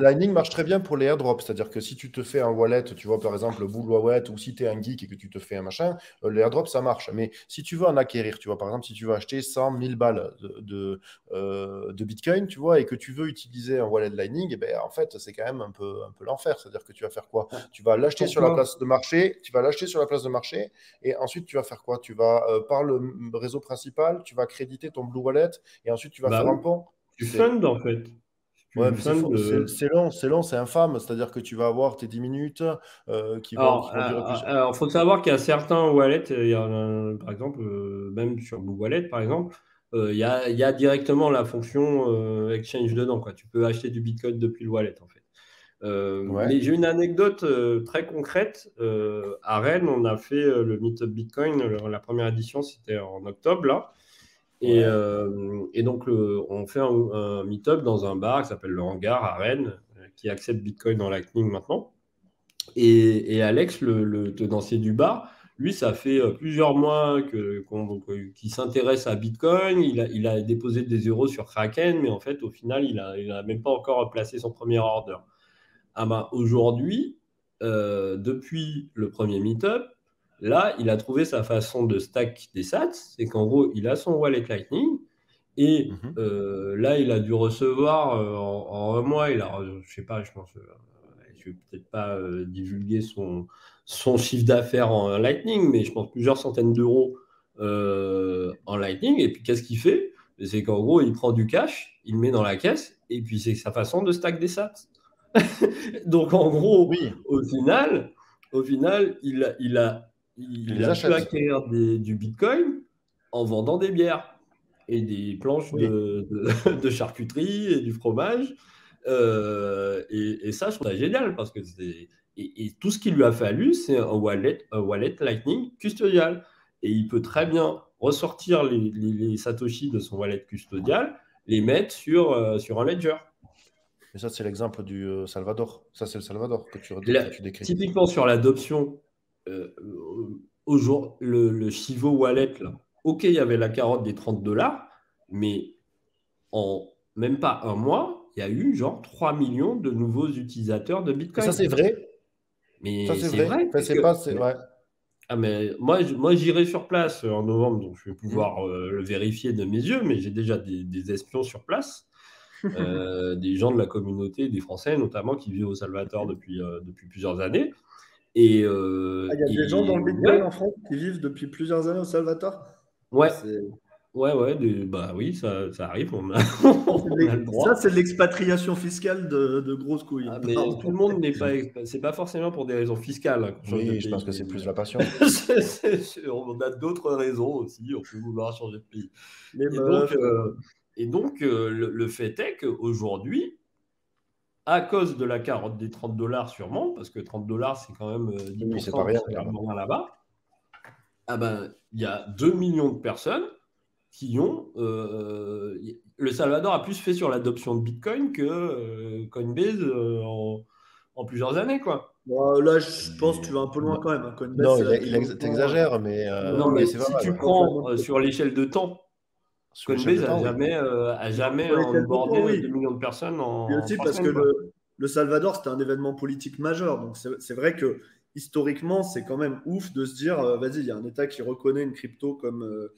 Lightning marche très bien pour les airdrops, c'est-à-dire que si tu te fais un wallet, tu vois par exemple Blue Wallet, ou si tu es un geek et que tu te fais un machin, l'airdrop ça marche. Mais si tu veux en acquérir, tu vois par exemple si tu veux acheter cent mille balles de, de, euh, de bitcoin, tu vois, et que tu veux utiliser un wallet Lightning, et ben en fait c'est quand même un peu un peu l'enfer. C'est-à-dire que tu vas faire quoi? Tu vas l'acheter sur la place de marché, tu vas l'acheter sur la place de marché et ensuite tu vas faire quoi? Tu vas euh, par le réseau principal, tu vas créditer ton Blue Wallet et ensuite tu vas bah faire oui. un pont. Tu fundes en fait. Ouais, c'est de... long, c'est long, c'est infâme. C'est-à-dire que tu vas avoir tes dix minutes euh, qui vont. Alors, il faut savoir qu'il y a certains wallets, il y a un, par exemple, euh, même sur Blue Wallet, par exemple, euh, il, y a, il y a directement la fonction euh, exchange dedans, quoi. Tu peux acheter du Bitcoin depuis le wallet en fait. Euh, ouais. Mais j'ai une anecdote euh, très concrète. Euh, à Rennes, on a fait euh, le Meetup Bitcoin. Le, la première édition, c'était en octobre, là. Et, ouais. euh, et donc, le, on fait un, un Meetup dans un bar qui s'appelle le Hangar à Rennes, euh, qui accepte Bitcoin dans Lightning maintenant. Et, et Alex, le, le tenancier du bar, lui, ça fait euh, plusieurs mois que, qu'on, qu'il s'intéresse à Bitcoin. Il a, il a déposé des euros sur Kraken, mais en fait, au final, il n'a il a même pas encore placé son premier order. Ah ben aujourd'hui, euh, depuis le premier meet-up, là, il a trouvé sa façon de stack des sats. C'est qu'en gros, il a son wallet Lightning et mm-hmm. euh, là, il a dû recevoir euh, en, en un mois, il a, je sais pas, je pense, euh, je vais peut-être pas euh, divulguer son, son chiffre d'affaires en Lightning, mais je pense plusieurs centaines d'euros euh, en Lightning. Et puis, qu'est-ce qu'il fait? C'est qu'en gros, il prend du cash, il le met dans la caisse et puis c'est sa façon de stack des sats. Donc en gros, oui. au final, au final, il a, il a, il, il a pu acquérir des, du Bitcoin en vendant des bières et des planches oui. de, de, de charcuterie et du fromage. Euh, et, et ça, je trouve ça génial parce que c'est, et, et tout ce qu'il lui a fallu, c'est un wallet, un wallet Lightning custodial. Et il peut très bien ressortir les, les, les satoshis de son wallet custodial, les mettre sur, euh, sur un ledger. Mais ça, c'est l'exemple du Salvador. Ça, c'est le Salvador que tu, la, que tu décris. Typiquement, sur l'adoption, euh, au jour, le, le Chivo Wallet, là. OK, il y avait la carotte des trente dollars, mais en même pas un mois, il y a eu genre trois millions de nouveaux utilisateurs de Bitcoin. Et ça, c'est vrai. Mais ça, c'est vrai. vrai enfin, c'est que... pas, c'est vrai. Ah, mais moi, moi j'irai sur place en novembre, donc je vais pouvoir euh, le vérifier de mes yeux, mais j'ai déjà des, des espions sur place. euh, des gens de la communauté, des Français notamment, qui vivent au Salvador depuis, euh, depuis plusieurs années. Et, euh, ah, il y a et... des gens dans le Bitcoin ouais. en France qui vivent depuis plusieurs années au Salvador. Ouais, ouais, ouais. Des... Bah oui, ça, ça arrive. On a... on a le droit. Ça, c'est de l'expatriation fiscale de, de grosses couilles. Ah, mais non, tout le monde n'est pas. C'est pas forcément pour des raisons fiscales. Oui, je pense que c'est plus la passion. c'est, c'est... On a d'autres raisons aussi. On peut vouloir changer de pays. Mais et bah, donc. Euh... Et donc, euh, le, le fait est qu'aujourd'hui, à cause de la carotte des trente dollars sûrement, parce que trente dollars, c'est quand même euh, dix pour cent oui, c'est pas rien, là-bas, là-bas. Ah ben, y a deux millions de personnes qui ont... Euh, le Salvador a plus fait sur l'adoption de Bitcoin que euh, Coinbase euh, en, en plusieurs années, quoi. Bon, là, je pense que tu vas un peu loin quand même. Hein. Coinbase, non, il, il ex- t'exagères, mais... Euh, non, mais, mais c'est si tu mal, prends euh, sur l'échelle de temps, Coinbase n'a jamais, euh, a jamais onboardé oui. deux millions de personnes en. Et aussi en parce que le, le Salvador, c'était un événement politique majeur. Donc, c'est, c'est vrai que historiquement, c'est quand même ouf de se dire euh, vas-y, il y a un État qui reconnaît une crypto comme, euh,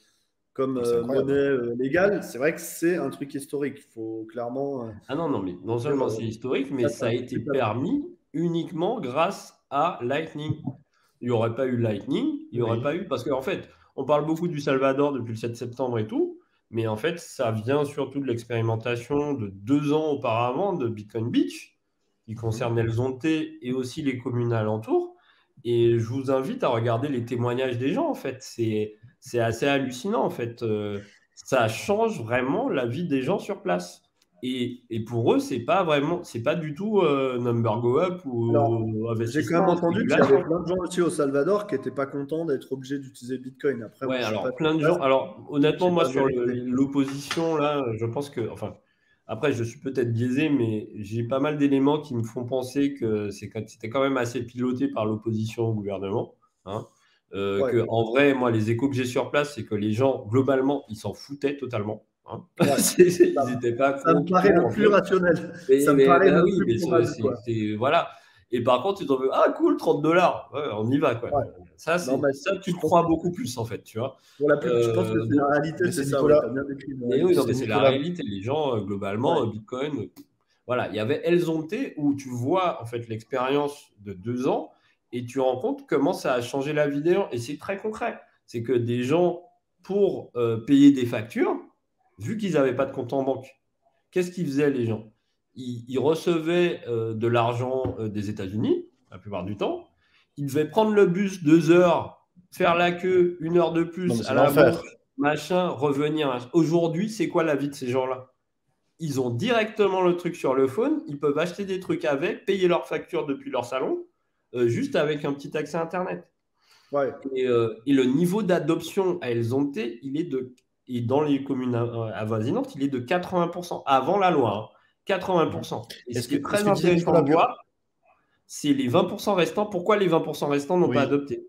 comme euh, monnaie euh, légale. C'est vrai que c'est un truc historique. Il faut clairement. Euh, ah non, non, mais non seulement euh, c'est historique, mais ça, ça a été permis uniquement grâce à Lightning. Il n'y aurait pas eu Lightning, il n'y aurait oui. pas eu. Parce qu'en fait, on parle beaucoup du Salvador depuis le sept septembre et tout. Mais en fait, ça vient surtout de l'expérimentation de deux ans auparavant de Bitcoin Beach, qui concerne El Zonte et aussi les communes alentours. Et je vous invite à regarder les témoignages des gens, en fait. C'est, c'est assez hallucinant, en fait. Euh, ça change vraiment la vie des gens sur place. Et, et pour eux, c'est pas vraiment, c'est pas du tout euh, number go up ou investissement. J'ai quand même entendu qu'il y avait plein de gens aussi au Salvador qui n'étaient pas contents d'être obligés d'utiliser Bitcoin. Après, ouais, moi, alors plein de gens. Alors honnêtement, moi sur le, l'opposition là, je pense que, enfin, Après, je suis peut-être biaisé, mais j'ai pas mal d'éléments qui me font penser que c'était quand même assez piloté par l'opposition au gouvernement. Hein, euh, ouais. que, en vrai, moi, les échos que j'ai sur place, c'est que les gens, globalement, ils s'en foutaient totalement. Hein. Ouais, ils n'étaient pas. Ça me paraît le plus rationnel. Mais, ça mais, me paraît bah, le oui, plus rationnel. Voilà. Et par contre, tu t'en veux, ah cool, trente dollars, ouais, on y va. Quoi. Ouais. Ça, non, bah, ça, tu crois beaucoup plus, en fait. Tu vois. Pour la plus, euh, je pense que c'est la réalité, c'est ça. Nicolas, bien décrit, mais oui, c'est la réalité. Les gens, globalement, ouais. Bitcoin, voilà. Il y avait El Zonte où tu vois en fait, l'expérience de deux ans et tu rends compte comment ça a changé la vie des gens. Et c'est très concret. C'est que des gens, pour euh, payer des factures, vu qu'ils n'avaient pas de compte en banque, qu'est-ce qu'ils faisaient les gens ? Ils, ils recevaient euh, de l'argent euh, des États-Unis la plupart du temps. Ils devaient prendre le bus deux heures, faire la queue une heure de plus non, à la banque, machin, revenir. Aujourd'hui, c'est quoi la vie de ces gens-là? Ils ont directement le truc sur le phone. Ils peuvent acheter des trucs avec, payer leurs factures depuis leur salon, euh, juste avec un petit accès Internet. Ouais. Et, euh, et le niveau d'adoption à El Zonte, il est de, et dans les communes avoisinantes, il est de quatre-vingts pour cent avant la loi. Hein. quatre-vingts pour cent. Et ce qui est très intéressant à voir, c'est les vingt pour cent restants. Pourquoi les vingt pour cent restants n'ont oui. pas adopté?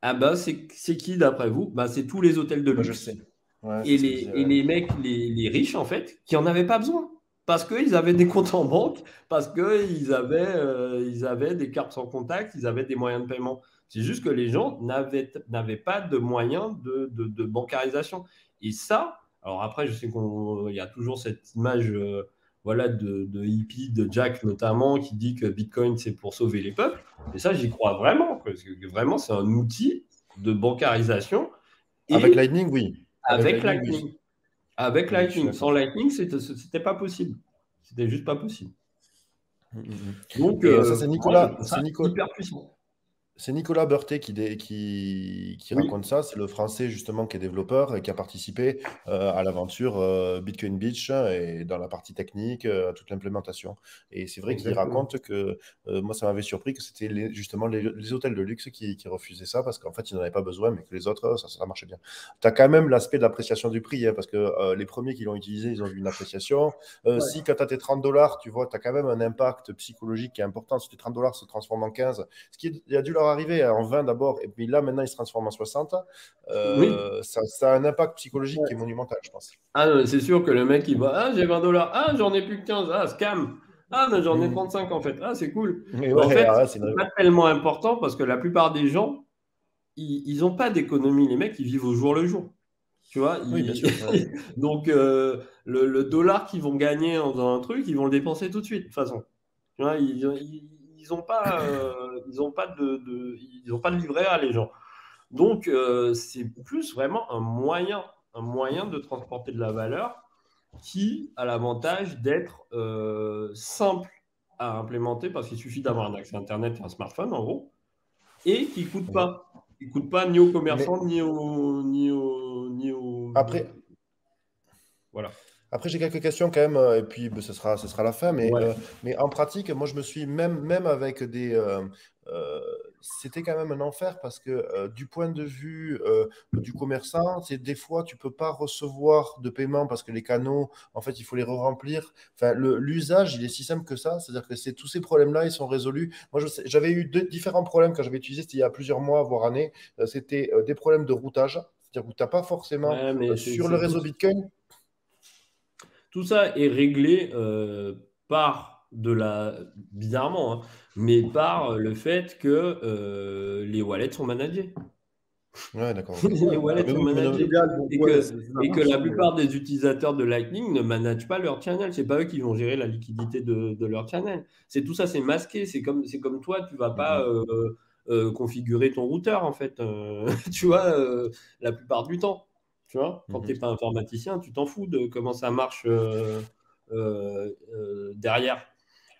Ah ben, c'est qui d'après vous? Ben, c'est tous les hôtels de luxe. Moi, je sais. Ouais, et, les, et les mecs, les, les riches en fait, qui n'en avaient pas besoin. Parce qu'ils avaient des comptes en banque, parce qu'ils avaient, euh, ils avaient des cartes sans contact, ils avaient des moyens de paiement. C'est juste que les gens n'avaient pas de moyens de, de, de bancarisation. Et ça, alors après, je sais qu'il y a toujours cette image... Euh, Voilà, de, de hippie, de Jack notamment, qui dit que Bitcoin, c'est pour sauver les peuples. Et ça, j'y crois vraiment. Parce que vraiment, c'est un outil de bancarisation. Et avec Lightning, oui. Avec, avec Lightning. Lightning. Oui. Avec Lightning. Sans Lightning, c'était pas possible. C'était juste pas possible. Mm-hmm. Donc, euh, ça, c'est Nicolas. C'est Nicolas. Hyper puissant. C'est Nicolas Berthet qui, dé... qui... qui oui. raconte ça. C'est le Français, justement, qui est développeur et qui a participé euh, à l'aventure euh, Bitcoin Beach et dans la partie technique, euh, à toute l'implémentation. Et c'est vrai qu'il raconte que, euh, moi, ça m'avait surpris que c'était les, justement les, les hôtels de luxe qui, qui refusaient ça parce qu'en fait, ils n'en avaient pas besoin, mais que les autres, ça, ça marchait bien. Tu as quand même l'aspect de l'appréciation du prix hein, parce que euh, les premiers qui l'ont utilisé, ils ont eu une appréciation. Euh, ouais. Si, quand tu as tes trente dollars, tu vois, tu as quand même un impact psychologique qui est important. Si tes trente dollars se transforment en quinze, ce qui est, y a dû leur arriver en vingt d'abord, et puis là maintenant il se transforme en soixante, euh, oui. ça, ça a un impact psychologique ouais. qui est monumental, je pense. Ah non, c'est sûr que le mec il va, ah j'ai vingt dollars, ah j'en ai plus que quinze, ah scam, ah mais j'en ai trente-cinq en fait, ah c'est cool. Mais ouais, en fait, ouais, c'est pas tellement important parce que la plupart des gens ils n'ont pas d'économie, les mecs ils vivent au jour le jour, tu vois. Ils... Oui, bien sûr, ouais. Donc euh, le, le dollar qu'ils vont gagner dans un truc, ils vont le dépenser tout de suite, de toute façon, tu vois, ils, ils... Ils n'ont pas, euh, ils ont pas de, de, ils ont pas de livret à les gens. Donc, euh, c'est plus vraiment un moyen, un moyen de transporter de la valeur qui a l'avantage d'être euh, simple à implémenter parce qu'il suffit d'avoir un accès Internet et un smartphone, en gros, et qui ne coûte pas. Il ne coûte pas ni aux commerçants, Mais... ni aux... Ni aux, ni aux... Après. Voilà. Après, j'ai quelques questions quand même, et puis ce sera, ce sera la fin. Mais, ouais. euh, mais en pratique, moi, je me suis même, même avec des... Euh, euh, c'était quand même un enfer parce que euh, du point de vue euh, du commerçant, c'est des fois, tu ne peux pas recevoir de paiement parce que les canaux, en fait, il faut les re-remplir. Enfin, l'usage, il est si simple que ça. C'est-à-dire que tous ces problèmes-là, ils sont résolus. Moi, j'avais eu deux, différents problèmes quand j'avais utilisé, c'était il y a plusieurs mois, voire années. Euh, c'était euh, des problèmes de routage. C'est-à-dire que tu n'as pas forcément ouais, euh, sur le réseau Bitcoin... Tout ça est réglé euh, par de la, bizarrement, hein, mais par le fait que euh, les wallets sont managés. Ouais, d'accord. Les wallets sont managés et que, et que la plupart des utilisateurs de Lightning ne managent pas leur channel. C'est pas eux qui vont gérer la liquidité de, de leur channel. C'est tout ça, c'est masqué. C'est comme, c'est comme toi, tu vas pas euh, euh, configurer ton routeur en fait. Euh, tu vois, euh, la plupart du temps. Tu vois, quand mm-hmm. tu n'es pas informaticien, tu t'en fous de comment ça marche euh, euh, euh, derrière.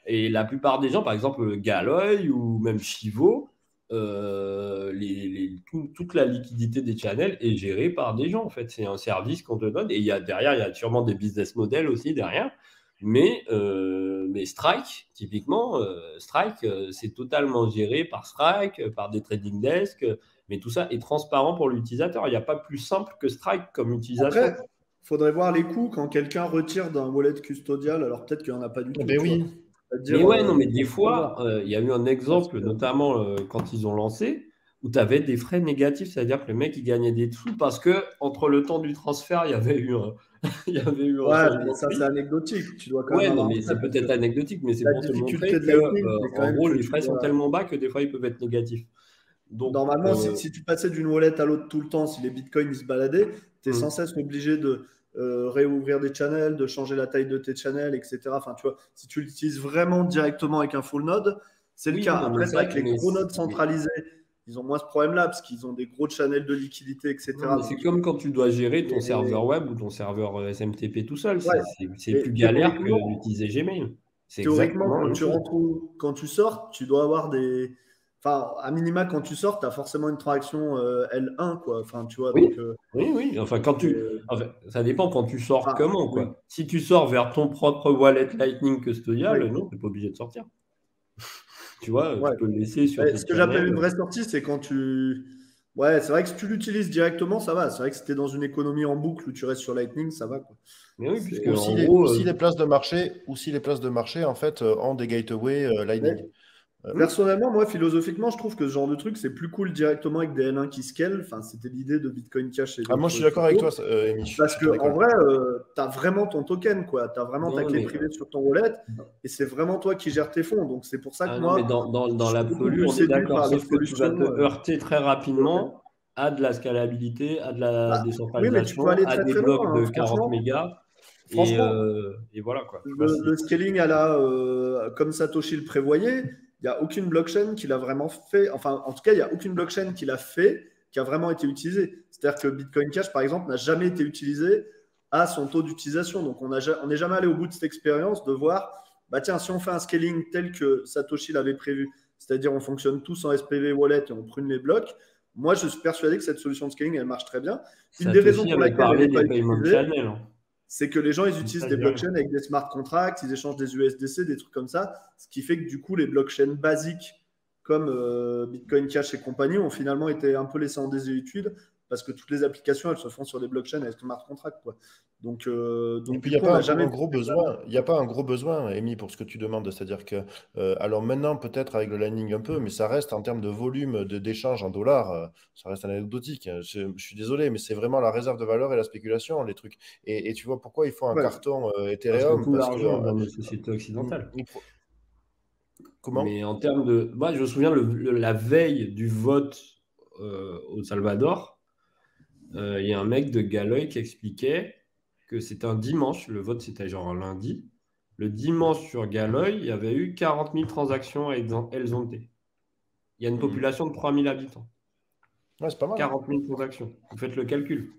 Et la plupart des gens, par exemple Galoy ou même Chivo, euh, les, les, tout, toute la liquidité des channels est gérée par des gens. En fait, c'est un service qu'on te donne. Et y a, derrière, il y a sûrement des business models aussi derrière. Mais, euh, mais Strike, typiquement, euh, Strike, euh, c'est totalement géré par Strike, par des trading desks. Mais tout ça est transparent pour l'utilisateur. Il n'y a pas plus simple que Strike comme utilisation. Après, faudrait voir les coûts quand quelqu'un retire d'un wallet custodial. Alors peut-être qu'il n'y en a pas du tout. Mais oui. Dire, mais ouais, euh, non, mais des fois, il euh, y a eu un exemple, notamment euh, quand ils ont lancé, où tu avais des frais négatifs, c'est-à-dire que le mec, il gagnait des sous parce que entre le temps du transfert, il y avait eu un... il y avait eu ouais, un... mais ça, c'est anecdotique. Tu dois quand ouais, même non, mais c'est peut-être anecdotique, mais c'est pour te montrer que, euh, en gros, les frais sont tellement bas que des fois, ils peuvent être négatifs. Donc, normalement, euh... si, si tu passais d'une wallet à l'autre tout le temps, si les bitcoins ils se baladaient, tu es mmh. sans cesse obligé de... Euh, réouvrir des channels, de changer la taille de tes channels, et cetera. Enfin, tu vois, si tu l'utilises vraiment directement avec un full node, c'est le oui, cas. Après, c'est vrai que les gros nodes centralisés, ils ont moins ce problème-là parce qu'ils ont des gros channels de liquidité, et cetera. C'est comme quand tu dois gérer ton et... serveur web ou ton serveur S M T P tout seul. Ouais. C'est plus galère que d'utiliser Gmail. Théoriquement, quand tu, rentres, quand tu sors, tu dois avoir des... Enfin, à minima, quand tu sors, tu as forcément une transaction euh, L un, quoi. Enfin, tu vois, oui, donc, euh, oui, oui. Enfin, quand tu... enfin, ça dépend quand tu sors ah, comment, quoi. Oui. Si tu sors vers ton propre wallet Lightning custodial, oui. non, tu n'es pas obligé de sortir. tu vois, ouais. tu peux le laisser sur... Ce que j'appelle une vraie sortie, c'est quand tu... Ouais, c'est vrai que si tu l'utilises directement, ça va. C'est vrai que si tu es dans une économie en boucle où tu restes sur Lightning, ça va, quoi. Mais oui, puisque ou si les, gros, euh... les places de marché, ou si les places de marché, en fait, euh, ont des gateways euh, Lightning. Ouais. Personnellement, moi, philosophiquement, je trouve que ce genre de truc, c'est plus cool directement avec des L un qui scale. Enfin, c'était l'idée de Bitcoin Cash. Et ah, moi, je suis d'accord avec toi, euh, Amy. Parce qu'en vrai, euh, tu as vraiment ton token, quoi. Tu as vraiment non, ta clé mais... privée sur ton wallet et c'est vraiment toi qui gères tes fonds. Donc, c'est pour ça que ah, moi. Non, mais dans dans, dans la pollution, c'est d'accord. Sauf que tu vas te euh... heurter très rapidement ouais. à de la scalabilité, à de la bah, décentralisation, oui, à très, des très blocs loin, de hein, quarante mégas. Et, euh, et voilà, quoi. Le, le scaling, à la, euh, comme Satoshi le prévoyait. Il n'y a aucune blockchain qui l'a vraiment fait. Enfin, en tout cas, il n'y a aucune blockchain qui l'a fait, qui a vraiment été utilisée. C'est-à-dire que Bitcoin Cash, par exemple, n'a jamais été utilisé à son taux d'utilisation. Donc, on n'est jamais allé au bout de cette expérience de voir, bah tiens, si on fait un scaling tel que Satoshi l'avait prévu, c'est-à-dire on fonctionne tous en S P V wallet et on prune les blocs, moi, je suis persuadé que cette solution de scaling, elle marche très bien. Une Satoshi des raisons pour laquelle elle n'est pas utilisée, c'est que les gens, ils utilisent des blockchains avec des smart contracts, ils échangent des U S D C, des trucs comme ça, ce qui fait que du coup, les blockchains basiques comme euh, Bitcoin Cash et compagnie ont finalement été un peu laissés en désuétude parce que toutes les applications, elles se font sur des blockchains avec smart contracts, quoi. Donc, euh, donc et puis, il n'y a pas un jamais gros besoin. Il n'y a pas un gros besoin, Amy, pour ce que tu demandes. C'est-à-dire que, euh, alors maintenant, peut-être avec le Lightning un peu, mais ça reste en termes de volume d'échange en dollars, euh, ça reste anecdotique. Je, je suis désolé, mais c'est vraiment la réserve de valeur et la spéculation, les trucs. Et, et tu vois pourquoi ils font un ouais. carton euh, Ethereum. Parce que l'argent dans les sociétés occidentales. Comment ? Mais en termes de, moi, je me souviens le, le, la veille du vote euh, au Salvador, il euh, y a un mec de Galoy qui expliquait que c'était un dimanche, le vote c'était genre un lundi, le dimanche sur Galoy, il y avait eu quarante mille transactions à El Zonte. Il y a une population de trois mille habitants. Ouais, c'est pas mal. quarante mille transactions. Vous faites le calcul.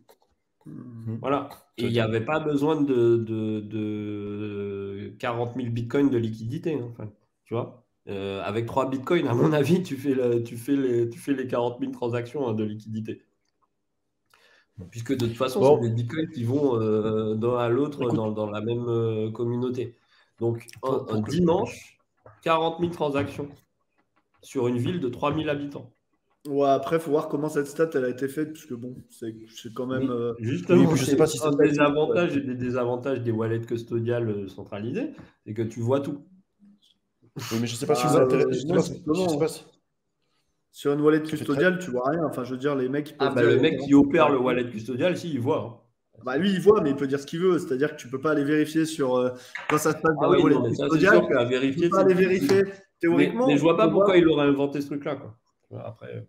Mm-hmm. Voilà. Et il n'y avait pas besoin de, de, de quarante mille bitcoins de liquidité. Hein. Enfin, tu vois euh, avec trois bitcoins, à mon avis, tu fais, le, tu, fais les, tu fais les quarante mille transactions hein, de liquidité. Puisque de toute façon, bon. c'est des bitcoins qui vont euh, d'un à l'autre dans, dans la même euh, communauté. Donc, un, un dimanche, quarante mille transactions sur une ville de trois mille habitants. Ouais, après, il faut voir comment cette stat elle a été faite, parce que bon, c'est quand même... Euh... Justement, oui, je sais pas si c'est un des avantages et des désavantages des wallets custodiales centralisées, c'est que tu vois tout. Oui, mais je ne sais pas si vous intéressez... Sur une wallet custodiale, très... tu vois rien. Enfin, je veux dire, les mecs. Ah, bah le mec qui opère le wallet custodial, si, il voit. Bah, lui, il voit, mais il peut dire ce qu'il veut. C'est-à-dire que tu ne peux pas aller vérifier sur. Euh, quand ça se passe dans ah, le oui, wallet non, custodial, tu ne peux pas aller vérifier théoriquement. Mais, mais je ne vois pas pourquoi voir. il aurait inventé ce truc-là, quoi. Après. Euh...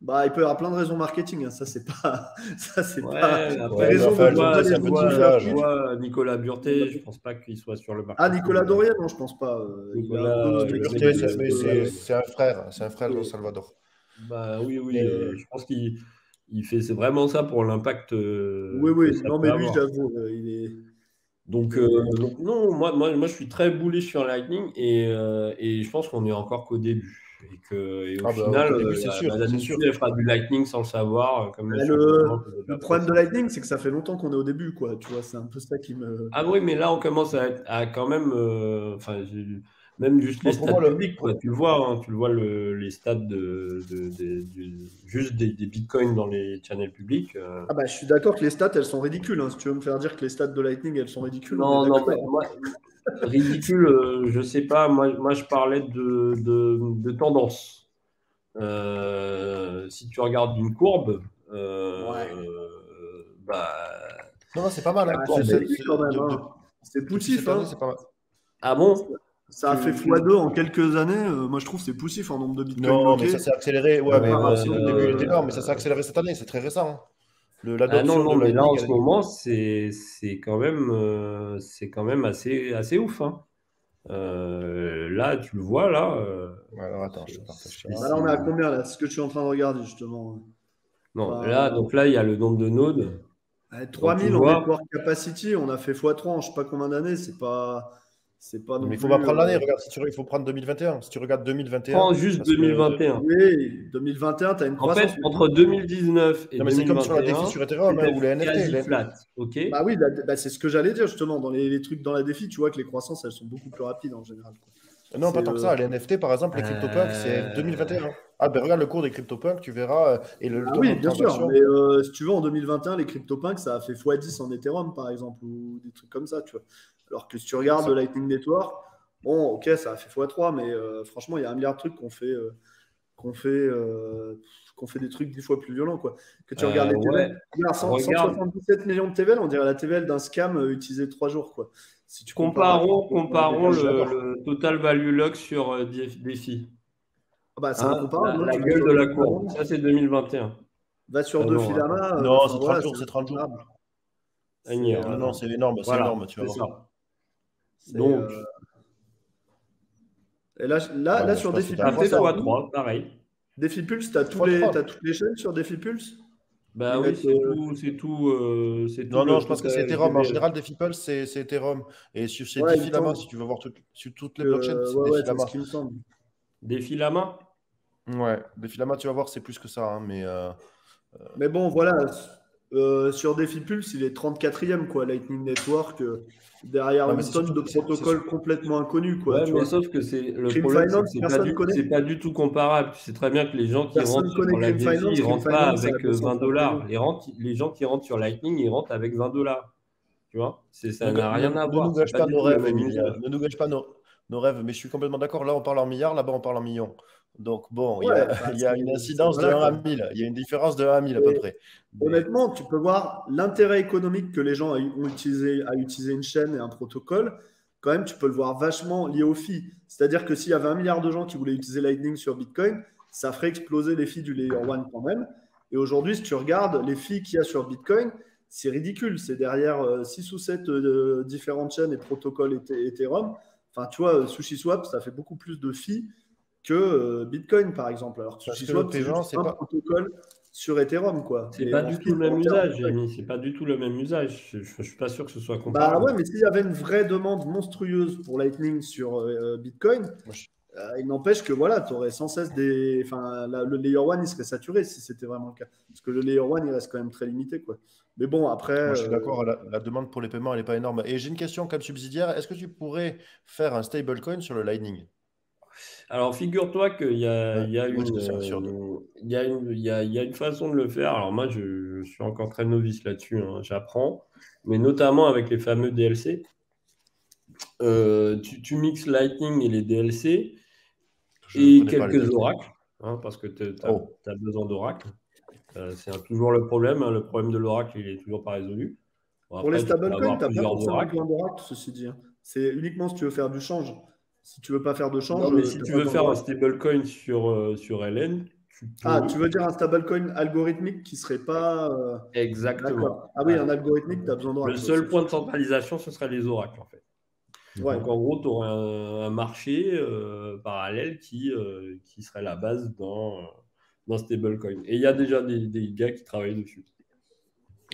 Bah, il peut y avoir plein de raisons marketing. Hein. Ça, c'est pas. Ça, c'est ouais, pas. Après, ouais, enfin, vois, je vois, vois, vois Nicolas Burté, je pense pas qu'il soit sur le marché. Ah, Nicolas Doré, non, je pense pas. Nicolas Burté, c'est un frère. C'est un frère de Salvador. Bah oui, oui, euh, je pense qu'il il fait c'est vraiment ça pour l'impact. Euh, oui, oui, non, mais lui, j'avoue, il est. Donc, euh, donc non, moi, moi, moi, je suis très bullish sur Lightning et, euh, et je pense qu'on est encore qu'au début. Et, que, et au ah final, bah, au début, la, sûr, la, la sûr. elle fera du Lightning sans le savoir. Comme le, le, le problème de Lightning, c'est que ça fait longtemps qu'on est au début, quoi. Tu vois, c'est un peu ça qui me. Ah oui, mais là, on commence à, à quand même. Enfin, euh, Même juste les stats publics, tu vois, hein, tu vois le, les stats de, de, de, de juste des, des bitcoins dans les channels publics. Euh... Ah bah, je suis d'accord que les stats, elles sont ridicules. Hein. Si tu veux me faire dire que les stats de Lightning, elles sont ridicules. Non, non, bah, moi, ridicule, euh, je sais pas. Moi, moi je parlais de, de, de tendance. Euh, si tu regardes une courbe, euh, ouais. euh, bah. Non, c'est pas mal. La ah, courbe, c'est, c'est, quand même, hein. C'est poussif. Hein. C'est pas mal. Ah bon? Ça a fait fois deux en quelques années. Euh, moi, je trouve que c'est poussif en nombre de bitcoins. Non, bloqués. Mais ça s'est accéléré. Ouais, mais euh, sinon, le début il était énorme, mais ça s'est accéléré cette année. C'est très récent. Hein. Le, ah non, non, mais là, en ce moment, c'est, c'est quand même, euh, c'est quand même assez, assez ouf. Hein. Euh, là, tu le vois, là. Euh... Alors, attends, je te partage. Là, on est à combien, là? C'est ce que je suis en train de regarder, justement. Non, enfin, là, donc là, il y a le nombre de nodes. trois mille en network capacity. On a fait fois trois en je ne sais pas combien d'années. C'est pas... C'est pas non mais il faut plus... pas prendre l'année, regarde, si tu... il faut prendre deux mille vingt et un. Si tu regardes deux mille vingt et un. Prends juste deux mille vingt et un. Que... Oui, deux mille vingt et un, tu as une croissance. En fait, entre deux mille dix-neuf et non, mais deux mille vingt et un. C'est comme sur la défi sur Ethereum hein, ou les N F T. Les... Flat. Okay. Bah oui, bah, bah, c'est ce que j'allais dire justement. Dans les, les trucs dans la défi, tu vois que les croissances, elles sont beaucoup plus rapides en général. Quoi. Non, c'est pas tant euh... que ça. Les N F T, par exemple, les CryptoPunks, euh... c'est deux mille vingt et un. Ah, ben regarde le cours des CryptoPunks, tu verras. Et le, le ah, oui, bien sûr. Mais euh, si tu veux, en deux mille vingt et un, les CryptoPunks, ça a fait fois dix en Ethereum, par exemple, ou des trucs comme ça, tu vois. Alors que si tu regardes le Lightning Network, bon, ok, ça a fait fois trois, mais euh, franchement, il y a un milliard de trucs qu'on fait, euh, qu'on fait, euh, qu'on fait des trucs dix fois plus violents, quoi. Que tu euh, regardes les T V L, ouais. cent soixante-dix-sept millions de T V L, on dirait la T V L d'un scam euh, utilisé trois jours, quoi. Si tu comparons comparons le, le total value lock sur euh, DeFi. Bah, c'est ah, la, non, la gueule de la courbe, ça c'est deux mille vingt et un. Va sur deux Filama. Non, euh, c'est, voilà, trente jours, c'est trente jours. C'est, euh, non, non, c'est énorme, c'est voilà, énorme, tu vas voir. C'est, donc, euh... et là, là, ouais, là sur DeFi Pulse, trois, pareil. DeFi Pulse, t'as tous les, t'as toutes les chaînes sur DeFi Pulse. Bah oui, c'est tout, c'est tout, euh, c'est tout. Non, non, je pense que c'est Ethereum. En général, DeFi Pulse, c'est, c'est Ethereum. Et sur ces DeFi Lama, si tu veux voir sur toutes les blockchains, c'est DeFi Lama. Défi la main. Ouais, défi la main, tu vas voir, c'est plus que ça. Hein, mais, euh, mais bon, voilà. Euh, sur Défi Pulse, il est trente-quatrième, quoi. Lightning Network, euh, derrière une tonne de protocoles complètement inconnus, quoi. Ouais, tu mais vois. Sauf que c'est le Crime problème, Finance, c'est, que c'est, pas du, c'est pas du tout comparable. C'est très bien que les gens qui personne rentrent sur la Défi, Finance, ils rentrent Crime pas Finance, avec vingt dollars. Les, les gens qui rentrent sur Lightning, ils rentrent avec vingt dollars. Tu vois, c'est, ça donc, n'a rien ne, à ne voir. Nous gâche pas nos rêves, ne nous gâche pas nos rêves. Nos rêves, mais je suis complètement d'accord. Là, on parle en milliards, là-bas, on parle en millions. Donc, bon, ouais, il, y a, bah, il y a une incidence de un à mille. Il y a une différence de un à mille à peu près. Honnêtement, tu peux voir l'intérêt économique que les gens ont utilisé à utiliser une chaîne et un protocole. Quand même, tu peux le voir vachement lié aux fees. C'est-à-dire que s'il y avait un milliard de gens qui voulaient utiliser Lightning sur Bitcoin, ça ferait exploser les fees du Layer One quand même. Et aujourd'hui, si tu regardes les fees qu'il y a sur Bitcoin, c'est ridicule. C'est derrière euh, six ou sept euh, différentes chaînes et protocoles Ethereum. Enfin, tu vois, SushiSwap, ça fait beaucoup plus de fees que euh, Bitcoin, par exemple. Alors que SushiSwap, c'est gens, juste c'est un pas... protocole sur Ethereum, quoi. C'est et pas du tout le même usage, Jérémy. C'est pas du tout le même usage. Je, je, je suis pas sûr que ce soit comparable. Bah ouais, mais s'il y avait une vraie demande monstrueuse pour Lightning sur euh, Bitcoin, ouais. euh, il n'empêche que voilà, tu aurais sans cesse des. Enfin, la, le Layer One, il serait saturé si c'était vraiment le cas. Parce que le Layer One, il reste quand même très limité, quoi. Mais bon, après. Moi, je suis d'accord, euh... la, la demande pour les paiements, elle n'est pas énorme. Et j'ai une question comme subsidiaire. Est-ce que tu pourrais faire un stablecoin sur le Lightning? Alors, figure-toi qu'il y a une façon de le faire. Alors, moi, je, je suis encore très novice là-dessus. Hein. J'apprends. Mais notamment avec les fameux D L C. Euh, tu, tu mixes Lightning et les D L C je et quelques oracles. Hein, parce que tu as oh. besoin d'oracles. Euh, c'est un, toujours le problème. Hein. Le problème de l'oracle, il n'est toujours pas résolu. Bon, après, pour les stablecoins, tu n'as pas besoin d'oracle, ceci dit. C'est uniquement si tu veux faire du change. Si tu ne veux pas faire de change. Non, mais si tu veux faire un stablecoin sur, euh, sur L N, tu peux... Ah, tu veux dire un stablecoin algorithmique qui ne serait pas. Euh... Exactement. D'accord. Ah oui, un algorithmique, tu as besoin d'oracle. Le seul point de centralisation, ce serait les oracles, en fait. Ouais. Donc, en gros, tu aurais un, un marché euh, parallèle qui, euh, qui serait la base dans. Euh... dans stablecoin. Et il y a déjà des, des gars qui travaillent dessus.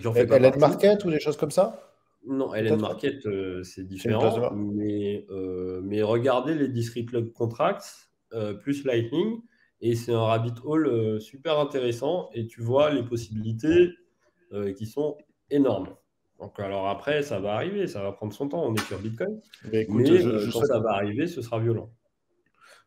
J'en fais pas L N Market ou des choses comme ça ? Non, L N peut-être Market, euh, c'est différent. Mais, euh, mais regardez les District Lock Contracts euh, plus Lightning et c'est un rabbit hole euh, super intéressant et tu vois les possibilités euh, qui sont énormes. Donc, alors après, ça va arriver, ça va prendre son temps. On est sur Bitcoin. Mais, écoute, mais je, je quand ça que... va arriver, ce sera violent.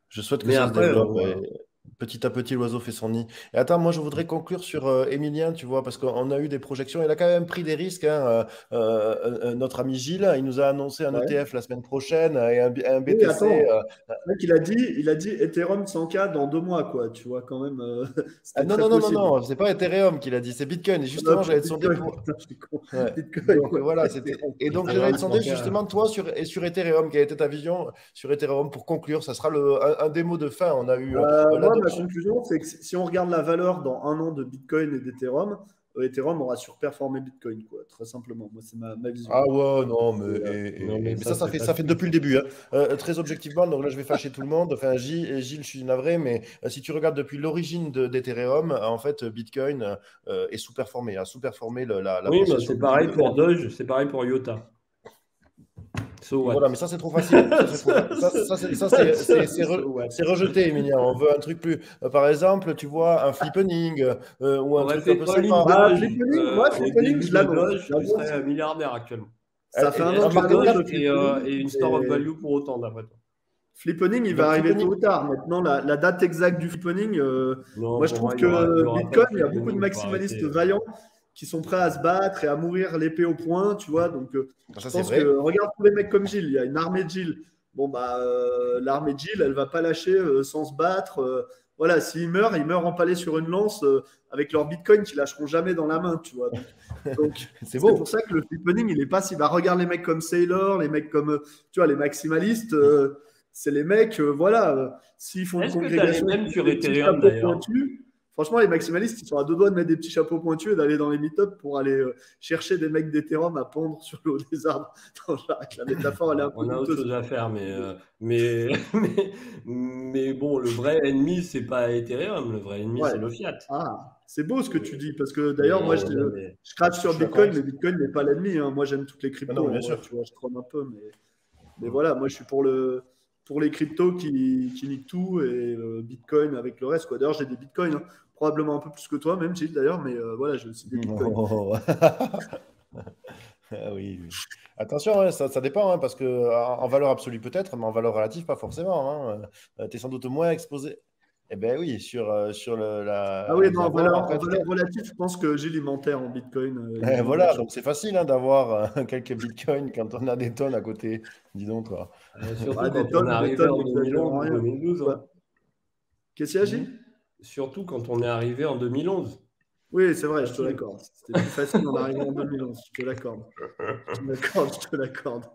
Je souhaite que mais ça après, se développe. Euh, ouais. Petit à petit, l'oiseau fait son nid. Et attends, moi, je voudrais conclure sur euh, Emilien, tu vois, parce qu'on a eu des projections. Il a quand même pris des risques. Hein, euh, euh, euh, notre ami Gilles, il nous a annoncé un ouais. E T F la semaine prochaine et un, un B T C. Oui, attends, euh, mec, il a dit, il a dit Ethereum cent K dans deux mois, quoi. Tu vois, quand même. Euh, ah, non, non, non, non, non, non, c'est pas Ethereum qu'il a dit, c'est Bitcoin. Et justement, j'allais te sonder. Voilà, c'était. Et donc, j'allais te sonder justement toi sur et sur Ethereum, quelle était ta vision sur Ethereum pour conclure. Ça sera le un, un démo de fin. On a eu. Euh, euh, là, ma conclusion, c'est que si on regarde la valeur dans un an de Bitcoin et d'Ethereum, Ethereum aura surperformé Bitcoin, quoi, très simplement. Moi, c'est ma, ma vision. Ah ouais, non, mais, et, et, non, mais, mais ça, ça, ça, fait, ça fait depuis le début. Hein. Euh, très objectivement, donc là, je vais fâcher tout le monde. Enfin, Gilles, Gilles, je suis navré, mais euh, si tu regardes depuis l'origine d'Ethereum, en fait, Bitcoin euh, est sous-performé, a sous-performé la, la. Oui, bah, c'est pareil de... pour Doge, c'est pareil pour Iota. So voilà, mais ça c'est trop facile. Ça c'est re, rejeté, Emilia. On veut un truc plus. Euh, par exemple, tu vois un flippening euh, ou un truc comme ça. Ah, flippening, euh, moi flippening, je l'adore. Je serais un milliardaire actuellement. Ça et fait un an que et, euh, et une store of value pour autant d'après toi. Flippening, il va arriver tôt ou tard. Maintenant, la, la date exacte du flippening. Euh, non, moi, je trouve que Bitcoin, il y a beaucoup de maximalistes vaillants qui sont prêts à se battre et à mourir l'épée au poing, tu vois. Donc, euh, ça, je pense que, regarde tous les mecs comme Gilles, il y a une armée de Gilles. Bon, bah, euh, l'armée de Gilles, elle va pas lâcher euh, sans se battre. Euh, voilà, s'ils meurent, ils meurent empalés sur une lance euh, avec leur bitcoin qu'ils lâcheront jamais dans la main, tu vois. Donc, c'est pour ça que le flippening, il est pas si. Bah, regarde les mecs comme Saylor, les mecs comme, euh, tu vois, les maximalistes, euh, c'est les mecs, euh, voilà, euh, s'ils font une congrégation. Même sur Ethereum, d'ailleurs. Franchement, les maximalistes, ils sont à deux doigts de mettre des petits chapeaux pointus et d'aller dans les meet-up pour aller euh, chercher des mecs d'Ethereum à pendre sur le haut des arbres. Non, la métaphore, elle est un peu. On a autre chose à faire, mais, euh, mais, mais, mais bon, le vrai ennemi, c'est pas Ethereum, le vrai ennemi, ouais. c'est le fiat. Ah, c'est beau ce que tu dis, parce que d'ailleurs, moi, je, mais... je crache sur je Bitcoin, mais Bitcoin n'est pas l'ennemi. Hein. Moi, j'aime toutes les cryptos, non, bien ouais, sûr. Tu vois, je trompe un peu, mais, mais voilà, moi, je suis pour le. Pour les cryptos qui, qui niquent tout et euh, Bitcoin avec le reste. D'ailleurs, j'ai des Bitcoins, hein, probablement un peu plus que toi, même Gilles d'ailleurs, mais euh, voilà, j'ai aussi des Bitcoins. Oh. ah oui, oui. Attention, hein, ça, ça dépend, hein, parce que en valeur absolue peut-être, mais en valeur relative, pas forcément. Hein. Euh, tu es sans doute moins exposé. Eh bien oui, sur, euh, sur le, la... Ah oui, non, valeur, en, en fait, valeur relative, je pense que j'ai l'alimentaire en Bitcoin. Euh, eh, voilà, donc c'est facile hein, d'avoir euh, quelques Bitcoins quand on a des tonnes à côté, dis donc. Quoi. Euh, surtout ah, quand tonnes, on est arrivé en deux mille onze, deux mille douze. Ouais. Hein. Qu'est-ce qu'il y a, Gilles ? Surtout quand on est arrivé en deux mille onze. Oui, c'est vrai, je te l'accorde. C'était plus facile d'en arriver en deux mille onze, je te l'accorde. Je te l'accorde, je te l'accorde.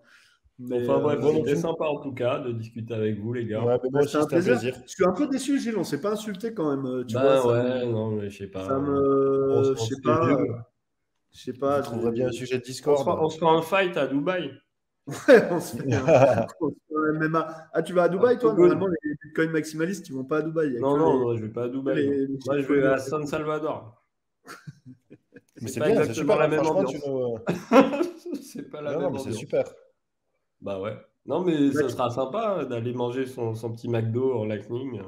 Mais enfin, bref, bon, c'était sympa en tout cas de discuter avec vous, les gars. Ouais, moi aussi, c'était un plaisir. Je suis un peu déçu, Gilles, on ne s'est pas insulté quand même. Tu bah, vois, ouais, me... non, mais je sais pas. Ça me. Je sais pas. Je sais pas. Je trouverais bien un sujet de Discord. On se fait un fight à Dubaï. Ouais, on se fait un M M A. Ah, tu vas à Dubaï, ah, toi? Normalement, les bitcoins maximalistes, ils ne vont pas à Dubaï. Non, non, les... non, je ne vais pas à Dubaï. Les... Moi, je vais à San Salvador. Mais c'est bien, c'est super la même ambiance. C'est pas la même ambiance. C'est super. Bah ouais. Non, mais ça sera sympa hein, d'aller manger son, son petit McDo en Lightning.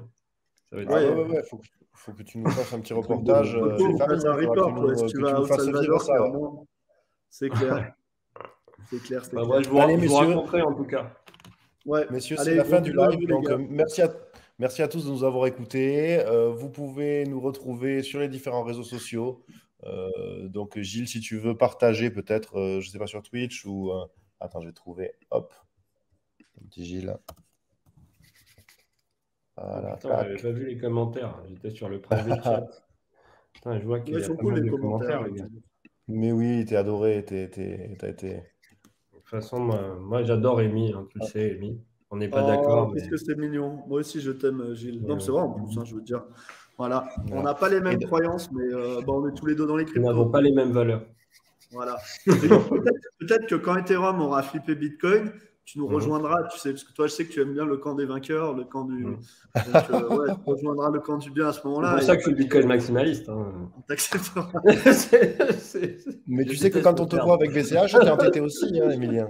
Ça va être ouais, ouais, ouais. Faut que, faut que tu nous fasses un petit reportage. Euh, un report, si tu vas au Salvador, c'est clair. C'est clair, c'est bah, clair. Moi, je vous, allez, vous rencontrerai en tout cas. Ouais. Messieurs, c'est la fin du live. Donc, euh, merci à merci à tous de nous avoir écoutés. Euh, vous pouvez nous retrouver sur les différents réseaux sociaux. Euh, donc, Gilles, si tu veux partager peut-être, euh, je sais pas, sur Twitch ou... Euh, attends, je vais trouver. Hop. Un petit Gilles. Voilà. Putain, j'avais pas vu les commentaires. J'étais sur le private chat. Putain, je vois qu'il y a beaucoup de commentaires, les gars. Mais oui, t'es adoré. T'es, t'es, t'as été... De toute façon, moi, moi j'adore Amy. Hein, tu le sais, Amy. On n'est pas oh, d'accord. Qu'est-ce mais... que c'est mignon. Moi aussi, je t'aime, Gilles. Ouais. Non, c'est vrai, en plus, hein, je veux dire. Voilà. Ouais. On n'a pas les mêmes de... croyances, mais euh, bah, on est tous les deux dans les cryptos. Nous n'avons pas les mêmes valeurs. Voilà. Peut-être peut que quand Ethereum aura flippé Bitcoin, tu nous rejoindras, mmh. tu sais, parce que toi, je sais que tu aimes bien le camp des vainqueurs, le camp du. Mmh. Donc, euh, ouais, tu rejoindras le camp du bien à ce moment-là. C'est pour ça que je suis Bitcoin maximaliste. Hein. On t'acceptera. Mais tu sais que quand on te voit avec B C H, t'es entêté aussi, hein, Emilien.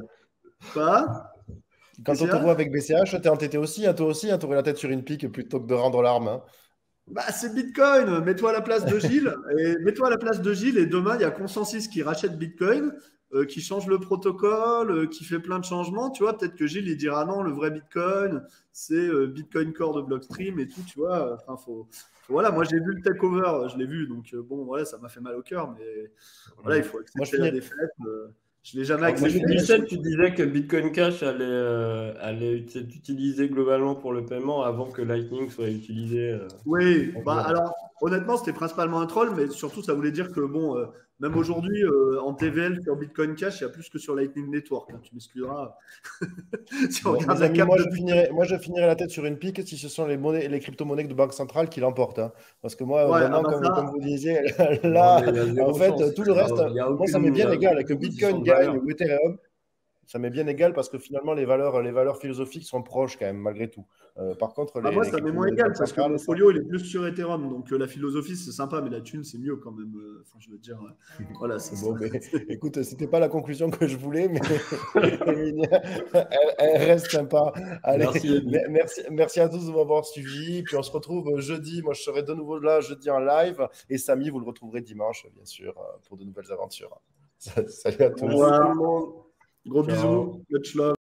Quoi ? Quand B C H on te voit avec B C H, t'es entêté aussi, hein, toi aussi, hein, t'aurais la tête sur une pique plutôt que de rendre l'arme. Hein. Bah, c'est Bitcoin, mets-toi à la place de Gilles, et mets-toi à la place de Gilles, et demain, il y a ConsenSys qui rachète Bitcoin, euh, qui change le protocole, euh, qui fait plein de changements, tu vois, peut-être que Gilles, il dira non, le vrai Bitcoin, c'est euh, Bitcoin Core de Blockstream et tout, tu vois. Enfin, faut... Voilà, moi, j'ai vu le takeover, je l'ai vu, donc euh, bon, voilà, ça m'a fait mal au cœur, mais voilà, il faut accepter moi, je la finis... défaite. Euh... Je ne l'ai jamais accepté. Michel, tu disais que Bitcoin Cash allait, euh, allait être utilisé globalement pour le paiement avant que Lightning soit utilisé. Euh, oui, bah, alors honnêtement, c'était principalement un troll, mais surtout, ça voulait dire que bon, euh, même aujourd'hui, euh, en T V L, sur Bitcoin Cash, il y a plus que sur Lightning Network. Hein, tu m'excuseras. Si on bon, regarde amis, moi, de... je finirai, moi, je finirai la tête sur une pique si ce sont les, monnaies, les crypto-monnaies de banque centrale qui l'emportent. Hein, parce que moi, ouais, maintenant, comme, ça... comme vous disiez, là, non, en fait, chance, tout le reste, moi, aucune... ça m'est bien égal que Bitcoin Cash. Ou Ethereum, ça m'est bien égal parce que finalement les valeurs, les valeurs philosophiques sont proches quand même malgré tout. Euh, par contre, les, ah moi les ça m'est moins égal parce que le folio il est plus sur Ethereum, donc euh, la philosophie c'est sympa, mais la thune c'est mieux quand même. Enfin, je veux dire, euh, voilà. C'est bon, mais, écoute, c'était pas la conclusion que je voulais, mais elle, elle reste sympa. Allez, merci, merci, merci à tous de m'avoir suivi. Puis on se retrouve jeudi. Moi, je serai de nouveau là jeudi en live et Samy, vous le retrouverez dimanche, bien sûr, pour de nouvelles aventures. Salut à tous. Wow. Gros ciao. Bisous. Much love.